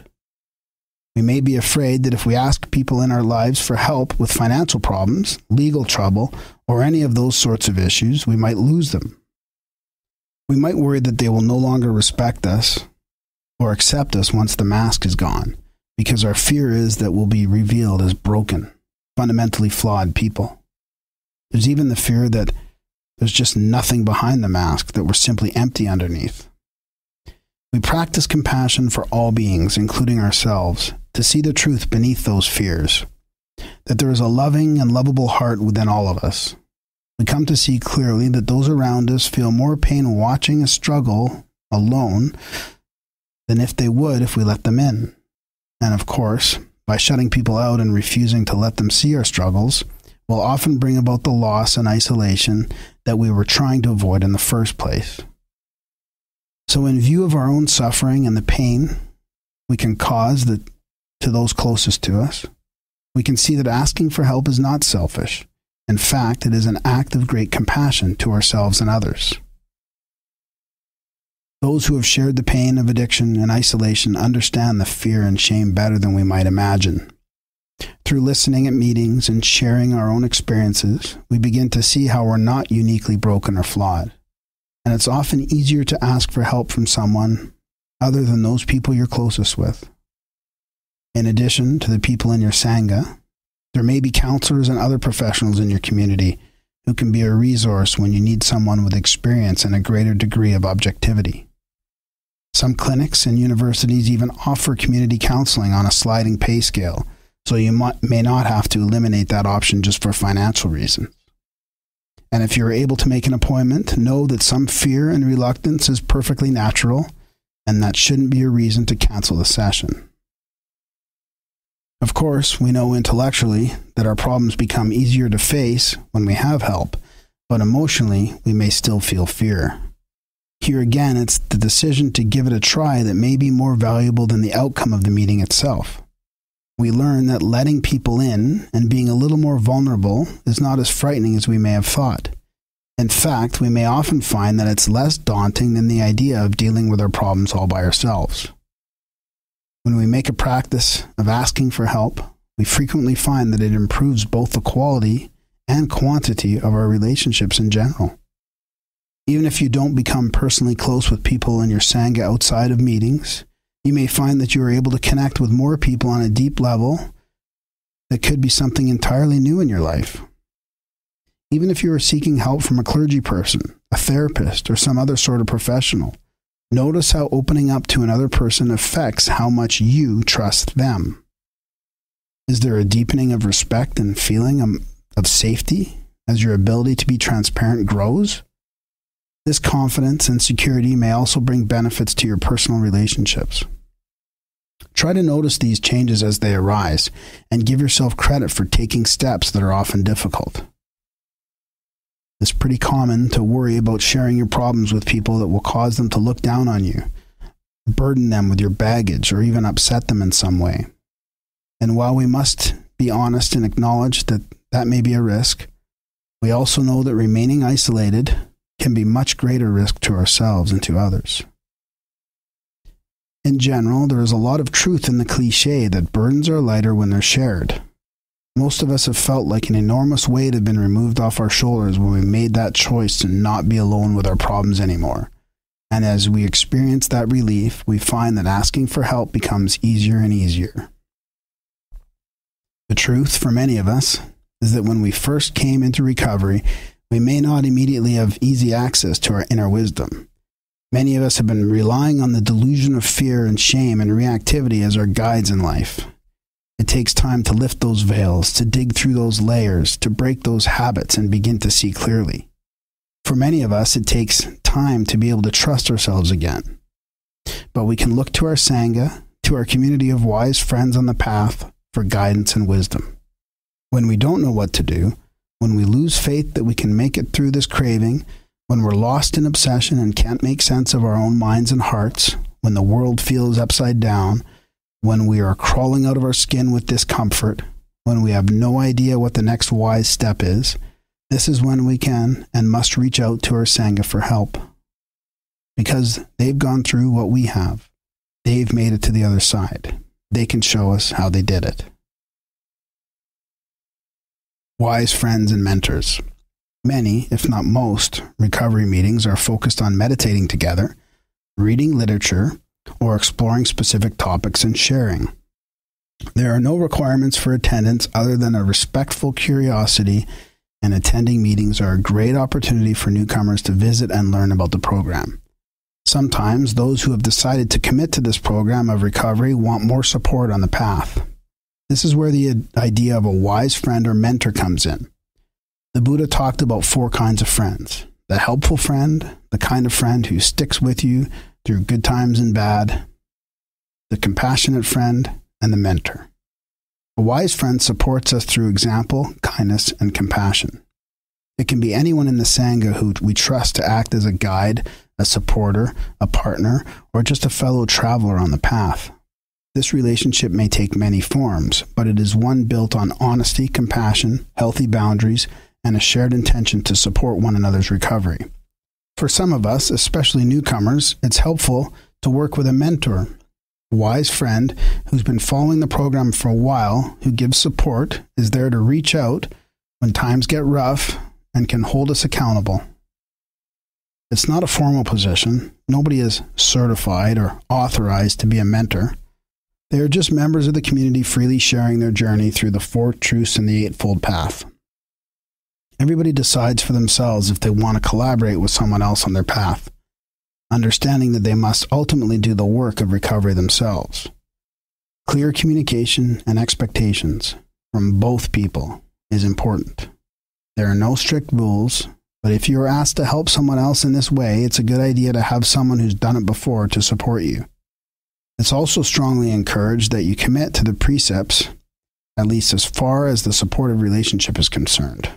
We may be afraid that if we ask people in our lives for help with financial problems, legal trouble, or any of those sorts of issues, we might lose them. We might worry that they will no longer respect us or accept us once the mask is gone, because our fear is that we'll be revealed as broken, fundamentally flawed people. There's even the fear that there's just nothing behind the mask, that we're simply empty underneath. We practice compassion for all beings, including ourselves, to see the truth beneath those fears, that there is a loving and lovable heart within all of us. We come to see clearly that those around us feel more pain watching a struggle alone than if they would if we let them in. And of course, by shutting people out and refusing to let them see our struggles, we'll often bring about the loss and isolation that we were trying to avoid in the first place. So in view of our own suffering and the pain we can cause the, to those closest to us, we can see that asking for help is not selfish. In fact, it is an act of great compassion to ourselves and others. Those who have shared the pain of addiction and isolation understand the fear and shame better than we might imagine. Through listening at meetings and sharing our own experiences, we begin to see how we're not uniquely broken or flawed. And it's often easier to ask for help from someone other than those people you're closest with. In addition to the people in your Sangha, there may be counselors and other professionals in your community who can be a resource when you need someone with experience and a greater degree of objectivity. Some clinics and universities even offer community counseling on a sliding pay scale, so you may not have to eliminate that option just for financial reasons. And if you're able to make an appointment, know that some fear and reluctance is perfectly natural, and that shouldn't be a reason to cancel the session. Of course, we know intellectually that our problems become easier to face when we have help, but emotionally, we may still feel fear. Here again, it's the decision to give it a try that may be more valuable than the outcome of the meeting itself. We learn that letting people in and being a little more vulnerable is not as frightening as we may have thought. In fact, we may often find that it's less daunting than the idea of dealing with our problems all by ourselves. When we make a practice of asking for help, we frequently find that it improves both the quality and quantity of our relationships in general. Even if you don't become personally close with people in your Sangha outside of meetings, you may find that you are able to connect with more people on a deep level that could be something entirely new in your life. Even if you are seeking help from a clergy person, a therapist, or some other sort of professional, notice how opening up to another person affects how much you trust them. Is there a deepening of respect and feeling of safety as your ability to be transparent grows? This confidence and security may also bring benefits to your personal relationships. Try to notice these changes as they arise and give yourself credit for taking steps that are often difficult. It's pretty common to worry about sharing your problems with people that will cause them to look down on you, burden them with your baggage, or even upset them in some way. And while we must be honest and acknowledge that that may be a risk, we also know that remaining isolated can be much greater risk to ourselves and to others. In general, there is a lot of truth in the cliche that burdens are lighter when they're shared. Most of us have felt like an enormous weight had been removed off our shoulders when we made that choice to not be alone with our problems anymore. And as we experience that relief, we find that asking for help becomes easier and easier. The truth for many of us is that when we first came into recovery, we may not immediately have easy access to our inner wisdom. Many of us have been relying on the delusion of fear and shame and reactivity as our guides in life. It takes time to lift those veils, to dig through those layers, to break those habits and begin to see clearly. For many of us, it takes time to be able to trust ourselves again. But we can look to our Sangha, to our community of wise friends on the path, for guidance and wisdom. When we don't know what to do, when we lose faith that we can make it through this craving, when we're lost in obsession and can't make sense of our own minds and hearts, when the world feels upside down, when we are crawling out of our skin with discomfort, when we have no idea what the next wise step is, this is when we can and must reach out to our Sangha for help. Because they've gone through what we have. They've made it to the other side. They can show us how they did it. Wise friends and mentors. Many, if not most, recovery meetings are focused on meditating together, reading literature, or exploring specific topics and sharing. There are no requirements for attendance other than a respectful curiosity, and attending meetings are a great opportunity for newcomers to visit and learn about the program. Sometimes those who have decided to commit to this program of recovery want more support on the path. This is where the idea of a wise friend or mentor comes in. The Buddha talked about four kinds of friends: the helpful friend, the kind of friend who sticks with you through good times and bad, the compassionate friend, and the mentor. A wise friend supports us through example, kindness, and compassion. It can be anyone in the Sangha who we trust to act as a guide, a supporter, a partner, or just a fellow traveler on the path. This relationship may take many forms, but it is one built on honesty, compassion, healthy boundaries, and a shared intention to support one another's recovery. For some of us, especially newcomers, it's helpful to work with a mentor, a wise friend who's been following the program for a while, who gives support, is there to reach out when times get rough, and can hold us accountable. It's not a formal position. Nobody is certified or authorized to be a mentor. They are just members of the community freely sharing their journey through the Four Truths and the Eightfold Path. Everybody decides for themselves if they want to collaborate with someone else on their path, understanding that they must ultimately do the work of recovery themselves. Clear communication and expectations from both people is important. There are no strict rules, but if you are asked to help someone else in this way, it's a good idea to have someone who's done it before to support you. It's also strongly encouraged that you commit to the precepts, at least as far as the supportive relationship is concerned.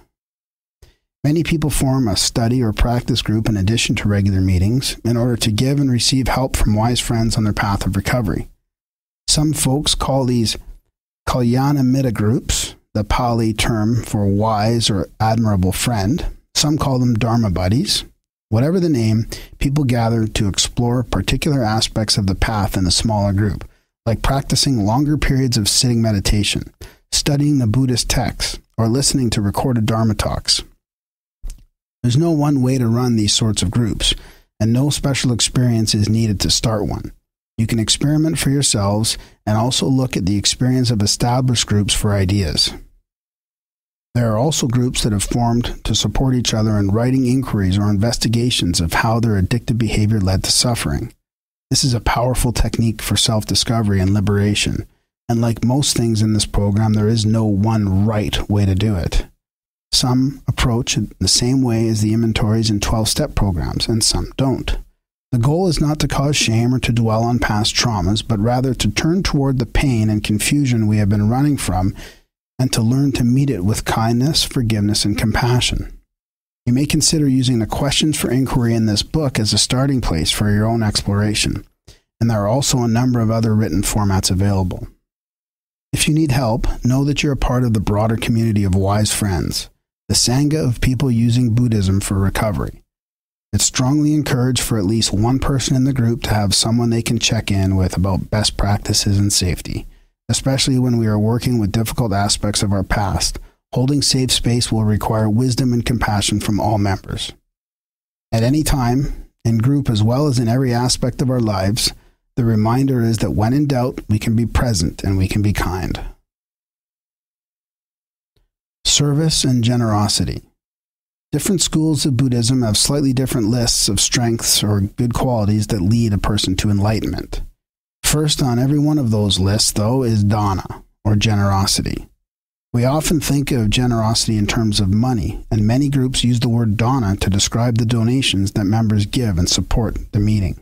Many people form a study or practice group in addition to regular meetings in order to give and receive help from wise friends on their path of recovery. Some folks call these Kalyanamitta groups, the Pali term for wise or admirable friend. Some call them Dharma buddies. Whatever the name, people gather to explore particular aspects of the path in a smaller group, like practicing longer periods of sitting meditation, studying the Buddhist texts, or listening to recorded Dharma talks. There's no one way to run these sorts of groups, and no special experience is needed to start one. You can experiment for yourselves and also look at the experience of established groups for ideas. There are also groups that have formed to support each other in writing inquiries or investigations of how their addictive behavior led to suffering. This is a powerful technique for self-discovery and liberation, and like most things in this program, there is no one right way to do it. Some approach it the same way as the inventories in twelve-step programs, and some don't. The goal is not to cause shame or to dwell on past traumas, but rather to turn toward the pain and confusion we have been running from and to learn to meet it with kindness, forgiveness, and compassion. You may consider using the questions for inquiry in this book as a starting place for your own exploration, and there are also a number of other written formats available. If you need help, know that you're a part of the broader community of wise friends, the Sangha of people using Buddhism for recovery. It's strongly encouraged for at least one person in the group to have someone they can check in with about best practices and safety, especially when we are working with difficult aspects of our past. Holding safe space will require wisdom and compassion from all members. At any time, in group as well as in every aspect of our lives, the reminder is that when in doubt, we can be present and we can be kind. Service and generosity. Different schools of Buddhism have slightly different lists of strengths or good qualities that lead a person to enlightenment. First on every one of those lists, though, is dana, or generosity. We often think of generosity in terms of money, and many groups use the word dana to describe the donations that members give and support the meeting.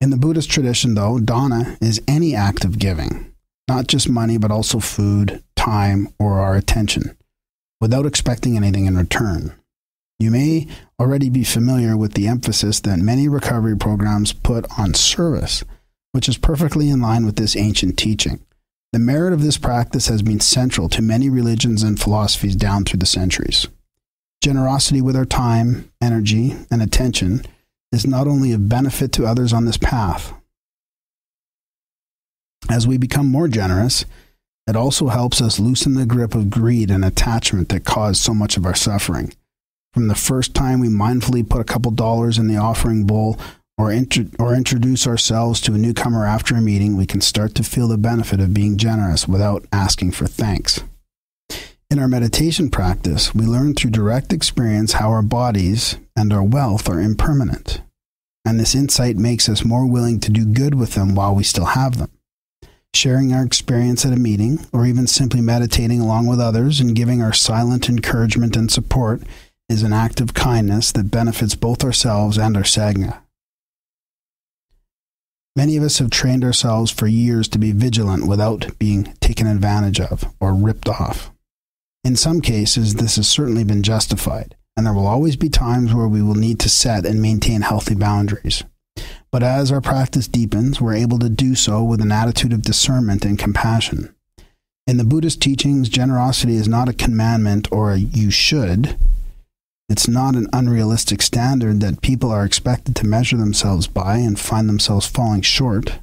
In the Buddhist tradition, though, dana is any act of giving, not just money, but also food, time, or our attention, without expecting anything in return. You may already be familiar with the emphasis that many recovery programs put on service, which is perfectly in line with this ancient teaching. The merit of this practice has been central to many religions and philosophies down through the centuries. Generosity with our time, energy, and attention is not only of benefit to others on this path. As we become more generous, it also helps us loosen the grip of greed and attachment that cause so much of our suffering. From the first time we mindfully put a couple dollars in the offering bowl or, inter or introduce ourselves to a newcomer after a meeting, we can start to feel the benefit of being generous without asking for thanks. In our meditation practice, we learn through direct experience how our bodies and our wealth are impermanent, and this insight makes us more willing to do good with them while we still have them. Sharing our experience at a meeting, or even simply meditating along with others and giving our silent encouragement and support, is an act of kindness that benefits both ourselves and our Sangha. Many of us have trained ourselves for years to be vigilant without being taken advantage of or ripped off. In some cases, this has certainly been justified, and there will always be times where we will need to set and maintain healthy boundaries. But as our practice deepens, we're able to do so with an attitude of discernment and compassion. In the Buddhist teachings, generosity is not a commandment or a you should. It's not an unrealistic standard that people are expected to measure themselves by and find themselves falling short.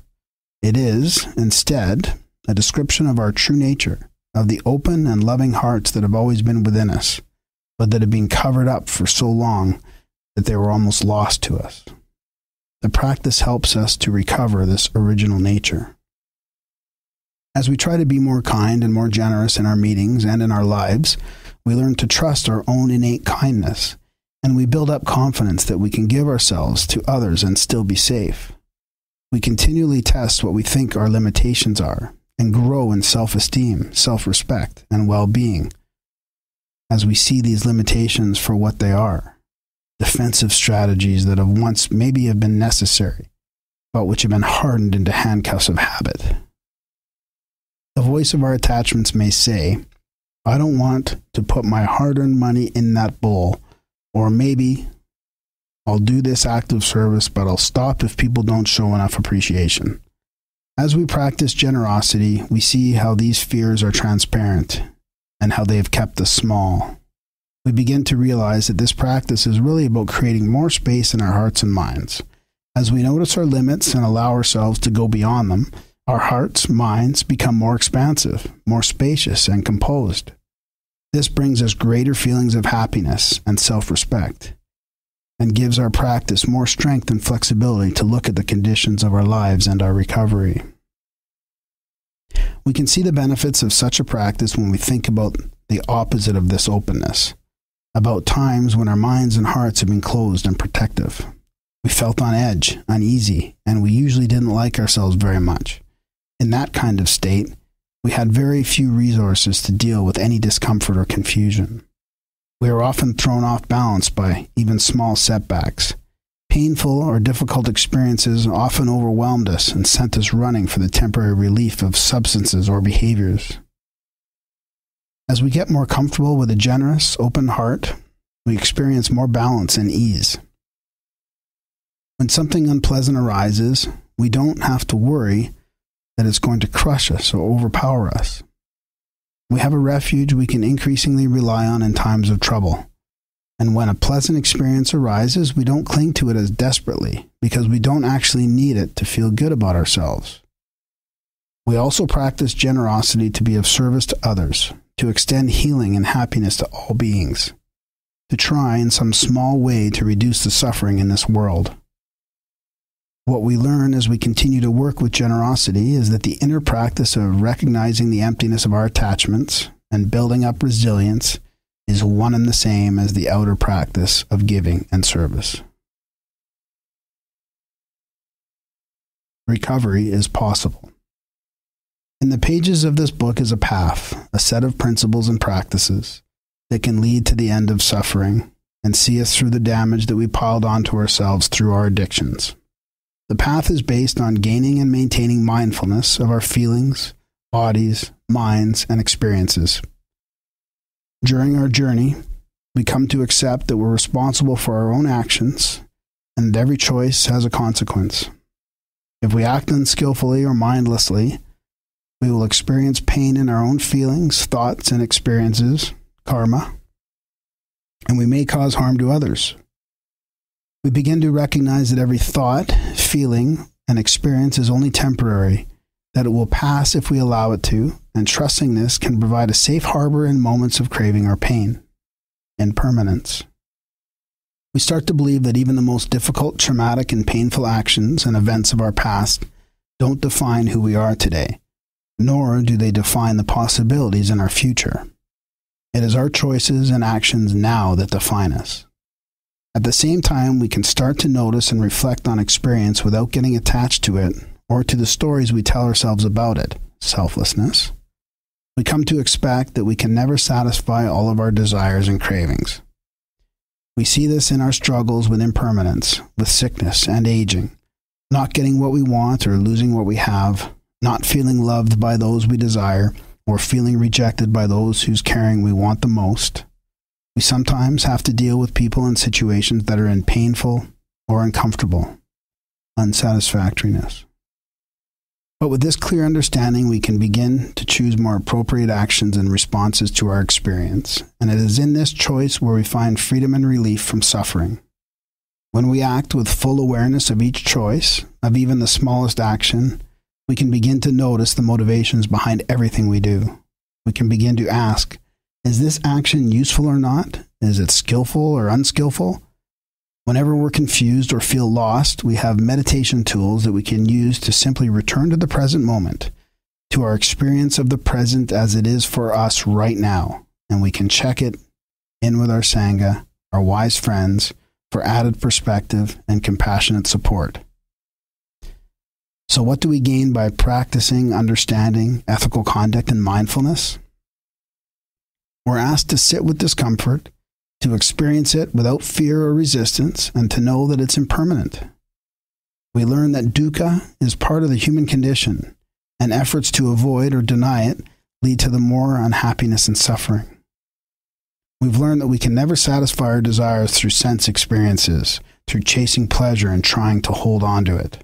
It is, instead, a description of our true nature, of the open and loving hearts that have always been within us, but that have been covered up for so long that they were almost lost to us. The practice helps us to recover this original nature. As we try to be more kind and more generous in our meetings and in our lives, we learn to trust our own innate kindness, and we build up confidence that we can give ourselves to others and still be safe. We continually test what we think our limitations are, and grow in self-esteem, self-respect, and well-being as we see these limitations for what they are, defensive strategies that have once maybe have been necessary, but which have been hardened into handcuffs of habit. The voice of our attachments may say, I don't want to put my hard-earned money in that bowl, or maybe I'll do this act of service, but I'll stop if people don't show enough appreciation. As we practice generosity, we see how these fears are transparent and how they have kept us small. We begin to realize that this practice is really about creating more space in our hearts and minds. As we notice our limits and allow ourselves to go beyond them, our hearts, minds become more expansive, more spacious and composed. This brings us greater feelings of happiness and self-respect, and gives our practice more strength and flexibility to look at the conditions of our lives and our recovery. We can see the benefits of such a practice when we think about the opposite of this openness, about times when our minds and hearts have been closed and protective. We felt on edge, uneasy, and we usually didn't like ourselves very much. In that kind of state, we had very few resources to deal with any discomfort or confusion. We are often thrown off balance by even small setbacks. Painful or difficult experiences often overwhelmed us and sent us running for the temporary relief of substances or behaviors. As we get more comfortable with a generous, open heart, we experience more balance and ease. When something unpleasant arises, we don't have to worry that it's going to crush us or overpower us. We have a refuge we can increasingly rely on in times of trouble. And when a pleasant experience arises, we don't cling to it as desperately, because we don't actually need it to feel good about ourselves. We also practice generosity to be of service to others, to extend healing and happiness to all beings, to try in some small way to reduce the suffering in this world. What we learn as we continue to work with generosity is that the inner practice of recognizing the emptiness of our attachments and building up resilience is one and the same as the outer practice of giving and service. Recovery is possible. In the pages of this book is a path, a set of principles and practices that can lead to the end of suffering and see us through the damage that we piled onto ourselves through our addictions. The path is based on gaining and maintaining mindfulness of our feelings, bodies, minds, and experiences. During our journey, we come to accept that we're responsible for our own actions, and that every choice has a consequence. If we act unskillfully or mindlessly, we will experience pain in our own feelings, thoughts, and experiences, karma, and we may cause harm to others. We begin to recognize that every thought, feeling, and experience is only temporary, that it will pass if we allow it to, and trusting this can provide a safe harbor in moments of craving or pain, impermanence. we start to believe that even the most difficult, traumatic, and painful actions and events of our past don't define who we are today, nor do they define the possibilities in our future. It is our choices and actions now that define us. At the same time, we can start to notice and reflect on experience without getting attached to it or to the stories we tell ourselves about it, selflessness. We come to expect that we can never satisfy all of our desires and cravings. We see this in our struggles with impermanence, with sickness and aging, not getting what we want or losing what we have, not feeling loved by those we desire, or feeling rejected by those whose caring we want the most. We sometimes have to deal with people in situations that are in painful or uncomfortable, unsatisfactoriness. But with this clear understanding, we can begin to choose more appropriate actions and responses to our experience, and it is in this choice where we find freedom and relief from suffering. When we act with full awareness of each choice, of even the smallest action, we can begin to notice the motivations behind everything we do. We can begin to ask, is this action useful or not? Is it skillful or unskillful? Whenever we're confused or feel lost, we have meditation tools that we can use to simply return to the present moment, to our experience of the present as it is for us right now. And we can check it in with our Sangha, our wise friends, for added perspective and compassionate support. So what do we gain by practicing, understanding, ethical conduct, and mindfulness? We're asked to sit with discomfort, to experience it without fear or resistance, and to know that it's impermanent. We learn that dukkha is part of the human condition, and efforts to avoid or deny it lead to the more unhappiness and suffering. We've learned that we can never satisfy our desires through sense experiences, through chasing pleasure and trying to hold on to it.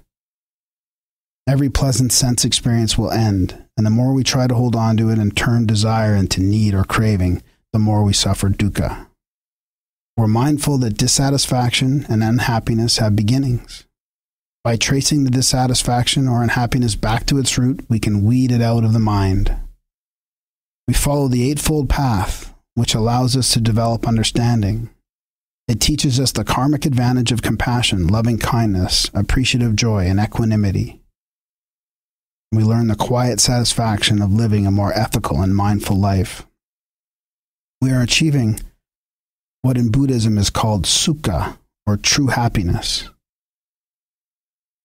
Every pleasant sense experience will end, and the more we try to hold on to it and turn desire into need or craving, the more we suffer dukkha. We're mindful that dissatisfaction and unhappiness have beginnings. By tracing the dissatisfaction or unhappiness back to its root, we can weed it out of the mind. We follow the Eightfold Path, which allows us to develop understanding. It teaches us the karmic advantage of compassion, loving kindness, appreciative joy, and equanimity. We learn the quiet satisfaction of living a more ethical and mindful life. We are achieving what in Buddhism is called sukha, or true happiness.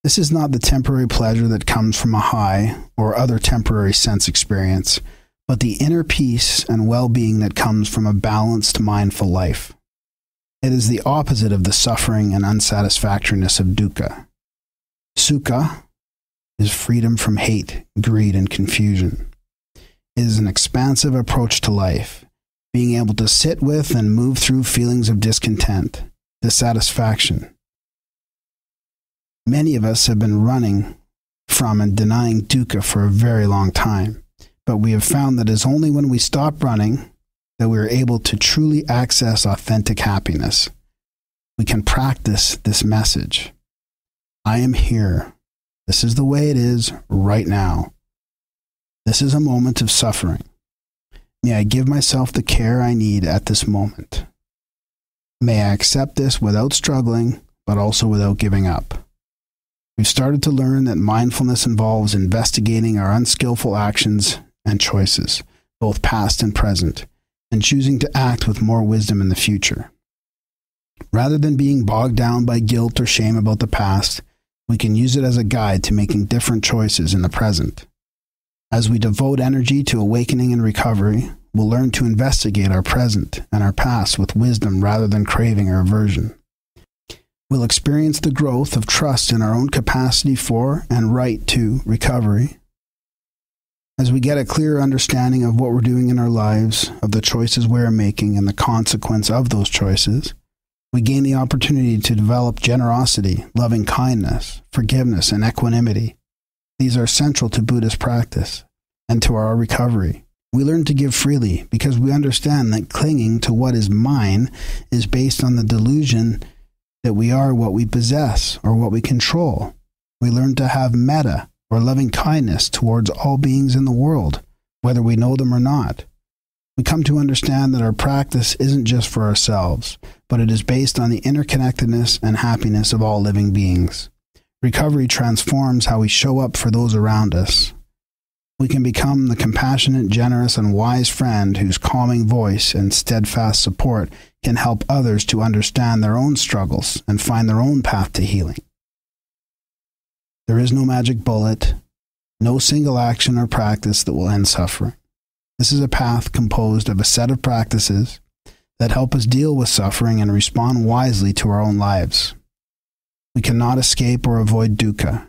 This is not the temporary pleasure that comes from a high or other temporary sense experience, but the inner peace and well-being that comes from a balanced, mindful life. It is the opposite of the suffering and unsatisfactoriness of dukkha. Sukha is freedom from hate, greed, and confusion. It is an expansive approach to life, being able to sit with and move through feelings of discontent, dissatisfaction. Many of us have been running from and denying dukkha for a very long time, but we have found that it's only when we stop running that we are able to truly access authentic happiness. We can practice this message. I am here. This is the way it is right now. This is a moment of suffering. May I give myself the care I need at this moment. May I accept this without struggling, but also without giving up. We've started to learn that mindfulness involves investigating our unskillful actions and choices, both past and present, and choosing to act with more wisdom in the future. Rather than being bogged down by guilt or shame about the past, we can use it as a guide to making different choices in the present. As we devote energy to awakening and recovery, we'll learn to investigate our present and our past with wisdom rather than craving or aversion. We'll experience the growth of trust in our own capacity for and right to recovery. As we get a clearer understanding of what we're doing in our lives, of the choices we're making and the consequence of those choices, we gain the opportunity to develop generosity, loving kindness, forgiveness, and equanimity. These are central to Buddhist practice and to our recovery. We learn to give freely because we understand that clinging to what is mine is based on the delusion that we are what we possess or what we control. We learn to have metta, or loving kindness, towards all beings in the world, whether we know them or not. We come to understand that our practice isn't just for ourselves, but it is based on the interconnectedness and happiness of all living beings. Recovery transforms how we show up for those around us. We can become the compassionate, generous, and wise friend whose calming voice and steadfast support can help others to understand their own struggles and find their own path to healing. There is no magic bullet, no single action or practice that will end suffering. This is a path composed of a set of practices that help us deal with suffering and respond wisely to our own lives. We cannot escape or avoid dukkha,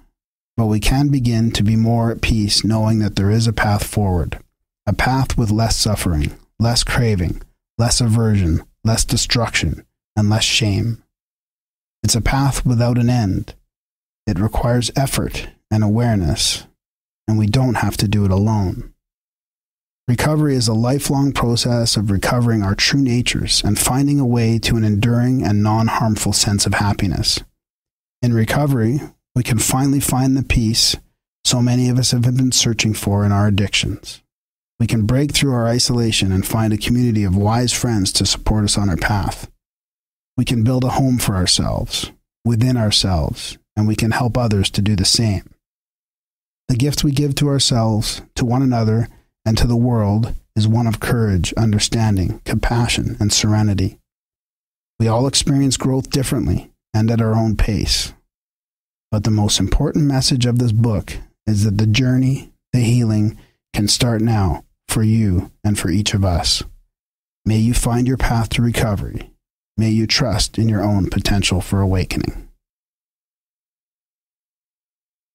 but we can begin to be more at peace knowing that there is a path forward, a path with less suffering, less craving, less aversion, less destruction, and less shame. It's a path without an end. It requires effort and awareness, and we don't have to do it alone. Recovery is a lifelong process of recovering our true natures and finding a way to an enduring and non-harmful sense of happiness. In recovery, we can finally find the peace so many of us have been searching for in our addictions. We can break through our isolation and find a community of wise friends to support us on our path. We can build a home for ourselves, within ourselves, and we can help others to do the same. The gift we give to ourselves, to one another, and to the world is one of courage, understanding, compassion, and serenity. We all experience growth differently and at our own pace. But the most important message of this book is that the journey, the healing, can start now for you and for each of us. May you find your path to recovery. May you trust in your own potential for awakening.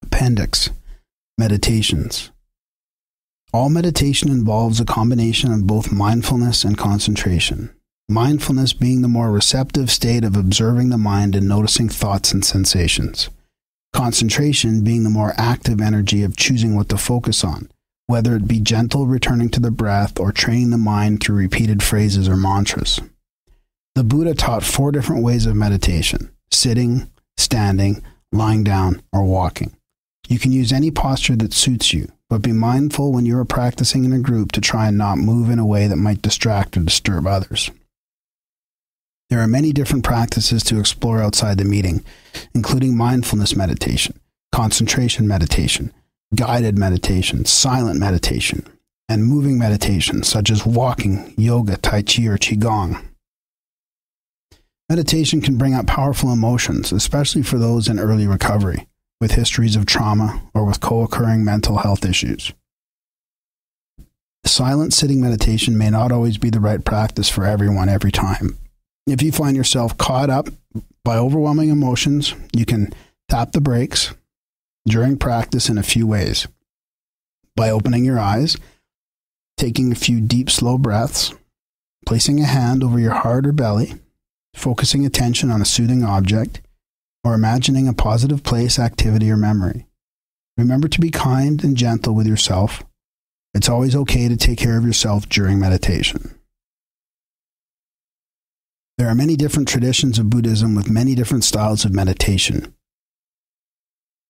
Appendix Meditations. All meditation involves a combination of both mindfulness and concentration. Mindfulness being the more receptive state of observing the mind and noticing thoughts and sensations. Concentration being the more active energy of choosing what to focus on, whether it be gentle returning to the breath or training the mind through repeated phrases or mantras. The Buddha taught four different ways of meditation: sitting, standing, lying down, or walking. You can use any posture that suits you, but be mindful when you are practicing in a group to try and not move in a way that might distract or disturb others. There are many different practices to explore outside the meeting, including mindfulness meditation, concentration meditation, guided meditation, silent meditation, and moving meditation such as walking, yoga, tai chi, or qigong. Meditation can bring up powerful emotions, especially for those in early recovery, with histories of trauma, or with co-occurring mental health issues. Silent sitting meditation may not always be the right practice for everyone every time. If you find yourself caught up by overwhelming emotions, you can tap the brakes during practice in a few ways: by opening your eyes, taking a few deep, slow breaths, placing a hand over your heart or belly, focusing attention on a soothing object, or imagining a positive place, activity, or memory. Remember to be kind and gentle with yourself. It's always okay to take care of yourself during meditation. There are many different traditions of Buddhism with many different styles of meditation.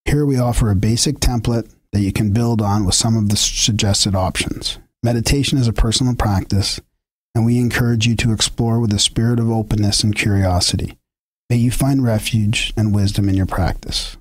Here we offer a basic template that you can build on with some of the suggested options. Meditation is a personal practice, and we encourage you to explore with a spirit of openness and curiosity. May you find refuge and wisdom in your practice.